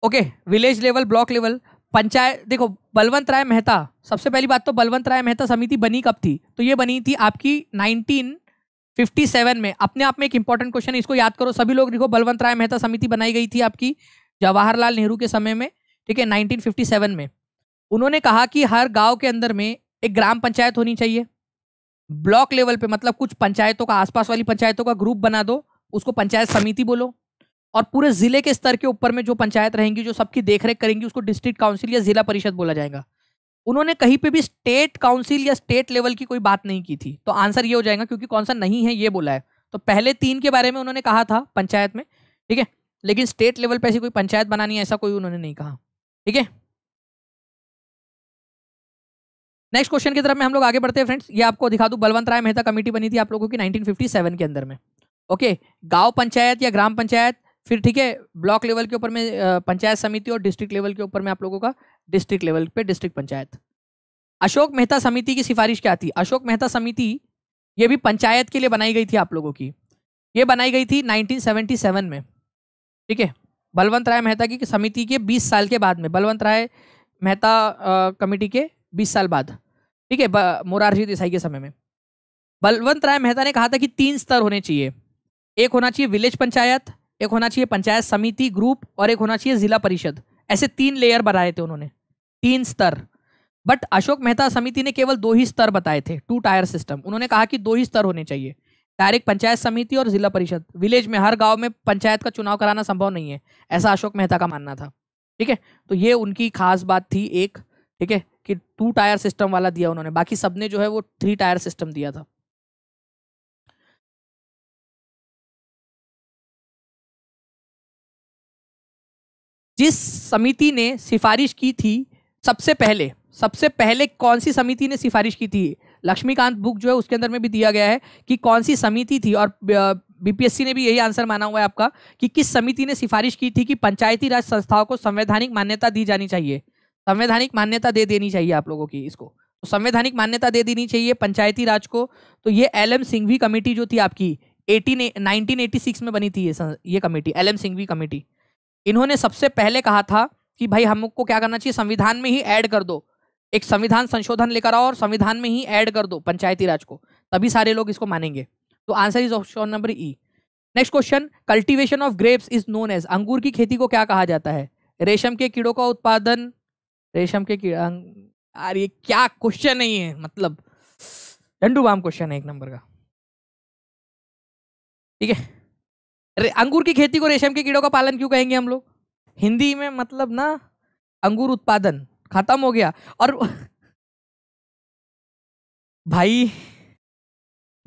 Okay, village level, block level, panchayat. देखो बलवंत राय मेहता, सबसे पहली बात तो बलवंत राय मेहता समिति बनी कब थी? तो ये बनी थी आपकी 1957 में। अपने आप में एक इंपॉर्टेंट क्वेश्चन है, इसको याद करो सभी लोग। देखो बलवंत राय मेहता समिति बनाई गई थी आपकी जवाहरलाल नेहरू के समय में, ठीक है, 1957 में। उन्होंने कहा कि हर गाँव के अंदर में एक ग्राम पंचायत होनी चाहिए। ब्लॉक लेवल पे मतलब कुछ पंचायतों का, आसपास वाली पंचायतों का ग्रुप बना दो, उसको पंचायत समिति बोलो। और पूरे जिले के स्तर के ऊपर में जो पंचायत रहेंगी, जो सबकी देखरेख करेंगी, उसको डिस्ट्रिक्ट काउंसिल या जिला परिषद बोला जाएगा। उन्होंने कहीं पे भी स्टेट काउंसिल या स्टेट लेवल की कोई बात नहीं की थी। तो आंसर ये हो जाएगा, क्योंकि कौन सा नहीं है ये बोला है। तो पहले तीन के बारे में उन्होंने कहा था पंचायत में, ठीक है, लेकिन स्टेट लेवल पर ऐसी कोई पंचायत बनानी है ऐसा कोई उन्होंने नहीं कहा। ठीक है, नेक्स्ट क्वेश्चन की तरफ में हम लोग आगे बढ़ते हैं फ्रेंड्स। ये आपको दिखा दूं, बलवंत राय मेहता कमेटी बनी थी आप लोगों की 1957 के अंदर में। ओके, गांव पंचायत या ग्राम पंचायत, फिर ठीक है ब्लॉक लेवल के ऊपर में पंचायत समिति, और डिस्ट्रिक्ट लेवल के ऊपर में आप लोगों का डिस्ट्रिक्ट लेवल पे डिस्ट्रिक्ट पंचायत। अशोक मेहता समिति की सिफारिश क्या थी? अशोक मेहता समिति ये भी पंचायत के लिए बनाई गई थी आप लोगों की। ये बनाई गई थी 1977 में, ठीक है, बलवंत राय मेहता की समिति के 20 साल के बाद में, बलवंत राय मेहता कमेटी के 20 साल बाद, ठीक है, मोरारजी देसाई के समय में। बलवंत राय मेहता ने कहा था कि तीन स्तर होने चाहिए। एक होना चाहिए विलेज पंचायत, एक होना चाहिए पंचायत समिति ग्रुप, और एक होना चाहिए जिला परिषद। ऐसे तीन लेयर बनाए थे उन्होंने, तीन स्तर। बट अशोक मेहता समिति ने केवल दो ही स्तर बताए थे, 2 टायर सिस्टम। उन्होंने कहा कि दो ही स्तर होने चाहिए, डायरेक्ट पंचायत समिति और जिला परिषद। विलेज में, हर गाँव में पंचायत का चुनाव कराना संभव नहीं है, ऐसा अशोक मेहता का मानना था। ठीक है, तो ये उनकी खास बात थी एक, ठीक है, कि 2 टायर सिस्टम वाला दिया उन्होंने। बाकी सबने जो है वो 3 टायर सिस्टम दिया था। जिस समिति ने सिफारिश की थी सबसे पहले कौन सी समिति ने सिफारिश की थी? लक्ष्मीकांत बुक जो है उसके अंदर में भी दिया गया है कि कौन सी समिति थी, और बीपीएससी ने भी यही आंसर माना हुआ है आपका कि किस समिति ने सिफारिश की थी कि पंचायती राज संस्थाओं को संवैधानिक मान्यता दी जानी चाहिए। संवैधानिक मान्यता दे देनी चाहिए आप लोगों की, इसको तो संवैधानिक मान्यता दे देनी चाहिए पंचायती राज को। तो ये एलएम सिंघवी कमेटी जो थी आपकी 1986 में बनी थी ये कमेटी, एलएम सिंघवी कमेटी। इन्होंने सबसे पहले कहा था कि भाई हमको क्या करना चाहिए, संविधान में ही ऐड कर दो, एक संविधान संशोधन लेकर आओ और संविधान में ही ऐड कर दो पंचायती राज को, तभी सारे लोग इसको मानेंगे। तो answer is option number E. Next question, cultivation of grapes is known as, अंगूर की खेती को क्या कहा जाता है? रेशम के कीड़ों का उत्पादन, रेशम के कीड़ा। यार ये क्या क्वेश्चन नहीं है, मतलब डंडू बाम क्वेश्चन है एक नंबर का। ठीक है, अंगूर की खेती को रेशम के कीड़ों का पालन क्यों कहेंगे हम लोग हिंदी में? मतलब ना, अंगूर उत्पादन खत्म हो गया। और भाई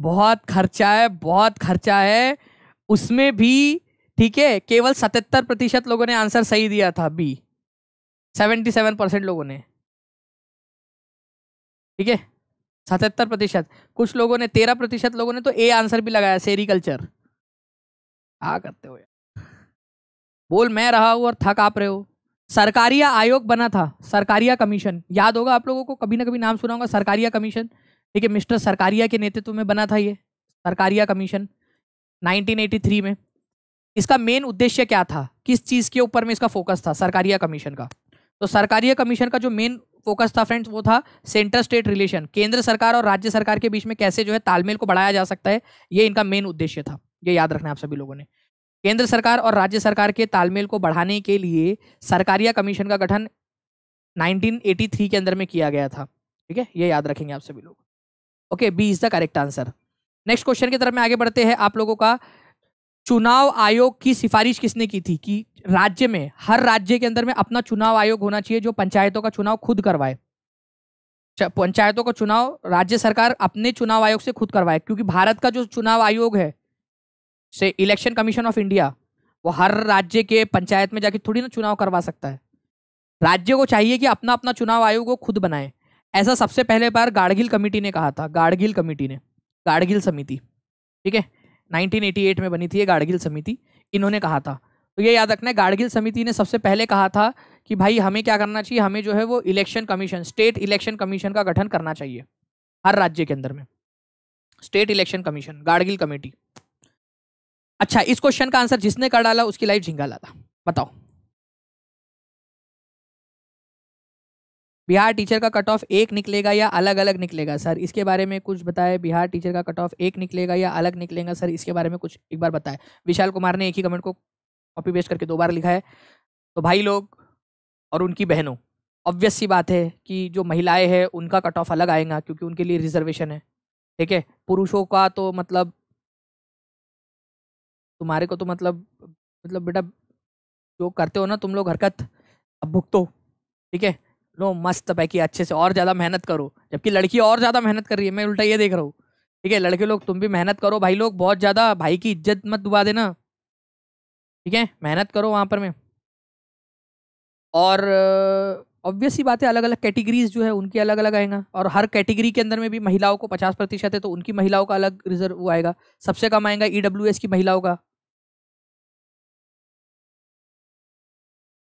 बहुत खर्चा है, बहुत खर्चा है उसमें भी। ठीक है, केवल 77% लोगों ने आंसर सही दिया था बी, 77% लोगों ने, ठीक है, 77%। कुछ लोगों ने 13% लोगों ने तो ए आंसर भी लगाया, सेरिकल्चर। आ करते हो यार, बोल मैं रहा हूं और थक आप रहे हो। सरकारिया आयोग बना था, सरकारिया कमीशन, याद होगा आप लोगों को, कभी ना कभी नाम सुना होगा सरकारिया कमीशन। ठीक है, मिस्टर सरकारिया के नेतृत्व में बना था ये सरकारिया कमीशन 1983 में। इसका मेन उद्देश्य क्या था, किस चीज के ऊपर में इसका फोकस था सरकारिया कमीशन का? तो सरकारिया कमीशन का जो मेन फोकस था फ्रेंड्स वो था सेंटर स्टेट रिलेशन, केंद्र सरकार और राज्य सरकार के बीच में कैसे जो है तालमेल को बढ़ाया जा सकता है, ये इनका मेन उद्देश्य था। ये याद रखना है आप सभी लोगों ने, केंद्र सरकार और राज्य सरकार के तालमेल को बढ़ाने के लिए सरकारिया कमीशन का गठन 1983 के अंदर में किया गया था। ठीक है, ये याद रखेंगे आप सभी लोग। Okay, B is the correct answer. Next question की तरफ में आगे बढ़ते हैं आप लोगों का, चुनाव आयोग की सिफारिश किसने की थी कि राज्य में, हर राज्य के अंदर में अपना चुनाव आयोग होना चाहिए जो पंचायतों का चुनाव खुद करवाए। पंचायतों का चुनाव राज्य सरकार अपने चुनाव आयोग से खुद करवाए, क्योंकि भारत का जो चुनाव आयोग है से इलेक्शन कमीशन ऑफ इंडिया, वो हर राज्य के पंचायत में जाके थोड़ी ना चुनाव करवा सकता है। राज्य को चाहिए कि अपना अपना चुनाव आयोग वो खुद बनाए। ऐसा सबसे पहले बार गाडगिल कमेटी ने कहा था, गाडगिल कमेटी ने, गाडगिल समिति, ठीक है, 1988 में बनी थी ये गाडगिल समिति, इन्होंने कहा था। तो ये याद रखना है, गाडगिल समिति ने सबसे पहले कहा था कि भाई हमें क्या करना चाहिए, हमें जो है वो election commission, state election commission का गठन करना चाहिए हर राज्य के अंदर में, state election commission, Gadgil committee. अच्छा, इस क्वेश्चन का आंसर जिसने कर डाला उसकी लाइफ झिंगा लाला। बताओ, बिहार टीचर का कट ऑफ एक निकलेगा या अलग अलग निकलेगा सर, इसके बारे में कुछ बताएं। बिहार टीचर का कट ऑफ एक निकलेगा या अलग निकलेगा सर, इसके बारे में कुछ एक बार बताएं। विशाल कुमार ने एक ही कमेंट को कॉपी पेस्ट करके 2 बार लिखा है। तो भाई लोग और उनकी बहनों, ऑब्वियस सी बात है कि जो महिलाएं हैं उनका कट ऑफ अलग आएगा क्योंकि उनके लिए रिजर्वेशन है, ठीक है। पुरुषों का तो मतलब तुम्हारे को तो मतलब बेटा जो करते हो ना तुम लोग हरकत, अब भुगतो, ठीक है। लो मस्त पैकी अच्छे से और ज़्यादा मेहनत करो, जबकि लड़की और ज़्यादा मेहनत कर रही है, मैं उल्टा ये देख रहा हूँ, ठीक है। लड़के लोग तुम भी मेहनत करो भाई लोग, बहुत ज़्यादा भाई की इज्जत मत डुबा देना, ठीक है, मेहनत करो वहाँ पर में। और ऑब्वियस ही बात है, अलग अलग कैटेगरीज जो है उनकी अलग अलग आएगा, और हर कैटेगरी के अंदर में भी महिलाओं को 50% है, तो उनकी महिलाओं का अलग रिजर्व आएगा। सबसे कम आएगा EWS की महिलाओं का,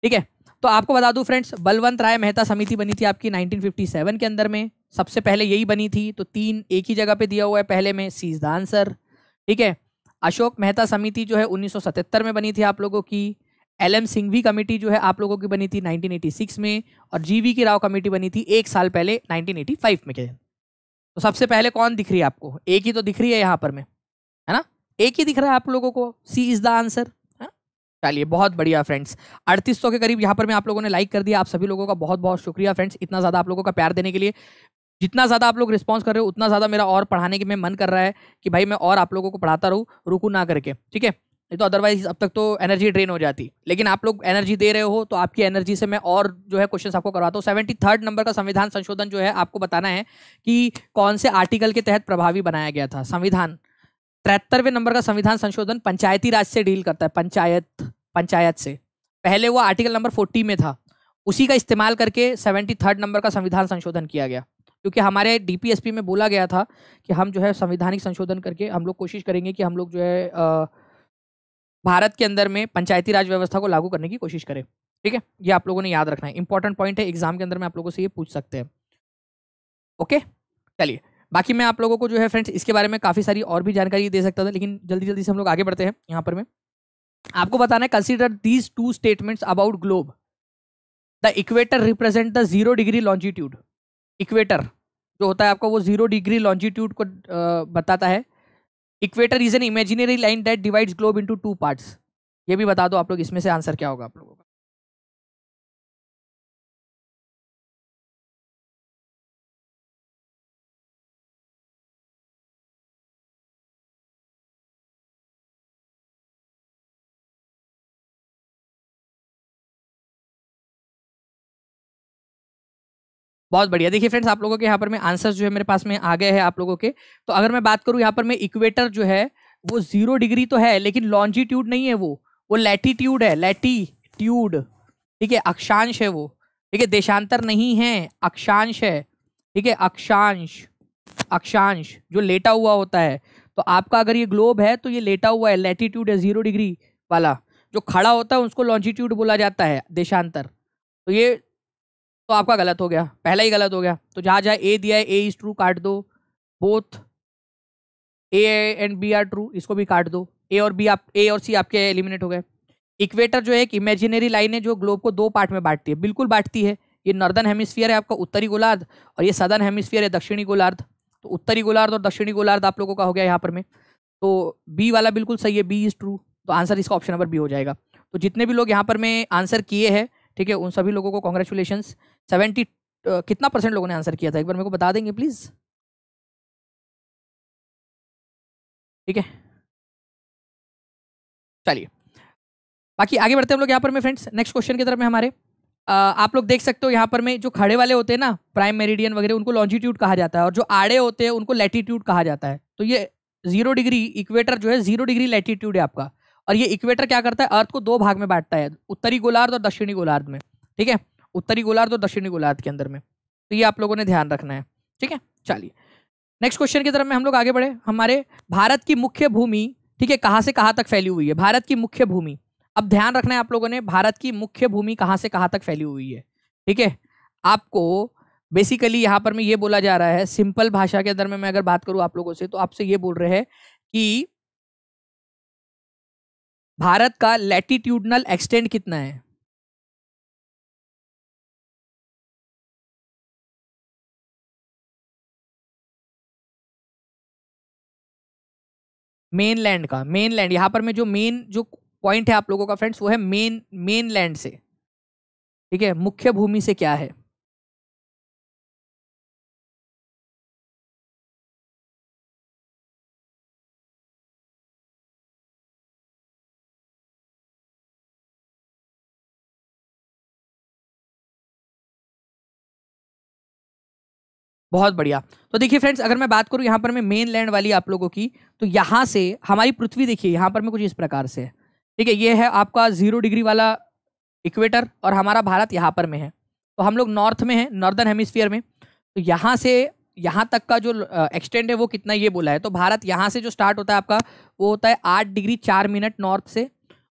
ठीक है। तो आपको बता दूं फ्रेंड्स, बलवंत राय मेहता समिति बनी थी आपकी 1957 के अंदर में, सबसे पहले यही बनी थी। तो 3 एक ही जगह पे दिया हुआ है पहले में, सी इज द आंसर, ठीक है। अशोक मेहता समिति जो है 1977 में बनी थी आप लोगों की। LM सिंघवी कमेटी जो है आप लोगों की बनी थी 1986 में, और GV की राव कमेटी बनी थी एक साल पहले 1985 में के। तो सबसे पहले कौन दिख रही है आपको, एक ही तो दिख रही है यहाँ पर में, है ना, एक ही दिख रहा है आप लोगों को, सी इज द आंसर। चलिए बहुत बढ़िया फ्रेंड्स, 3800 के करीब यहाँ पर मैं आप लोगों ने लाइक कर दिया। आप सभी लोगों का बहुत बहुत शुक्रिया फ्रेंड्स, इतना ज़्यादा आप लोगों का प्यार देने के लिए। जितना ज़्यादा आप लोग रिस्पॉन्स कर रहे हो उतना ज़्यादा मेरा और पढ़ाने के में मन कर रहा है कि भाई मैं और आप लोगों को पढ़ाता रहूँ, रुकू ना करके, ठीक है। तो अदरवाइज अब तक तो एनर्जी ड्रेन हो जाती, लेकिन आप लोग एनर्जी दे रहे हो, तो आपकी एनर्जी से मैं और जो है क्वेश्चन आपको करवाता हूँ। 73 नंबर का संविधान संशोधन जो है आपको बताना है कि कौन से आर्टिकल के तहत प्रभावी बनाया गया था संविधान। 73वें नंबर का संविधान संशोधन पंचायती राज से डील करता है, पंचायत से। पहले वो आर्टिकल नंबर 40 में था, उसी का इस्तेमाल करके 73 नंबर का संविधान संशोधन किया गया, क्योंकि हमारे DPSP में बोला गया था कि हम जो है संवैधानिक संशोधन करके हम लोग कोशिश करेंगे कि हम लोग जो है भारत के अंदर में पंचायती राज व्यवस्था को लागू करने की कोशिश करें, ठीक है। ये आप लोगों ने याद रखना है, इंपॉर्टेंट पॉइंट है, एग्जाम के अंदर में आप लोगों से ये पूछ सकते हैं, ओके। चलिए, बाकी मैं आप लोगों को जो है फ्रेंड्स इसके बारे में काफ़ी सारी और भी जानकारी दे सकता था, लेकिन जल्दी जल्दी से हम लोग आगे बढ़ते हैं। यहाँ पर मैं आपको बताना है, consider these 2 statements about globe, the equator represent the 0 degree longitude. Equator जो होता है आपका वो 0 डिग्री लॉन्जिट्यूड को बताता है। Equator is an imaginary line that divides globe into 2 parts. ये भी बता दो आप लोग, इसमें से आंसर क्या होगा आप लोगों का। बहुत बढ़िया, देखिए फ्रेंड्स आप लोगों के यहाँ पर मैं आंसर्स जो है मेरे पास में आ गए हैं आप लोगों के। तो अगर मैं बात करूँ यहाँ पर मैं, इक्वेटर जो है वो 0 डिग्री तो है, लेकिन लॉन्जिट्यूड नहीं है वो लैटीट्यूड है, लैटीट्यूड, ठीक है, अक्षांश है वो, ठीक है, देशांतर नहीं है, अक्षांश है, ठीक है, अक्षांश जो लेटा हुआ होता है। तो आपका अगर ये ग्लोब है तो ये लेटा हुआ है, लैटीट्यूड है 0 डिग्री वाला, जो खड़ा होता है उसको लॉन्जिट्यूड बोला जाता है, देशांतर। तो ये तो आपका गलत हो गया, पहला ही गलत हो गया। तो जहाँ जहाँ ए दिया है, ए इज ट्रू काट दो, both A and B are true, इसको भी काट दो, ए और सी आपके एलिमिनेट हो गए। इक्वेटर जो है एक इमेजिनरी लाइन है जो ग्लोब को 2 पार्ट में बांटती है, बिल्कुल बांटती है। ये नॉर्दर्न हेमिस्फीयर है आपका उत्तरी गोलार्ध, और ये सदर्न हेमिस्फीयर है दक्षिणी गोलार्ध। तो उत्तरी गोलार्ध और दक्षिणी गोलार्ध आप लोगों का हो गया यहाँ पर में। तो बी वाला बिल्कुल सही है, बी इज ट्रू, तो आंसर इसका ऑप्शन नंबर बी हो जाएगा। तो जितने भी लोग यहाँ पर में आंसर किए हैं, ठीक है, उन सभी लोगों को कॉन्ग्रेचुलेशंस। 70 कितना % लोगों ने आंसर किया था एक बार मेरे को बता देंगे प्लीज़, ठीक है। चलिए बाकी आगे बढ़ते हैं हम लोग यहाँ पर में फ्रेंड्स, नेक्स्ट क्वेश्चन की तरफ में हमारे। आप लोग देख सकते हो यहाँ पर में जो खड़े वाले होते हैं ना, प्राइम मेरिडियन वगैरह, उनको लॉन्जिट्यूड कहा जाता है, और जो आड़े होते हैं उनको लैटीट्यूड कहा जाता है। तो ये 0 डिग्री इक्वेटर जो है 0 डिग्री लैटीट्यूड है आपका, और ये इक्वेटर क्या करता है, अर्थ को 2 भाग में बांटता है, उत्तरी गोलार्ध और दक्षिणी गोलार्ध में, ठीक है, उत्तरी गोलार्ध और दक्षिणी गोलार्ध के अंदर में। तो ये आप लोगों ने ध्यान रखना है, ठीक है। चलिए नेक्स्ट क्वेश्चन की तरफ में हम लोग आगे बढ़े। हमारे भारत की मुख्य भूमि, ठीक है, कहाँ से कहाँ तक फैली हुई है? भारत की मुख्य भूमि, अब ध्यान रखना है आप लोगों ने, भारत की मुख्य भूमि कहाँ से कहाँ तक फैली हुई है, ठीक है। आपको बेसिकली यहाँ पर मैं ये बोला जा रहा है, सिंपल भाषा के अंदर में मैं अगर बात करूँ आप लोगों से, तो आपसे ये बोल रहे हैं कि भारत का लैटिट्यूडनल एक्सटेंट कितना है, मेनलैंड का। मेनलैंड यहाँ पर मैं जो मेन जो पॉइंट है आप लोगों का फ्रेंड्स, वो है मेनलैंड से, ठीक है, मुख्य भूमि से क्या है, बहुत बढ़िया। तो देखिए फ्रेंड्स, अगर मैं बात करूं यहाँ पर मैं मेन लैंड वाली आप लोगों की, तो यहाँ से हमारी पृथ्वी देखिए यहाँ पर मैं कुछ इस प्रकार से है, ठीक है। ये है आपका 0 डिग्री वाला इक्वेटर और हमारा भारत यहाँ पर में है, तो हम लोग नॉर्थ में है, नॉर्दर्न हेमिस्फीयर में। तो यहाँ से यहाँ तक का जो एक्सटेंड है वो कितना, ये बोला है। तो भारत यहाँ से जो स्टार्ट होता है आपका, वो होता है 8 डिग्री 4 मिनट नॉर्थ से,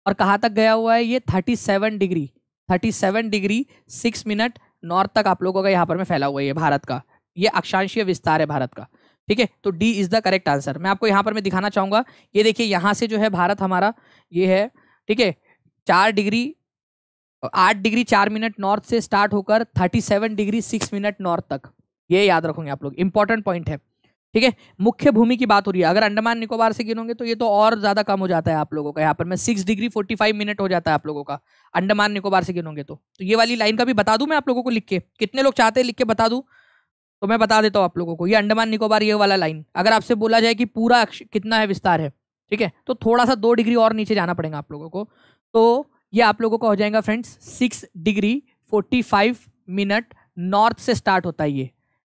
और कहाँ तक गया हुआ है ये 37 डिग्री 6 मिनट नॉर्थ तक आप लोगों का यहाँ पर में फैला हुआ है भारत का, ये अक्षांशीय विस्तार है भारत का, ठीक है। तो D is the correct answer. मैं आपको यहाँ पर मैं दिखाना चाहूँगा, ये देखिए यहाँ से जो है भारत हमारा ये है, ठीक है, 8 डिग्री 4 मिनट नॉर्थ से स्टार्ट होकर 37 डिग्री 6 मिनट नॉर्थ तक, ये याद रखोगे आप लोग, इंपॉर्टेंट पॉइंट है, ठीक है। मुख्य भूमि की बात हो रही है, अगर अंडमान निकोबार से गिनोगे तो ये तो और ज़्यादा कम हो जाता है आप लोगों का, यहाँ पर मैं 6 डिग्री 45 मिनट हो जाता है आप लोगों का अंडमान निकोबार से गिनोगे तो। ये वाली लाइन का भी बता दूँ मैं आप लोगों को लिख के, कितने लोग चाहते हैं लिख के बता दूँ, तो मैं बता देता हूँ आप लोगों को, ये अंडमान निकोबार ये वाला लाइन, अगर आपसे बोला जाए कि पूरा कितना है विस्तार है, ठीक है, तो थोड़ा सा 2 डिग्री और नीचे जाना पड़ेगा आप लोगों को। तो ये आप लोगों का हो जाएगा फ्रेंड्स 6 डिग्री 45 मिनट नॉर्थ से स्टार्ट होता है ये,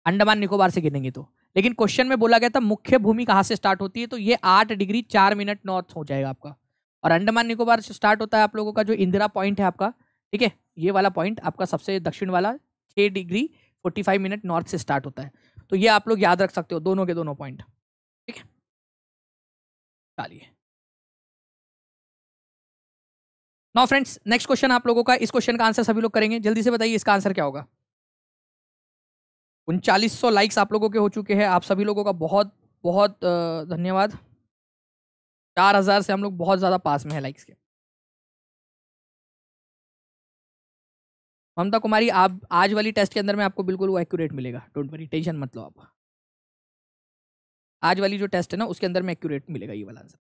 अंडमान निकोबार से गिनेंगे तो। लेकिन क्वेश्चन में बोला गया था मुख्य भूमि कहाँ से स्टार्ट होती है, तो ये 8 डिग्री 4 मिनट नॉर्थ हो जाएगा आपका, और अंडमान निकोबार से स्टार्ट होता है आप लोगों का जो इंदिरा पॉइंट है आपका, ठीक है, ये वाला पॉइंट आपका सबसे दक्षिण वाला 6 डिग्री 45 मिनट नॉर्थ से स्टार्ट होता है। तो ये आप लोग याद रख सकते हो दोनों के दोनों पॉइंट, ठीक है। चलिए नाउ फ्रेंड्स नेक्स्ट क्वेश्चन आप लोगों का, इस क्वेश्चन का आंसर सभी लोग करेंगे, जल्दी से बताइए इसका आंसर क्या होगा। 3900 लाइक्स आप लोगों के हो चुके हैं, आप सभी लोगों का बहुत बहुत धन्यवाद। 4000 से हम लोग बहुत ज़्यादा पास में है लाइक्स के। ममता कुमारी, आप आज वाली टेस्ट के अंदर में आपको बिल्कुल वो एक्यूरेट मिलेगा, डोंट वरी, टेंशन मत लो आप, आज वाली जो टेस्ट है ना उसके अंदर में एक्यूरेट मिलेगा ये वाला आंसर।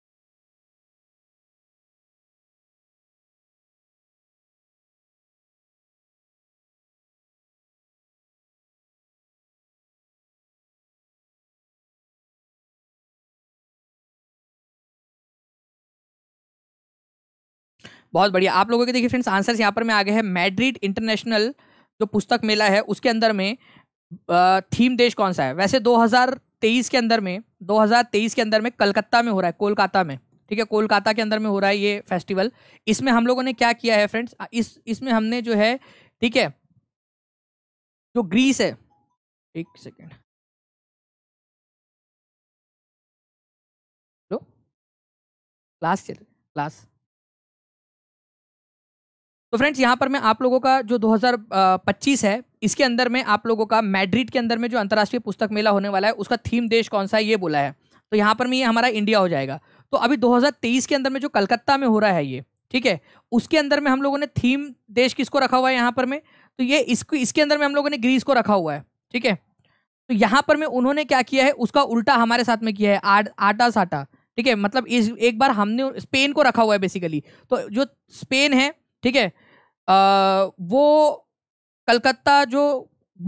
बहुत बढ़िया आप लोगों के देखिए फ्रेंड्स आंसर्स यहाँ पर मैं आ गए हैं। मैड्रिड इंटरनेशनल जो पुस्तक मेला है उसके अंदर में थीम देश कौन सा है? वैसे 2023 के अंदर में कलकत्ता में हो रहा है, कोलकाता में, ठीक है, कोलकाता के अंदर में हो रहा है ये फेस्टिवल। इसमें हम लोगों ने क्या किया है फ्रेंड्स, इसमें हमने जो है, ठीक है, जो ग्रीस है, एक सेकेंड, हेलो क्लास चल क्लास। तो फ्रेंड्स यहाँ पर मैं आप लोगों का जो 2025 है इसके अंदर में आप लोगों का मैड्रिड के अंदर में जो अंतर्राष्ट्रीय पुस्तक मेला होने वाला है उसका थीम देश कौन सा है ये बोला है। तो यहाँ पर में ये हमारा इंडिया हो जाएगा। तो अभी 2023 के अंदर में जो कलकत्ता में हो रहा है ये, ठीक है, उसके अंदर में हम लोगों ने थीम देश किसको रखा हुआ है यहाँ पर में, तो ये इसके अंदर में हम लोगों ने ग्रीस को रखा हुआ है, ठीक है। तो यहाँ पर में उन्होंने क्या किया है उसका उल्टा हमारे साथ में किया है, आटा साटा, ठीक है, मतलब इस एक बार हमने स्पेन को रखा हुआ है बेसिकली। तो जो स्पेन है, ठीक है, वो कलकत्ता जो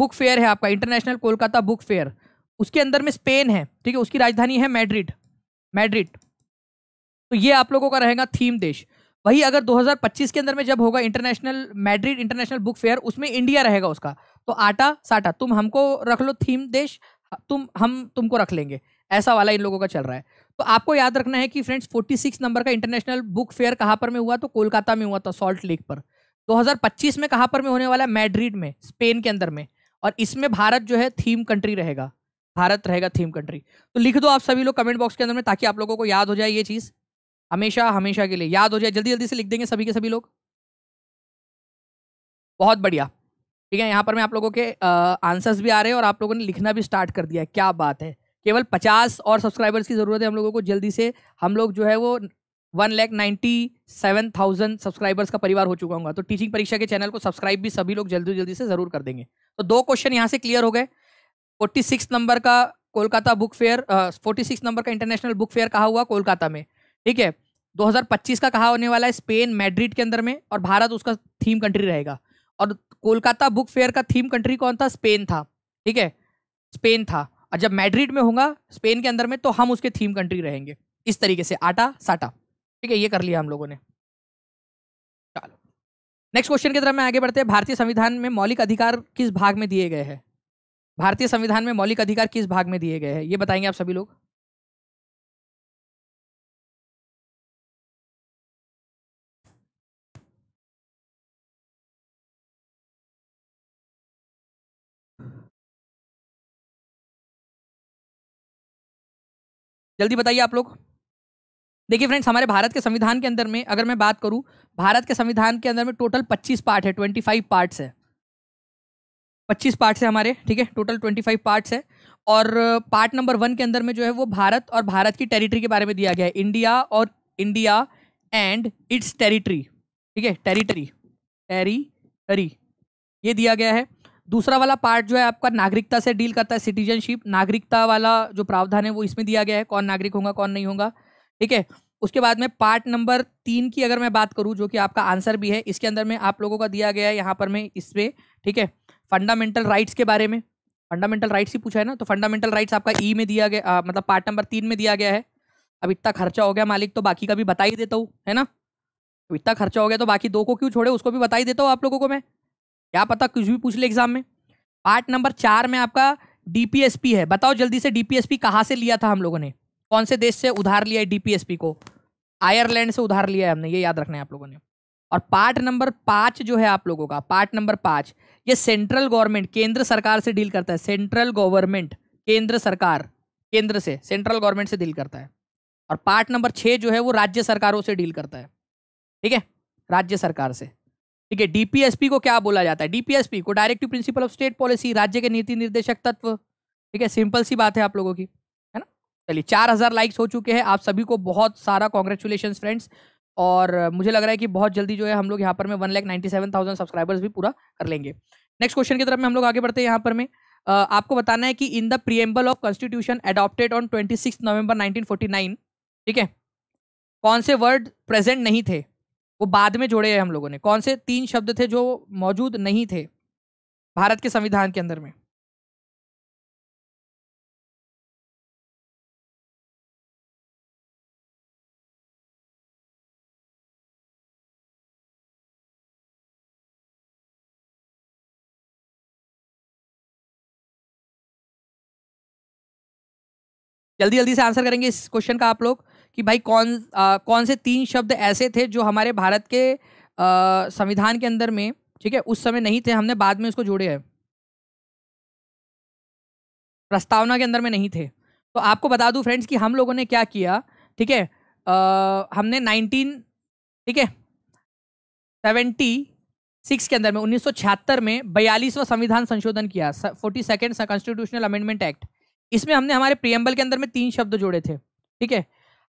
बुक फेयर है आपका इंटरनेशनल कोलकाता बुक फेयर उसके अंदर में स्पेन है, ठीक है, उसकी राजधानी है मैड्रिड। तो ये आप लोगों का रहेगा थीम देश। वही अगर 2025 के अंदर में जब होगा international Madrid international book fair उसमें इंडिया रहेगा उसका। तो आटा साटा, तुम हमको रख लो थीम देश, हम तुमको रख लेंगे, ऐसा वाला इन लोगों का चल रहा है। तो आपको याद रखना है कि फ्रेंड्स 46 नंबर का इंटरनेशनल बुक फेयर कहाँ पर में हुआ, तो कोलकाता में हुआ था, सॉल्ट लेक पर। 2025 में कहाँ पर में होने वाला है, मैड्रिड में, स्पेन के अंदर में। और इसमें भारत जो है थीम कंट्री रहेगा, भारत रहेगा थीम कंट्री। तो लिख दो आप सभी लोग कमेंट बॉक्स के अंदर में, ताकि आप लोगों को याद हो जाए ये चीज़, हमेशा हमेशा के लिए याद हो जाए। जल्दी जल्दी से लिख देंगे सभी के सभी लोग, बहुत बढ़िया। ठीक है, यहाँ पर मैं आप लोगों के आंसर्स भी आ रहे हैं और आप लोगों ने लिखना भी स्टार्ट कर दिया है, क्या बात है। केवल 50 और सब्सक्राइबर्स की ज़रूरत है हम लोगों को जल्दी से। हम लोग जो है वो 1,97,000 सब्सक्राइबर्स का परिवार हो चुका होगा। तो टीचिंग परीक्षा के चैनल को सब्सक्राइब भी सभी लोग जल्दी जल्दी से ज़रूर कर देंगे। तो दो क्वेश्चन यहाँ से क्लियर हो गए। 46 नंबर का कोलकाता बुक फेयर, 46 नंबर का इंटरनेशनल बुक फेयर कहाँ हुआ? कोलकाता में। ठीक है, 2025 का कहाँ होने वाला है? स्पेन, मैड्रिड के अंदर में, और भारत उसका थीम कंट्री रहेगा। और कोलकाता बुक फेयर का थीम कंट्री कौन था? स्पेन था। ठीक है, स्पेन था। और जब मैड्रिड में होगा स्पेन के अंदर में, तो हम उसके थीम कंट्री रहेंगे। इस तरीके से आटा साटा। ठीक है, ये कर लिया हम लोगों ने। चलो नेक्स्ट क्वेश्चन की तरफ मैं आगे बढ़ते हैं। भारतीय संविधान में मौलिक अधिकार किस भाग में दिए गए हैं? भारतीय संविधान में मौलिक अधिकार किस भाग में दिए गए हैं, ये बताएंगे आप सभी लोग। जल्दी बताइए आप लोग। देखिए फ्रेंड्स, हमारे भारत के संविधान के अंदर में अगर मैं बात करूं, भारत के संविधान के अंदर में टोटल 25 पार्ट है, 25 पार्ट्स है, 25 पार्ट्स है हमारे। ठीक है, टोटल 25 पार्ट्स है। और पार्ट नंबर 1 के अंदर में जो है वो भारत और भारत की टेरिटरी के बारे में दिया गया है, इंडिया और इंडिया एंड इट्स टेरिटरी। ठीक है, टेरिटरी टेरिटरी ये दिया गया है। दूसरा वाला पार्ट जो है आपका नागरिकता से डील करता है, सिटीजनशिप, नागरिकता वाला जो प्रावधान है वो इसमें दिया गया है, कौन नागरिक होगा कौन नहीं होगा। ठीक है, उसके बाद में पार्ट नंबर 3 की अगर मैं बात करूं, जो कि आपका आंसर भी है, इसके अंदर में आप लोगों का दिया गया है यहाँ पर मैं इसमें। ठीक है, फंडामेंटल राइट्स के बारे में, फंडामेंटल राइट्स ही पूछा है ना, तो फंडामेंटल राइट्स आपका ई में दिया गया, मतलब पार्ट नंबर 3 में दिया गया है। अब इतना खर्चा हो गया मालिक, तो बाकी का भी बता ही देता हूँ, है ना। तो इतना खर्चा हो गया तो बाकी 2 को क्यों छोड़े, उसको भी बता ही देता हूँ आप लोगों को मैं, क्या पता कुछ भी पूछ ले एग्जाम में। पार्ट नंबर 4 में आपका डीपीएसपी है। बताओ जल्दी से, डीपीएसपी कहाँ से लिया था हम लोगों ने, कौन से देश से उधार लिया है डीपीएसपी को? आयरलैंड से उधार लिया है हमने, ये याद रखना है आप लोगों ने। और पार्ट नंबर 5 जो है आप लोगों का, पार्ट नंबर 5 ये सेंट्रल गवर्नमेंट, केंद्र सरकार से डील करता है, सेंट्रल गवर्नमेंट, केंद्र सरकार, केंद्र से, सेंट्रल गवर्नमेंट से डील करता है। और पार्ट नंबर 6 जो है वो राज्य सरकारों से डील करता है। ठीक है, राज्य सरकार से। ठीक है, डीपीएसपी को क्या बोला जाता है? डीपीएसपी को directive principle of state policy, राज्य के नीति निर्देशक तत्व। ठीक है, सिंपल सी बात है आप लोगों की, है ना। चलिए 4000 लाइक्स हो चुके हैं, आप सभी को बहुत सारा कॉन्ग्रेचुलेशन फ्रेंड्स। और मुझे लग रहा है कि बहुत जल्दी जो है हम लोग यहाँ पर में 1,97,000 सब्सक्राइबर्स भी पूरा कर लेंगे। नेक्स्ट क्वेश्चन की तरफ में हम लोग आगे बढ़ते हैं। यहाँ पर में आपको बताना है कि in the preamble of constitution adopted on 26 November 1949, ठीक है, कौन से वर्ड प्रेजेंट नहीं थे, वो बाद में जोड़े हैं हम लोगों ने, कौन से 3 शब्द थे जो मौजूद नहीं थे भारत के संविधान के अंदर में। जल्दी जल्दी से आंसर करेंगे इस क्वेश्चन का आप लोग कि भाई कौन से 3 शब्द ऐसे थे जो हमारे भारत के संविधान के अंदर में, ठीक है, उस समय नहीं थे, हमने बाद में उसको जोड़े हैं, प्रस्तावना के अंदर में नहीं थे। तो आपको बता दूं फ्रेंड्स कि हम लोगों ने क्या किया, ठीक है, हमने 1976 के अंदर में, 1976 में 42वां संविधान संशोधन किया, 42nd कॉन्स्टिट्यूशनल अमेंडमेंट एक्ट। इसमें हमने हमारे प्रीएम्बल के अंदर में 3 शब्द जोड़े थे। ठीक है,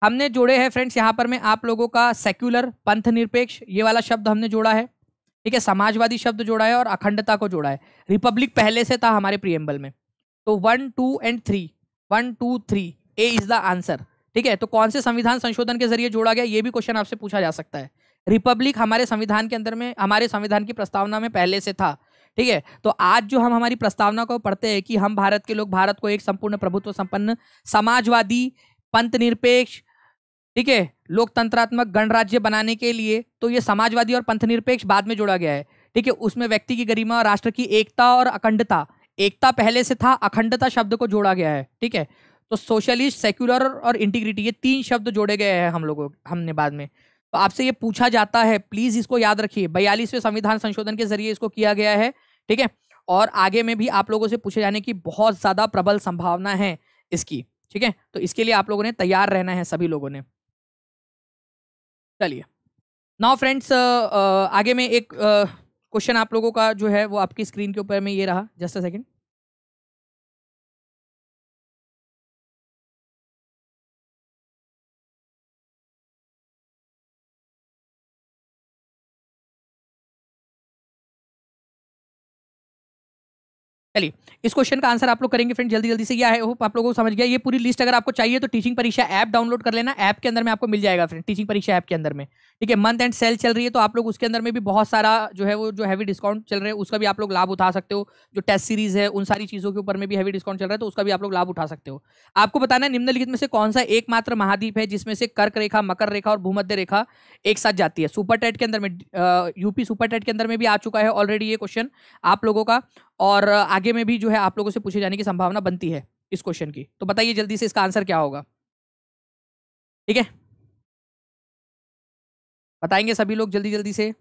हमने जोड़े हैं फ्रेंड्स यहाँ पर मैं आप लोगों का सेक्युलर, पंथ निरपेक्ष, ये वाला शब्द हमने जोड़ा है। ठीक है, समाजवादी शब्द जोड़ा है और अखंडता को जोड़ा है। रिपब्लिक पहले से था हमारे प्रीएम्बल में। तो 1, 2 and 3, 1, 2, 3 A is the answer. ठीक है, तो कौन से संविधान संशोधन के जरिए जोड़ा गया, ये भी क्वेश्चन आपसे पूछा जा सकता है। रिपब्लिक हमारे संविधान के अंदर में, हमारे संविधान की प्रस्तावना में पहले से था। ठीक है, तो आज जो हम हमारी प्रस्तावना को पढ़ते हैं कि हम भारत के लोग भारत को एक संपूर्ण प्रभुत्व संपन्न, समाजवादी, पंथ निरपेक्ष, ठीक है, लोकतंत्रात्मक गणराज्य बनाने के लिए, तो ये समाजवादी और पंथ निरपेक्ष बाद में जोड़ा गया है। ठीक है, उसमें व्यक्ति की गरिमा, राष्ट्र की एकता और अखंडता, एकता पहले से था, अखंडता शब्द को जोड़ा गया है। ठीक है, तो सोशलिस्ट, सेक्युलर और इंटीग्रिटी, ये 3 शब्द जोड़े गए हैं हमने बाद में। तो आपसे ये पूछा जाता है, प्लीज इसको याद रखिए, 42वें संविधान संशोधन के जरिए इसको किया गया है। ठीक है, और आगे में भी आप लोगों से पूछे जाने की बहुत ज़्यादा प्रबल संभावना है इसकी, ठीक है। तो इसके लिए आप लोगों ने तैयार रहना है, सभी लोगों ने। चलिए नाउ फ्रेंड्स, आगे में एक क्वेश्चन आप लोगों का जो है वो आपकी स्क्रीन के ऊपर में ये रहा, जस्ट अ सेकेंड। चलिए इस क्वेश्चन का आंसर आप लोग करेंगे फ्रेंड जल्दी जल्दी से। यह आई होप आप लोगों को समझ गया। ये पूरी लिस्ट अगर आपको चाहिए तो टीचिंग परीक्षा ऐप डाउनलोड कर लेना, ऐप के अंदर में आपको मिल जाएगा फ्रेंड, टीचिंग परीक्षा ऐप के अंदर में, ठीक है। मंथ एंड सेल चल रही है तो आप लोग उसके अंदर में भी बहुत सारा जो है वो जो हैवी डिस्काउंट चल रहा है उसका भी आप लोग लाभ उठा सकते हो। जो टेस्ट सीरीज है उन सारी चीज़ों के ऊपर में भी हैवी डिस्काउंट चल रहा है तो उसका भी आप लोग लाभ उठा सकते हो। आपको बताना है निम्नलिखित में से कौन सा एकमात्र महाद्वीप है जिसमें से कर्क रेखा, मकर रेखा और भूमध्य रेखा एक साथ जाती है। सुपरटेट के अंदर में, यूपी सुपरटेट के अंदर में भी आ चुका है ऑलरेडी ये क्वेश्चन आप लोगों का, और आगे में भी जो है आप लोगों से पूछे जाने की संभावना बनती है इस क्वेश्चन की। तो बताइए जल्दी से इसका आंसर क्या होगा, ठीक है, बताएंगे सभी लोग जल्दी जल्दी से।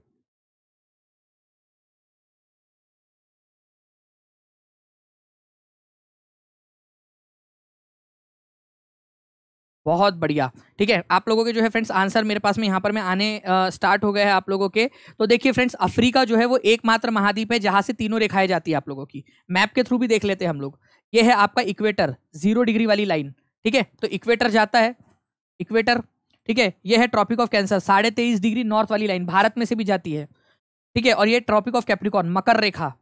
बहुत बढ़िया, ठीक है। आप लोगों के जो है फ्रेंड्स आंसर मेरे पास में यहाँ पर मैं आने स्टार्ट हो गए हैं आप लोगों के। तो देखिए फ्रेंड्स, अफ्रीका जो है वो एकमात्र महाद्वीप है जहाँ से तीनों रेखाएं जाती है आप लोगों की। मैप के थ्रू भी देख लेते हैं हम लोग। ये है आपका इक्वेटर, 0 डिग्री वाली लाइन, ठीक है। तो इक्वेटर जाता है, इक्वेटर, ठीक है। यह है tropic of cancer, 23.5 degree north वाली लाइन, भारत में से भी जाती है, ठीक है। और ये ट्रॉपिक ऑफ कैप्रिकॉर्न, मकर रेखा,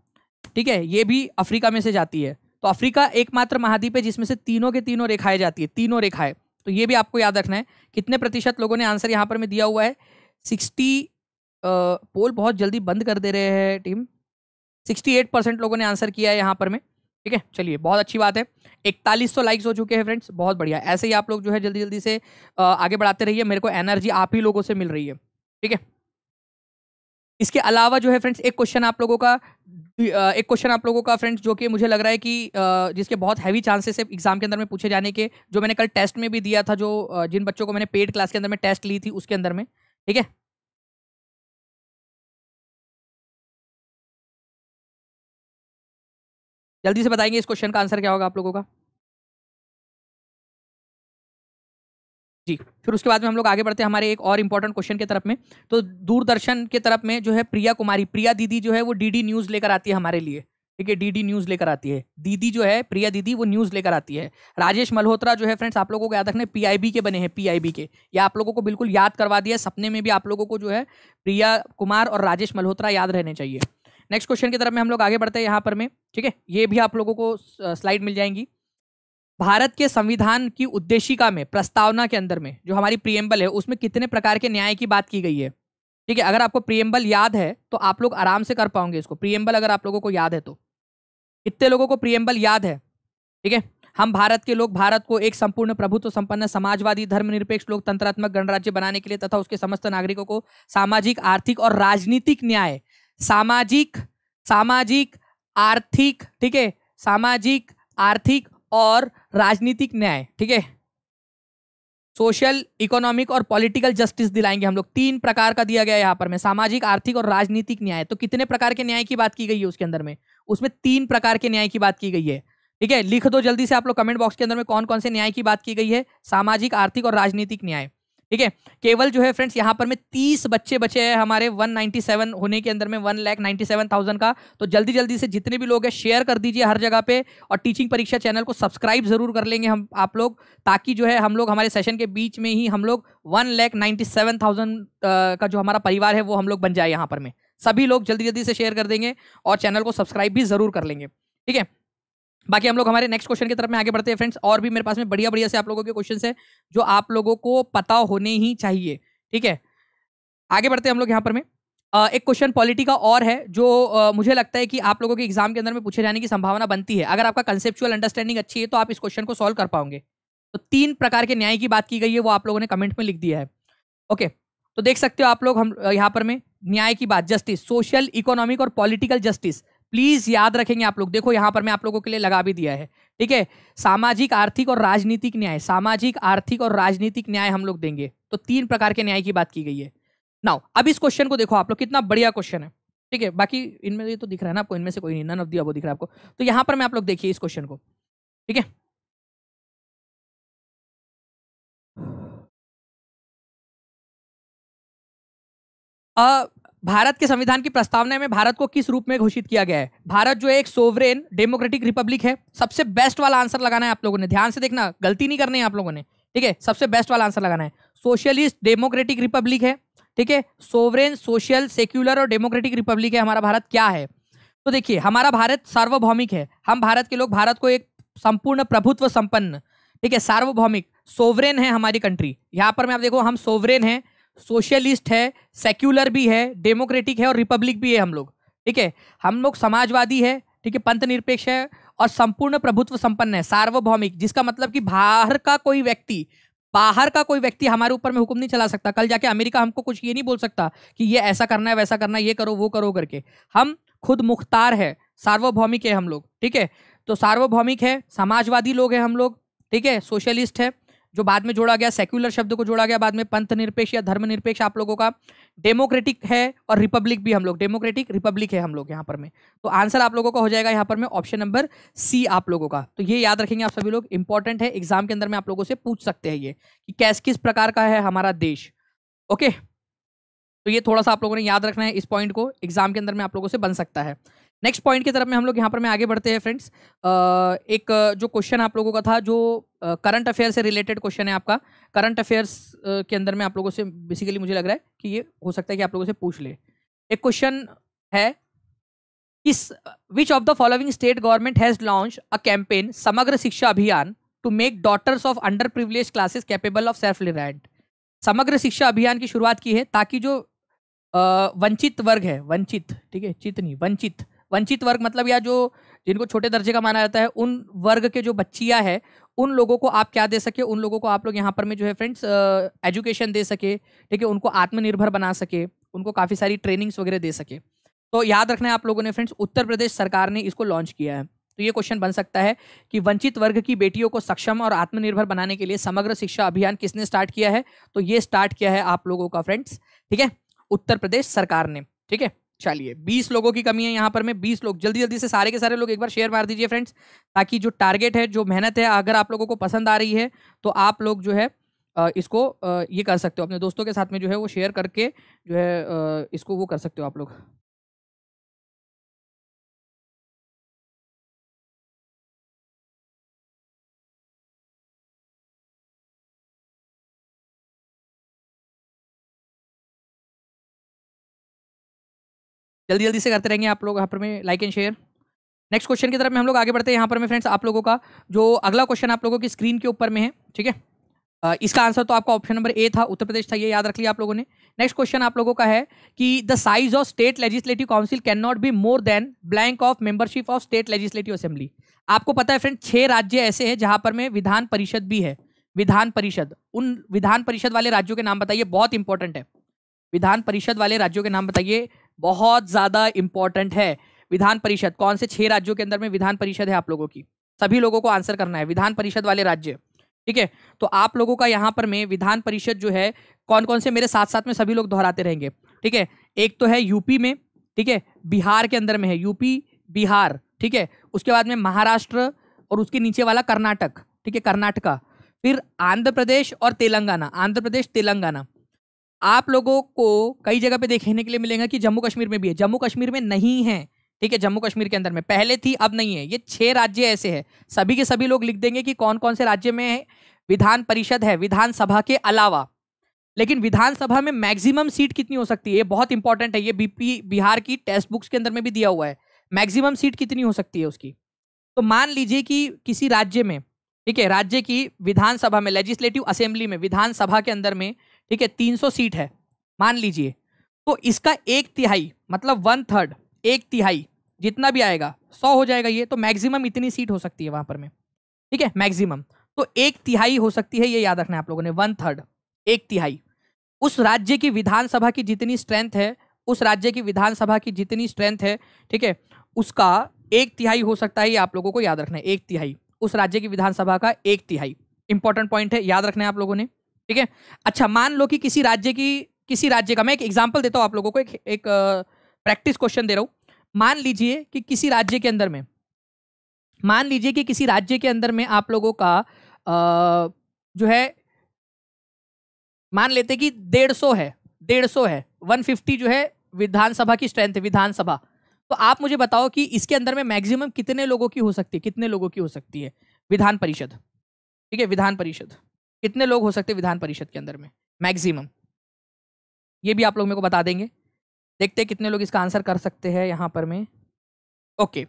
ठीक है, ये भी अफ्रीका में से जाती है। तो अफ्रीका एकमात्र महाद्वीप है जिसमें से तीनों के तीनों रेखाएं जाती है, तीनों रेखाएं। तो ये भी आपको याद रखना है। कितने प्रतिशत लोगों ने आंसर यहाँ पर में दिया हुआ है? 60। पोल बहुत जल्दी बंद कर दे रहे हैं टीम। 68% लोगों ने आंसर किया है यहाँ पर में, ठीक है। चलिए बहुत अच्छी बात है, 4100 लाइक्स हो चुके हैं फ्रेंड्स, बहुत बढ़िया। ऐसे ही आप लोग जो है जल्दी जल्दी से आगे बढ़ाते रहिए, मेरे को एनर्जी आप ही लोगों से मिल रही है, ठीक है। इसके अलावा जो है फ्रेंड्स एक क्वेश्चन आप लोगों का फ्रेंड्स जो कि मुझे लग रहा है कि जिसके बहुत हैवी चांसेस है एग्जाम के अंदर में पूछे जाने के, जो मैंने कल टेस्ट में भी दिया था, जो जिन बच्चों को मैंने पेड क्लास के अंदर में टेस्ट ली थी उसके अंदर में, ठीक है। जल्दी से बताएंगे इस क्वेश्चन का आंसर क्या होगा आप लोगों का जी। फिर उसके बाद में हम लोग आगे बढ़ते हैं हमारे एक और इम्पोर्टेंट क्वेश्चन के तरफ में। तो दूरदर्शन के तरफ में जो है प्रिया कुमारी, प्रिया दीदी जो है वो डीडी न्यूज़ लेकर आती है हमारे लिए, ठीक है। डीडी न्यूज़ लेकर आती है दीदी जो है, प्रिया दीदी वो न्यूज़ लेकर आती है। राजेश मल्होत्रा जो है फ्रेंड्स आप लोगों को याद रखना, PIB के बने हैं, PIB के। या आप लोगों को बिल्कुल याद करवा दिया, सपने में भी आप लोगों को जो है प्रिया कुमार और राजेश मल्होत्रा याद रहने चाहिए। नेक्स्ट क्वेश्चन की तरफ में हम लोग आगे बढ़ते हैं यहाँ पर में, ठीक है। ये भी आप लोगों को स्लाइड मिल जाएंगी। भारत के संविधान की उद्देशिका में, प्रस्तावना के अंदर में जो हमारी प्रियम्बल है उसमें कितने प्रकार के न्याय की बात की गई है, ठीक है। अगर आपको प्रियम्बल याद है तो आप लोग आराम से कर पाओगे इसको। प्रियम्बल अगर आप लोगों को याद है तो कितने लोगों को प्रियम्बल याद है, ठीक है। हम भारत के लोग भारत को एक संपूर्ण प्रभुत्व संपन्न समाजवादी धर्मनिरपेक्ष लोकतंत्रात्मक गणराज्य बनाने के लिए तथा उसके समस्त नागरिकों को सामाजिक, आर्थिक और राजनीतिक न्याय, सामाजिक आर्थिक, ठीक है, सामाजिक आर्थिक और राजनीतिक न्याय, ठीक है, सोशल इकोनॉमिक और पॉलिटिकल जस्टिस दिलाएंगे हम लोग। 3 प्रकार का दिया गया है यहाँ पर में, सामाजिक, आर्थिक और राजनीतिक न्याय। तो कितने प्रकार के न्याय की बात की गई है उसके अंदर में? उसमें 3 प्रकार के न्याय की बात की गई है, ठीक है। लिख दो जल्दी से आप लोग कमेंट बॉक्स के अंदर में कौन कौन से न्याय की बात की गई है, सामाजिक, आर्थिक और राजनीतिक न्याय, ठीक है। केवल जो है फ्रेंड्स यहाँ पर में 30 बच्चे बचे हैं हमारे 197 होने के अंदर में, 1,97,000 का। तो जल्दी जल्दी से जितने भी लोग हैं शेयर कर दीजिए हर जगह पे, और टीचिंग परीक्षा चैनल को सब्सक्राइब जरूर कर लेंगे हम आप लोग, ताकि जो है हम लोग हमारे सेशन के बीच में ही हम लोग 1,97,000 का जो हमारा परिवार है वो हम लोग बन जाए यहाँ पर में। सभी लोग जल्दी जल्दी से शेयर कर देंगे और चैनल को सब्सक्राइब भी जरूर कर लेंगे, ठीक है। बाकी हम लोग हमारे नेक्स्ट क्वेश्चन की तरफ में आगे बढ़ते हैं फ्रेंड्स। और भी मेरे पास में बढ़िया बढ़िया से आप लोगों के क्वेश्चन है जो आप लोगों को पता होने ही चाहिए, ठीक है। आगे बढ़ते हैं हम लोग यहाँ पर में। एक क्वेश्चन पॉलिटी का और है जो मुझे लगता है कि आप लोगों के एग्जाम के अंदर में पूछे जाने की संभावना बनती है। अगर आपका कंसेप्चुअल अंडरस्टैंडिंग अच्छी है तो आप इस क्वेश्चन को सॉल्व कर पाओगे। तो 3 प्रकार के न्याय की बात की गई है वो आप लोगों ने कमेंट में लिख दिया है, ओके। तो देख सकते हो आप लोग हम यहाँ पर में न्याय की बात, जस्टिस, सोशल इकोनॉमिक और पॉलिटिकल जस्टिस, प्लीज याद रखेंगे आप लोग। देखो यहाँ पर मैं आप लोगों के लिए लगा भी दिया है, ठीक है। सामाजिक, आर्थिक और राजनीतिक न्याय, सामाजिक, आर्थिक और राजनीतिक न्याय हम लोग देंगे। तो 3 प्रकार के न्याय की बात की गई है। नाउ अब इस क्वेश्चन को देखो आप लोग, कितना बढ़िया क्वेश्चन है, ठीक है, बाकी इनमें ये तो दिख रहा है ना आपको, इनमें से कोई नहीं, नन ऑफ द अबव दिख रहा है आपको। तो यहाँ पर मैं आप लोग देखिए इस क्वेश्चन को, ठीक है। भारत के संविधान की प्रस्तावना में भारत को किस रूप में घोषित किया गया है? भारत जो है एक सोवरेन डेमोक्रेटिक रिपब्लिक है। सबसे बेस्ट वाला आंसर लगाना है आप लोगों ने, ध्यान से देखना, गलती नहीं करनी है आप लोगों ने, ठीक है। सबसे बेस्ट वाला आंसर लगाना है, सोशलिस्ट डेमोक्रेटिक रिपब्लिक है, ठीक है। सोवरेन, सोशल, सेक्युलर और डेमोक्रेटिक रिपब्लिक है। हमारा भारत क्या है? तो देखिए, हमारा भारत सार्वभौमिक है। हम भारत के लोग भारत को एक संपूर्ण प्रभुत्व संपन्न, ठीक है, सार्वभौमिक, सोवरेन है हमारी कंट्री। यहाँ पर मैं आप देखो, हम सोवरेन है, सोशलिस्ट है, सेक्युलर भी है, डेमोक्रेटिक है और रिपब्लिक भी है हम लोग, ठीक है। हम लोग समाजवादी है, ठीक है, पंथ निरपेक्ष है और संपूर्ण प्रभुत्व संपन्न है, सार्वभौमिक, जिसका मतलब कि बाहर का कोई व्यक्ति हमारे ऊपर में हुक्म नहीं चला सकता। कल जाके अमेरिका हमको कुछ ये नहीं बोल सकता कि ये ऐसा करना है, वैसा करना है, ये करो, वो करो करके। हम खुद मुख्तार है, सार्वभौमिक है हम लोग, ठीक है। तो सार्वभौमिक है, समाजवादी लोग हैं हम लोग, ठीक है। सोशलिस्ट है जो बाद में जोड़ा गया, सेक्युलर शब्द को जोड़ा गया बाद में, पंथ निरपेक्ष या धर्म निरपेक्ष आप लोगों का, डेमोक्रेटिक है और रिपब्लिक भी हम लोग, डेमोक्रेटिक रिपब्लिक है हम लोग यहाँ पर में। तो आंसर आप लोगों का हो जाएगा यहाँ पर में ऑप्शन नंबर सी आप लोगों का। तो ये याद रखेंगे आप सभी लोग, इंपॉर्टेंट है, एग्जाम के अंदर में आप लोगों से पूछ सकते हैं ये कि किस प्रकार का है हमारा देश। ओके, तो ये थोड़ा सा आप लोगों ने याद रखना है, इस पॉइंट को एग्जाम के अंदर में आप लोगों से बन सकता है। नेक्स्ट पॉइंट की तरफ में हम लोग यहाँ पर मैं आगे बढ़ते हैं फ्रेंड्स। एक जो क्वेश्चन आप लोगों का था, जो करंट अफेयर से रिलेटेड क्वेश्चन है आपका, करंट अफेयर्स के अंदर में आप लोगों से बेसिकली मुझे लग रहा है कि ये हो सकता है कि आप लोगों से पूछ ले। एक क्वेश्चन है, which of the following state government has launch a campaign Samagra Shiksha Abhiyan to make daughters of under privilege classes capable of self reliant. Samagra Shiksha अभियान की शुरुआत की है ताकि जो वंचित वर्ग है, वंचित, ठीक है, चित नहीं, वंचित, वंचित वर्ग मतलब या जो जिनको छोटे दर्जे का माना जाता है, उन वर्ग के जो बच्चियां हैं उन लोगों को आप क्या दे सके, उन लोगों को आप लोग यहाँ पर में जो है फ्रेंड्स एजुकेशन दे सके, ठीक है, उनको आत्मनिर्भर बना सके, उनको काफ़ी सारी ट्रेनिंग्स वगैरह दे सके। तो याद रखना है आप लोगों ने फ्रेंड्स, उत्तर प्रदेश सरकार ने इसको लॉन्च किया है। तो ये क्वेश्चन बन सकता है कि वंचित वर्ग की बेटियों को सक्षम और आत्मनिर्भर बनाने के लिए समग्र शिक्षा अभियान किसने स्टार्ट किया है? तो ये स्टार्ट किया है आप लोगों का फ्रेंड्स, ठीक है, उत्तर प्रदेश सरकार ने, ठीक है। चलिए, 20 लोगों की कमी है यहाँ पर में, 20 लोग, जल्दी जल्दी से सारे के सारे लोग एक बार शेयर मार दीजिए फ्रेंड्स, ताकि जो टारगेट है, जो मेहनत है, अगर आप लोगों को पसंद आ रही है तो आप लोग जो है इसको ये कर सकते हो, अपने दोस्तों के साथ में जो है वो शेयर करके जो है इसको वो कर सकते हो आप लोग। जल्दी जल्दी से करते रहेंगे आप लोग यहाँ पर में like and share. Next question की तरफ में हम लोग आगे बढ़ते हैं यहाँ पर में फ्रेंड्स। आप लोगों का जो अगला क्वेश्चन आप लोगों की स्क्रीन के ऊपर में है, ठीक है, इसका आंसर तो आपका ऑप्शन नंबर ए था, उत्तर प्रदेश था, ये याद रख लिया आप लोगों ने। नेक्स्ट क्वेश्चन आप लोगों का है कि the size of state legislative council can not be more than blank of membership of state legislative assembly. आपको पता है फ्रेंड, 6 राज्य ऐसे हैं जहाँ पर में विधान परिषद भी है, विधान परिषद, उन विधान परिषद वाले राज्यों के नाम बताइए, बहुत इंपॉर्टेंट है, विधान परिषद वाले राज्यों के नाम बताइए, बहुत ज़्यादा इंपॉर्टेंट है। विधान परिषद कौन से 6 राज्यों के अंदर में विधान परिषद है आप लोगों की, सभी लोगों को आंसर करना है, विधान परिषद वाले राज्य, ठीक है। तो आप लोगों का यहाँ पर में विधान परिषद जो है कौन कौन से, मेरे साथ साथ में सभी लोग दोहराते रहेंगे, ठीक है। एक तो है यूपी में, ठीक है, बिहार के अंदर में है, यूपी बिहार, ठीक है, उसके बाद में महाराष्ट्र और उसके नीचे वाला कर्नाटक, ठीक है, कर्नाटका, फिर आंध्र प्रदेश और तेलंगाना, आंध्र प्रदेश तेलंगाना। आप लोगों को कई जगह पे देखने के लिए मिलेगा कि जम्मू कश्मीर में भी है, जम्मू कश्मीर में नहीं है, ठीक है, जम्मू कश्मीर के अंदर में पहले थी, अब नहीं है। ये 6 राज्य ऐसे हैं, सभी के सभी लोग लिख देंगे कि कौन कौन से राज्य में विधान परिषद है विधानसभा के अलावा। लेकिन विधानसभा में मैक्सिमम सीट कितनी हो सकती है, ये बहुत इंपॉर्टेंट है, ये बिहार की टेक्स्ट बुक्स के अंदर में भी दिया हुआ है, मैक्सिमम सीट कितनी हो सकती है उसकी। तो मान लीजिए कि किसी राज्य में, ठीक है, राज्य की विधानसभा में, लेजिस्लेटिव असेंबली में, विधानसभा के अंदर में, ठीक है, 300 सीट है मान लीजिए, तो इसका 1/3 मतलब 1/3, 1/3 जितना भी आएगा 100 हो जाएगा ये, तो मैक्सिमम इतनी सीट हो सकती है वहां पर में, ठीक है, मैक्सिमम तो 1/3 हो सकती है, ये याद रखना है आप लोगों ने, 1/3, 1/3। उस राज्य की विधानसभा की जितनी स्ट्रेंथ है, उस राज्य की विधानसभा की जितनी स्ट्रेंथ है, ठीक है, उसका 1/3 हो सकता है, ये आप लोगों को याद रखना है, 1/3 उस राज्य की विधानसभा का 1/3, इंपॉर्टेंट पॉइंट है, याद रखना है आप लोगों ने, ठीक है। अच्छा, मान लो कि किसी राज्य का मैं एक एग्जांपल देता हूँ आप लोगों को, एक प्रैक्टिस क्वेश्चन दे रहा हूँ। मान लीजिए कि किसी राज्य के अंदर में, मान लीजिए कि किसी राज्य के अंदर में आप लोगों का जो है, मान लेते कि 150 है, 150 है, 150 जो है विधानसभा की स्ट्रेंथ है, विधानसभा। तो आप मुझे बताओ कि इसके अंदर में मैक्सिमम कितने लोगों की हो सकती है, कितने लोगों की हो सकती है विधान परिषद, ठीक है, विधान परिषद कितने लोग हो सकते हैं विधान परिषद के अंदर में मैक्सिमम। ये भी आप लोग मेरे को बता देंगे, देखते हैं कितने लोग इसका आंसर कर सकते हैं यहाँ पर मैं। ओके,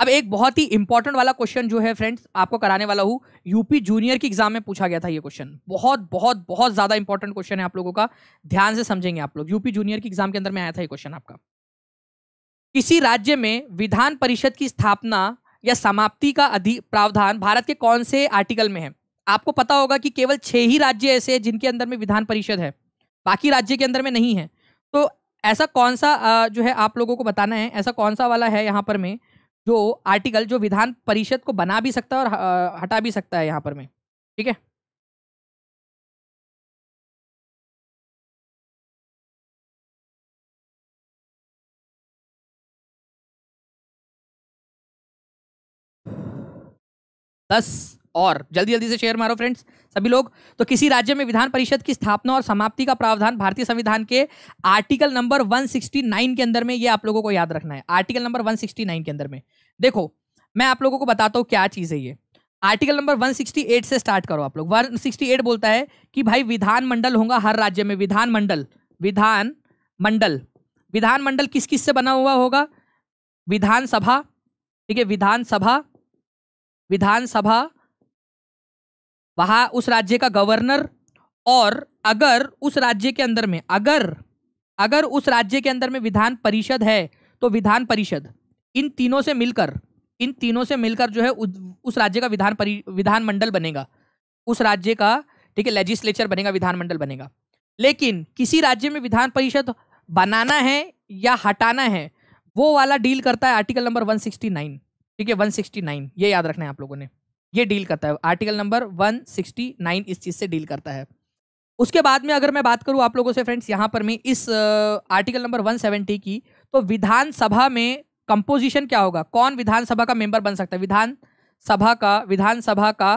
अब एक बहुत ही इंपॉर्टेंट वाला क्वेश्चन जो है फ्रेंड्स आपको कराने वाला हूँ, यूपी जूनियर की एग्जाम में पूछा गया था ये क्वेश्चन, बहुत बहुत बहुत ज़्यादा इंपॉर्टेंट क्वेश्चन है, आप लोगों का ध्यान से समझेंगे आप लोग। यूपी जूनियर की एग्जाम के अंदर में आया था ये क्वेश्चन आपका। किसी राज्य में विधान परिषद की स्थापना या समाप्ति का प्रावधान भारत के कौन से आर्टिकल में है? आपको पता होगा कि केवल 6 ही राज्य ऐसे हैं जिनके अंदर में विधान परिषद है, बाकी राज्य के अंदर में नहीं है। तो ऐसा कौन सा जो है आप लोगों को बताना है, ऐसा कौन सा वाला है यहाँ पर में जो आर्टिकल जो विधान परिषद को बना भी सकता है और हटा भी सकता है यहाँ पर में, ठीक है। दस और जल्दी जल्दी से शेयर मारो फ्रेंड्स सभी लोग। तो किसी राज्य में विधान परिषद की स्थापना और समाप्ति का प्रावधान भारतीय संविधान के आर्टिकल नंबर 169 के अंदर में, ये आप लोगों को याद रखना है, आर्टिकल नंबर 169 के अंदर में। देखो मैं आप लोगों को बताता हूँ क्या चीज़ है ये। आर्टिकल नंबर 168 से स्टार्ट करो आप लोग। 168 बोलता है कि भाई विधानमंडल होगा हर राज्य में, विधानमंडल, विधानमंडल, विधानमंडल किस किस से बना हुआ होगा? विधानसभा, ठीक है, विधानसभा, विधानसभा, वहाँ उस राज्य का गवर्नर, और अगर उस राज्य के अंदर में, अगर उस राज्य के अंदर में विधान परिषद है तो विधान परिषद, इन तीनों से मिलकर, इन तीनों से मिलकर जो है उस राज्य का विधानमंडल बनेगा, उस राज्य का, ठीक है, लेजिस्लेचर बनेगा, विधानमंडल बनेगा। लेकिन किसी राज्य में विधान परिषद बनाना है या हटाना है वो वाला डील करता है आर्टिकल नंबर 169, ठीक है, 169, ये याद रखना है आप लोगों ने, ये डील करता है आर्टिकल नंबर 169, इस चीज़ से डील करता है। उसके बाद में अगर मैं बात करूँ आप लोगों से फ्रेंड्स यहाँ पर मैं इस आर्टिकल नंबर 170 की, तो विधानसभा में कंपोजिशन क्या होगा, कौन विधानसभा का मेंबर बन सकता है, विधानसभा का, विधानसभा का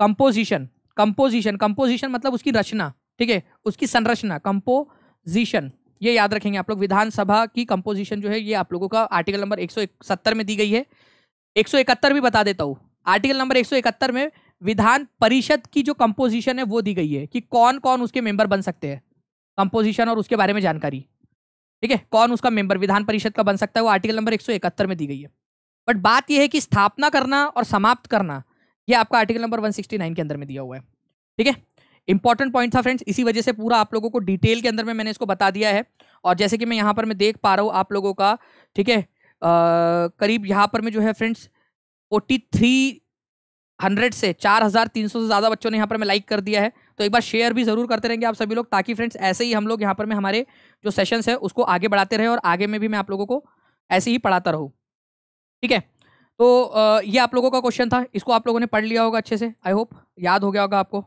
कंपोजिशन, कंपोजिशन, कंपोजिशन मतलब उसकी रचना, ठीक है, उसकी संरचना, कंपोजिशन, ये याद रखेंगे आप लोग। विधानसभा की कंपोजिशन जो है ये आप लोगों का आर्टिकल नंबर 170 में दी गई है। 171 भी बता देता हूँ, आर्टिकल नंबर 171 में विधान परिषद की जो कंपोजिशन है वो दी गई है कि कौन कौन उसके मेंबर बन सकते हैं, कंपोजिशन और उसके बारे में जानकारी, ठीक है, कौन उसका मेंबर विधान परिषद का बन सकता है, वो आर्टिकल नंबर 171 में दी गई है। बट बात यह है कि स्थापना करना और समाप्त करना ये आपका आर्टिकल नंबर 169 के अंदर में दिया हुआ है, ठीक है। इंपॉर्टेंट पॉइंट था फ्रेंड्स, इसी वजह से पूरा आप लोगों को डिटेल के अंदर में मैंने इसको बता दिया है। और जैसे कि मैं यहाँ पर मैं देख पा रहा हूँ आप लोगों का, ठीक है, करीब यहाँ पर मैं जो है फ्रेंड्स 4300 से 4300 से ज़्यादा बच्चों ने यहाँ पर मैं लाइक कर दिया है। तो एक बार शेयर भी ज़रूर करते रहेंगे आप सभी लोग, ताकि फ्रेंड्स ऐसे ही हम लोग यहाँ पर मैं हमारे जो सेशंस है उसको आगे बढ़ाते रहे और आगे में भी मैं आप लोगों को ऐसे ही पढ़ाता रहूँ, ठीक है। तो ये आप लोगों का क्वेश्चन था, इसको आप लोगों ने पढ़ लिया होगा अच्छे से, आई होप याद हो गया होगा आपको,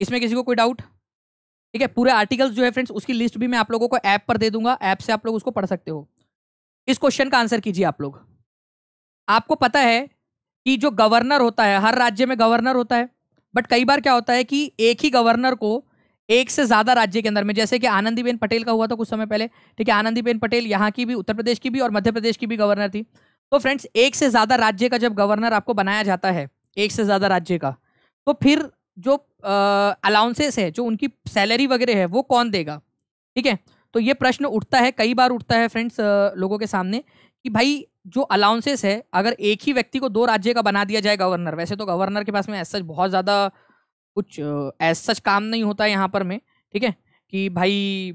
इसमें किसी को कोई डाउट, ठीक है। पूरे आर्टिकल्स जो है फ्रेंड्स उसकी लिस्ट भी मैं आप लोगों को ऐप पर दे दूंगा, ऐप से आप लोग उसको पढ़ सकते हो। इस क्वेश्चन का आंसर कीजिए आप लोग। आपको पता है कि जो गवर्नर होता है, हर राज्य में गवर्नर होता है, बट कई बार क्या होता है कि एक ही गवर्नर को एक से ज़्यादा राज्य के अंदर में, जैसे कि आनंदीबेन पटेल का हुआ था कुछ समय पहले, ठीक है, आनंदीबेन पटेल यहाँ की भी, उत्तर प्रदेश की भी और मध्य प्रदेश की भी गवर्नर थी। तो फ्रेंड्स एक से ज़्यादा राज्य का जब गवर्नर आपको बनाया जाता है, एक से ज़्यादा राज्य का, तो फिर जो अलाउंसेस है, जो उनकी सैलरी वगैरह है, वो कौन देगा, ठीक है। तो ये प्रश्न उठता है, कई बार उठता है फ्रेंड्स लोगों के सामने कि भाई जो अलाउंसेस है, अगर एक ही व्यक्ति को दो राज्य का बना दिया जाए गवर्नर, वैसे तो गवर्नर के पास में एज सच बहुत ज़्यादा कुछ एज सच काम नहीं होता है यहाँ पर में, ठीक है, कि भाई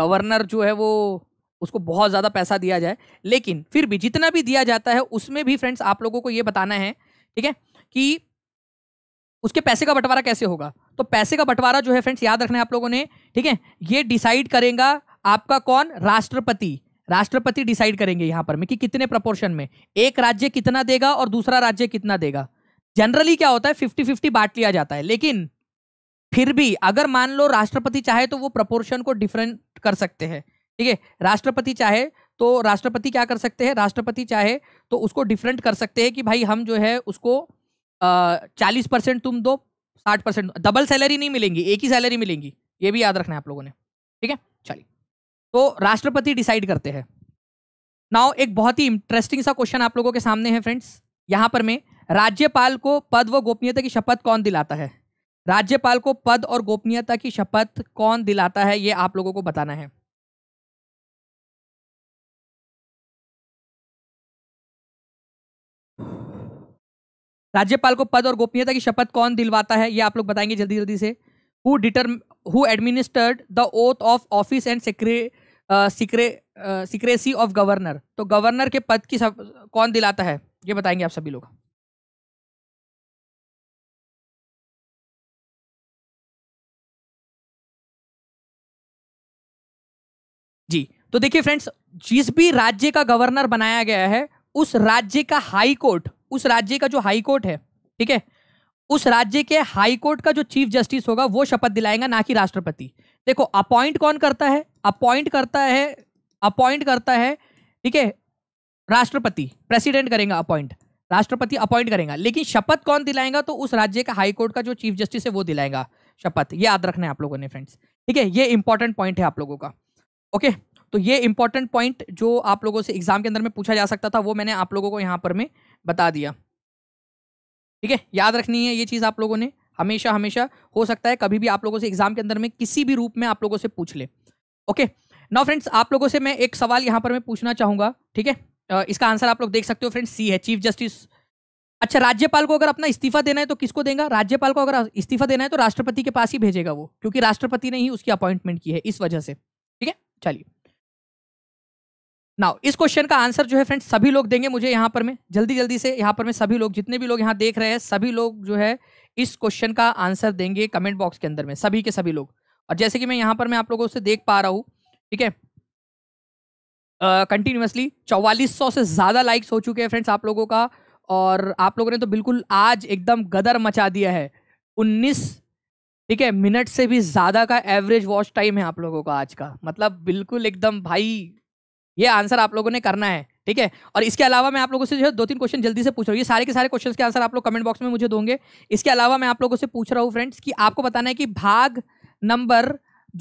गवर्नर जो है वो उसको बहुत ज़्यादा पैसा दिया जाए। लेकिन फिर भी जितना भी दिया जाता है उसमें भी फ्रेंड्स आप लोगों को ये बताना है, ठीक है, कि उसके पैसे का बंटवारा कैसे होगा। तो पैसे का बंटवारा जो है फ्रेंड्स याद रखना है आप लोगों ने, ठीक है, ये डिसाइड करेगा आपका कौन, राष्ट्रपति, राष्ट्रपति डिसाइड करेंगे यहाँ पर में कि कितने प्रपोर्शन में एक राज्य कितना देगा और दूसरा राज्य कितना देगा। जनरली क्या होता है 50-50 बांट लिया जाता है, लेकिन फिर भी अगर मान लो राष्ट्रपति चाहे तो वो प्रपोर्शन को डिफरेंट कर सकते हैं, ठीक है। राष्ट्रपति चाहे तो राष्ट्रपति क्या कर सकते हैं, राष्ट्रपति चाहे तो उसको डिफरेंट कर सकते हैं कि भाई हम जो है उसको 40% तुम दो, 60% डबल सैलरी नहीं मिलेंगी, एक ही सैलरी मिलेंगी, ये भी याद रखना है आप लोगों ने, ठीक है। चलिए तो राष्ट्रपति डिसाइड करते हैं। नाउ एक बहुत ही इंटरेस्टिंग सा क्वेश्चन आप लोगों के सामने है फ्रेंड्स। यहाँ पर मैं राज्यपाल को पद व गोपनीयता की शपथ कौन दिलाता है, राज्यपाल को पद और गोपनीयता की शपथ कौन दिलाता है, ये आप लोगों को बताना है। राज्यपाल को पद और गोपनीयता की शपथ कौन दिलवाता है ये आप लोग बताएंगे जल्दी जल्दी से। Who administered the oath of office and secrecy of governor, तो गवर्नर के पद की कौन दिलाता है ये बताएंगे आप सभी लोग। जी तो देखिए फ्रेंड्स, जिस भी राज्य का गवर्नर बनाया गया है उस राज्य का हाई कोर्ट, उस राज्य का जो हाई कोर्ट है, ठीक है, उस राज्य के हाई कोर्ट का जो चीफ जस्टिस होगा वो शपथ दिलाएगा, ना कि राष्ट्रपति। देखो अपॉइंट कौन करता है, अपॉइंट करता है ठीक है, राष्ट्रपति, प्रेसिडेंट करेगा अपॉइंट, राष्ट्रपति अपॉइंट करेगा, लेकिन शपथ कौन दिलाएगा तो उस राज्य का हाई कोर्ट का जो चीफ जस्टिस है वो दिलाएगा शपथ। ये याद रखना है आप लोगों ने फ्रेंड्स, ठीक है। ये इंपॉर्टेंट पॉइंट है आप लोगों का, ओके। तो ये इंपॉर्टेंट पॉइंट जो आप लोगों से एग्जाम के अंदर में पूछा जा सकता था वो मैंने आप लोगों को यहाँ पर मैं बता दिया, ठीक है। याद रखनी है ये चीज़ आप लोगों ने हमेशा हमेशा, हो सकता है कभी भी आप लोगों से एग्जाम के अंदर में किसी भी रूप में आप लोगों से पूछ ले, ओके। नाउ फ्रेंड्स आप लोगों से मैं एक सवाल यहाँ पर मैं पूछना चाहूँगा, ठीक है। इसका आंसर आप लोग देख सकते हो फ्रेंड्स, सी है, चीफ जस्टिस। अच्छा राज्यपाल को अगर अपना इस्तीफा देना है तो किसको देगा, राज्यपाल को अगर इस्तीफा देना है तो राष्ट्रपति के पास ही भेजेगा वो, क्योंकि राष्ट्रपति ने ही उसकी अपॉइंटमेंट की है इस वजह से, ठीक है। चलिए नाउ इस क्वेश्चन का आंसर जो है फ्रेंड्स सभी लोग देंगे मुझे यहाँ पर मैं, जल्दी जल्दी से यहाँ पर मैं सभी लोग, जितने भी लोग यहाँ देख रहे हैं सभी लोग जो है इस क्वेश्चन का आंसर देंगे कमेंट बॉक्स के अंदर में, सभी के सभी लोग। और जैसे कि मैं यहाँ पर मैं आप लोगों से देख पा रहा हूँ, ठीक है, कंटिन्यूसली 4400 से ज़्यादा लाइक्स हो चुके हैं फ्रेंड्स आप लोगों का, और आप लोगों ने तो बिल्कुल आज एकदम गदर मचा दिया है। 19 ठीक है मिनट से भी ज़्यादा का एवरेज वॉच टाइम है आप लोगों का आज का, मतलब बिल्कुल एकदम भाई ये आंसर आप लोगों ने करना है, ठीक है। और इसके अलावा मैं आप लोगों से जो है 2-3 क्वेश्चन जल्दी से पूछ रहा हूँ, ये सारे के सारे क्वेश्चंस के आंसर आप लोग कमेंट बॉक्स में मुझे दोगे। इसके अलावा मैं आप लोगों से पूछ रहा हूँ फ्रेंड्स कि आपको बताना है कि भाग नंबर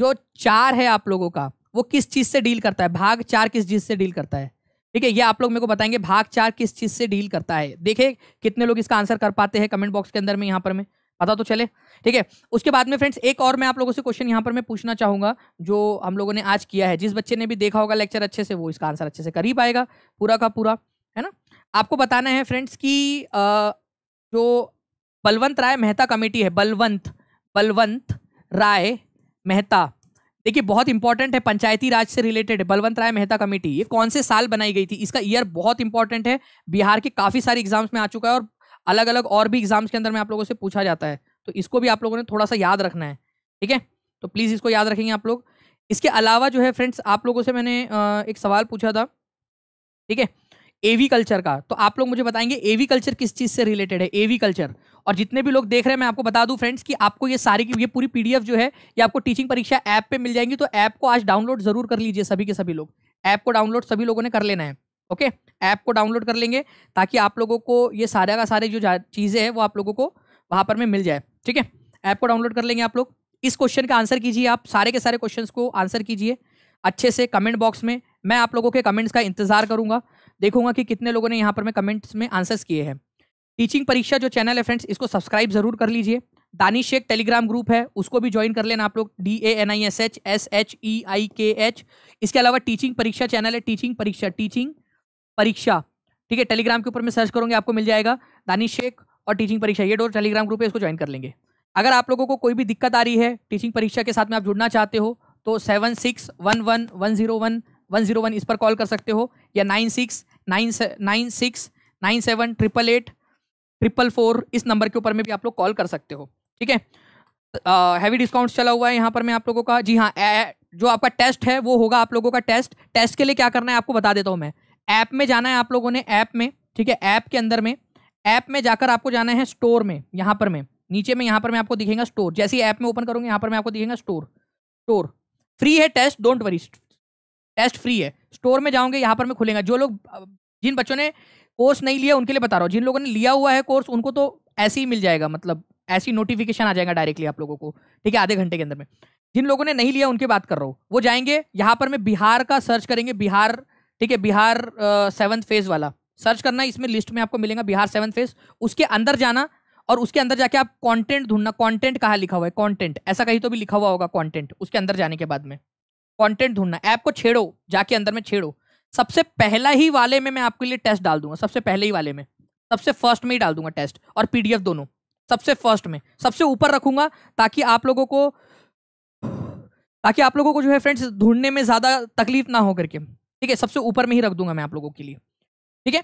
जो 4 है आप लोगों का वो किस चीज़ से डील करता है, भाग 4 किस चीज़ से डील करता है, ठीक है। ये आप लोग मेरे को बताएंगे भाग 4 किस चीज़ से डील करता है। देखिए कितने लोग इसका आंसर कर पाते हैं कमेंट बॉक्स के अंदर में, यहाँ पर मैं पता तो चले, ठीक है। उसके बाद में फ्रेंड्स एक और मैं आप लोगों से क्वेश्चन यहाँ पर मैं पूछना चाहूँगा जो हम लोगों ने आज किया है। जिस बच्चे ने भी देखा होगा लेक्चर अच्छे से वो इसका आंसर अच्छे से कर ही पाएगा पूरा का पूरा, है ना। आपको बताना है फ्रेंड्स कि जो बलवंत राय मेहता कमेटी है, बलवंत राय मेहता देखिए बहुत इंपॉर्टेंट है, पंचायती राज से रिलेटेड है। बलवंत राय मेहता कमेटी ये कौन से साल बनाई गई थी, इसका ईयर बहुत इंपॉर्टेंट है, बिहार के काफ़ी सारे एग्जाम्स में आ चुका है और अलग अलग और भी एग्जाम्स के अंदर में आप लोगों से पूछा जाता है, तो इसको भी आप लोगों ने थोड़ा सा याद रखना है, ठीक है। तो प्लीज़ इसको याद रखेंगे आप लोग। इसके अलावा जो है फ्रेंड्स आप लोगों से मैंने एक सवाल पूछा था, ठीक है, एवी कल्चर का, तो आप लोग मुझे बताएंगे एवी कल्चर किस चीज़ से रिलेटेड है, एवी कल्चर। और जितने भी लोग देख रहे हैं मैं आपको बता दूं फ्रेंड्स कि आपको ये सारी की ये पूरी PDF जो है ये आपको टीचिंग परीक्षा ऐप पे मिल जाएंगी, तो ऐप को आज डाउनलोड जरूर कर लीजिए सभी के सभी लोग। ऐप को डाउनलोड सभी लोगों ने कर लेना है, ओके। ऐप को डाउनलोड कर लेंगे ताकि आप लोगों को ये सारा का सारे जो चीज़ें हैं वो आप लोगों को वहाँ पर में मिल जाए, ठीक है। ऐप को डाउनलोड कर लेंगे आप लोग। इस क्वेश्चन का आंसर कीजिए, आप सारे के सारे क्वेश्चंस को आंसर कीजिए अच्छे से कमेंट बॉक्स में। मैं आप लोगों के कमेंट्स का इंतजार करूँगा, देखूंगा कि कितने लोगों ने यहाँ पर मैं कमेंट्स में आंसर्स किए हैं। टीचिंग परीक्षा जो चैनल है फ्रेंड्स इसको सब्सक्राइब जरूर कर लीजिए। दानिश शेख टेलीग्राम ग्रुप है उसको भी ज्वाइन कर लेना आप लोग, DANISSSHEIKH। इसके अलावा टीचिंग परीक्षा चैनल है, टीचिंग परीक्षा ठीक है, टेलीग्राम के ऊपर में सर्च करोगे आपको मिल जाएगा। दानिश शेख और टीचिंग परीक्षा ये 2 टेलीग्राम ग्रुप है, इसको ज्वाइन कर लेंगे। अगर आप लोगों को कोई भी दिक्कत आ रही है टीचिंग परीक्षा के साथ में आप जुड़ना चाहते हो तो 7611101101 इस पर कॉल कर सकते हो, या 9696978844 इस नंबर के ऊपर में भी आप लोग कॉल कर सकते हो, ठीक है। हैवी डिस्काउंट्स चला हुआ है यहाँ पर मैं आप लोगों का। जी हाँ, जो आपका टेस्ट है वो होगा आप लोगों का टेस्ट। टेस्ट के लिए क्या करना है आपको बता देता हूँ मैं। ऐप में जाना है आप लोगों ने, ऐप में, ठीक है, ऐप के अंदर में, ऐप में जाकर आपको जाना है स्टोर में। यहाँ पर मैं नीचे में यहाँ पर मैं आपको दिखेगा स्टोर, जैसे ही ऐप में ओपन करूँगा यहाँ पर मैं आपको दिखेगा स्टोर। फ्री है test, don't worry, test free है। स्टोर में जाओगे, यहाँ पर मैं खुलेगा। जो लोग, जिन बच्चों ने कोर्स नहीं लिया उनके लिए बता रहा हूँ, जिन लोगों ने लिया हुआ है कोर्स उनको तो ऐसे ही मिल जाएगा, मतलब ऐसी नोटिफिकेशन आ जाएगा डायरेक्टली आप लोगों को, ठीक है, आधे घंटे के अंदर में। जिन लोगों ने नहीं लिया उनकी बात कर रहा हूँ, वो जाएंगे यहाँ पर, मैं बिहार का सर्च करेंगे, बिहार, ठीक है, बिहार 7th फेज़ वाला सर्च करना, इसमें लिस्ट में आपको मिलेगा बिहार 7th फेज़। उसके अंदर जाना और उसके अंदर जाके आप कंटेंट ढूंढना, कंटेंट कहाँ लिखा हुआ है, कंटेंट ऐसा कहीं तो भी लिखा हुआ होगा कंटेंट। उसके अंदर जाने के बाद में कंटेंट ढूंढना, ऐप को छेड़ो, जाके अंदर में छेड़ो। सबसे पहला ही वाले में मैं आपके लिए टेस्ट डाल दूंगा, सबसे पहले ही वाले में, सबसे फर्स्ट में ही डाल दूंगा टेस्ट और PDF दोनों, सबसे फर्स्ट में, सबसे ऊपर रखूंगा ताकि आप लोगों को, जो है फ्रेंड्स ढूंढने में ज़्यादा तकलीफ ना हो करके, ठीक है, सबसे ऊपर में ही रख दूंगा मैं आप लोगों के लिए, ठीक है,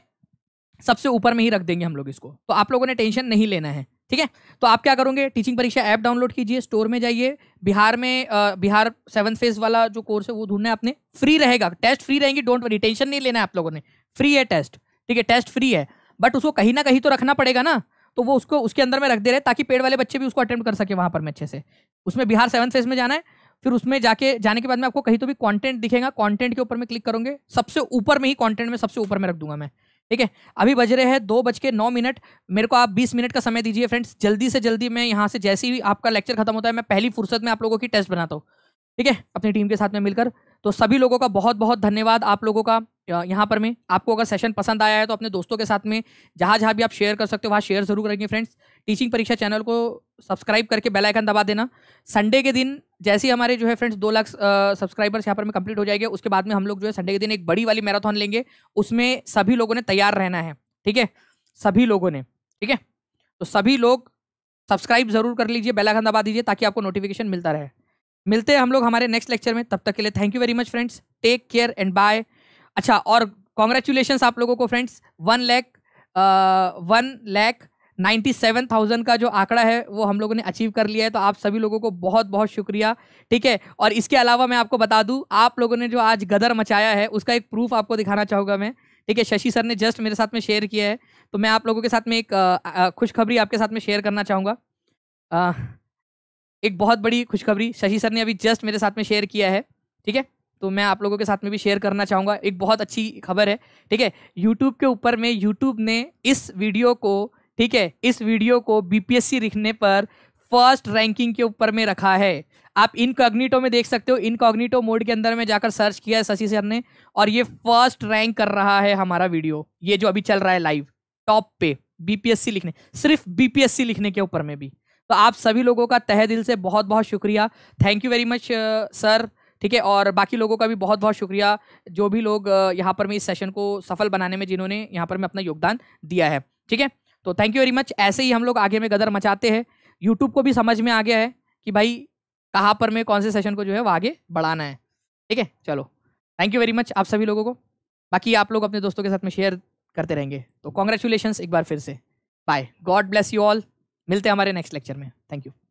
सबसे ऊपर में ही रख देंगे हम लोग इसको, तो आप लोगों ने टेंशन नहीं लेना है, ठीक है। तो आप क्या करोगे, टीचिंग परीक्षा ऐप डाउनलोड कीजिए, स्टोर में जाइए, बिहार में बिहार 7th फेज़ वाला जो कोर्स है वो ढूंढना है आपने, फ्री रहेगा, टेस्ट फ्री रहेंगे, डोंट वरी, टेंशन नहीं लेना है आप लोगों ने, फ्री है टेस्ट, ठीक है, टेस्ट फ्री है, बट उसको कहीं ना कहीं तो रखना पड़ेगा ना, तो वो उसको उसके अंदर में रख दे रहे ताकि पेड़ वाले बच्चे भी उसको अटेम्प्ट कर सके वहाँ पर। मैं अच्छे से उसमें बिहार 7th फेज़ में जाना है, फिर उसमें जाने के बाद में आपको कहीं तो भी कंटेंट दिखेगा, कंटेंट के ऊपर में क्लिक करोगे, सबसे ऊपर में ही कंटेंट में सबसे ऊपर में रख दूंगा मैं, ठीक है। अभी बज रहे हैं 2:09, मेरे को आप 20 मिनट का समय दीजिए फ्रेंड्स, जल्दी से जल्दी मैं यहाँ से, जैसे ही आपका लेक्चर खत्म होता है मैं पहली फुर्सत में आप लोगों की टेस्ट बनाता हूँ, ठीक है, अपनी टीम के साथ में मिलकर। तो सभी लोगों का बहुत बहुत धन्यवाद आप लोगों का यहाँ पर मैं। आपको अगर सेशन पसंद आया है तो अपने दोस्तों के साथ में जहाँ जहाँ भी आप शेयर कर सकते हो वहाँ शेयर जरूर करेंगे फ्रेंड्स। टीचिंग परीक्षा चैनल को सब्सक्राइब करके बेल आइकन दबा देना। संडे के दिन जैसे ही हमारे जो है फ्रेंड्स 2 लाख सब्सक्राइबर्स यहाँ पर मैं कंप्लीट हो जाएंगे, उसके बाद में हम लोग जो है संडे के दिन एक बड़ी वाली मैराथन लेंगे, उसमें सभी लोगों ने तैयार रहना है, ठीक है, सभी लोगों ने, ठीक है। तो सभी लोग सब्सक्राइब जरूर कर लीजिए, बेल आइकन दबा दीजिए ताकि आपको नोटिफिकेशन मिलता रहे। मिलते हैं हम लोग हमारे नेक्स्ट लेक्चर में, तब तक के लिए thank you very much friends, take care and bye. अच्छा, और कॉन्ग्रेचुलेशंस आप लोगों को फ्रेंड्स, 1,97,000 का जो आंकड़ा है वो हम लोगों ने अचीव कर लिया है, तो आप सभी लोगों को बहुत बहुत शुक्रिया, ठीक है। और इसके अलावा मैं आपको बता दूं, आप लोगों ने जो आज गदर मचाया है उसका एक प्रूफ आपको दिखाना चाहूँगा मैं, ठीक है। शशि सर ने जस्ट मेरे साथ में शेयर किया है, तो मैं आप लोगों के साथ में एक खुशखबरी आपके साथ में शेयर करना चाहूँगा, एक बहुत बड़ी खुशखबरी शशि सर ने अभी जस्ट मेरे साथ में शेयर किया है, ठीक है, तो मैं आप लोगों के साथ में भी शेयर करना चाहूँगा। एक बहुत अच्छी खबर है, ठीक है, YouTube के ऊपर में YouTube ने इस वीडियो को, ठीक है, इस वीडियो को BPSC लिखने पर फर्स्ट रैंकिंग के ऊपर में रखा है। आप इनकॉग्निटो में देख सकते हो, इनकॉग्निटो मोड के अंदर में जाकर सर्च किया है शशि सर ने, और ये फर्स्ट रैंक कर रहा है हमारा वीडियो, ये जो अभी चल रहा है लाइव, टॉप पे BPSC लिखने, सिर्फ BPSC लिखने के ऊपर में भी। तो आप सभी लोगों का तहे दिल से बहुत बहुत शुक्रिया, thank you very much sir, ठीक है। और बाकी लोगों का भी बहुत बहुत शुक्रिया, जो भी लोग यहाँ पर मैं इस सेशन को सफल बनाने में, जिन्होंने यहाँ पर मैं अपना योगदान दिया है, ठीक है, तो थैंक यू वेरी मच। ऐसे ही हम लोग आगे में गदर मचाते हैं, YouTube को भी समझ में आ गया है कि भाई कहाँ पर मैं कौन से सेशन को जो है वो आगे बढ़ाना है, ठीक है। चलो, थैंक यू वेरी मच आप सभी लोगों को, बाकी आप लोग अपने दोस्तों के साथ में शेयर करते रहेंगे। तो कॉन्ग्रेचुलेशंस एक बार फिर से, bye, God bless you all, मिलते हैं हमारे नेक्स्ट लेक्चर में, थैंक यू।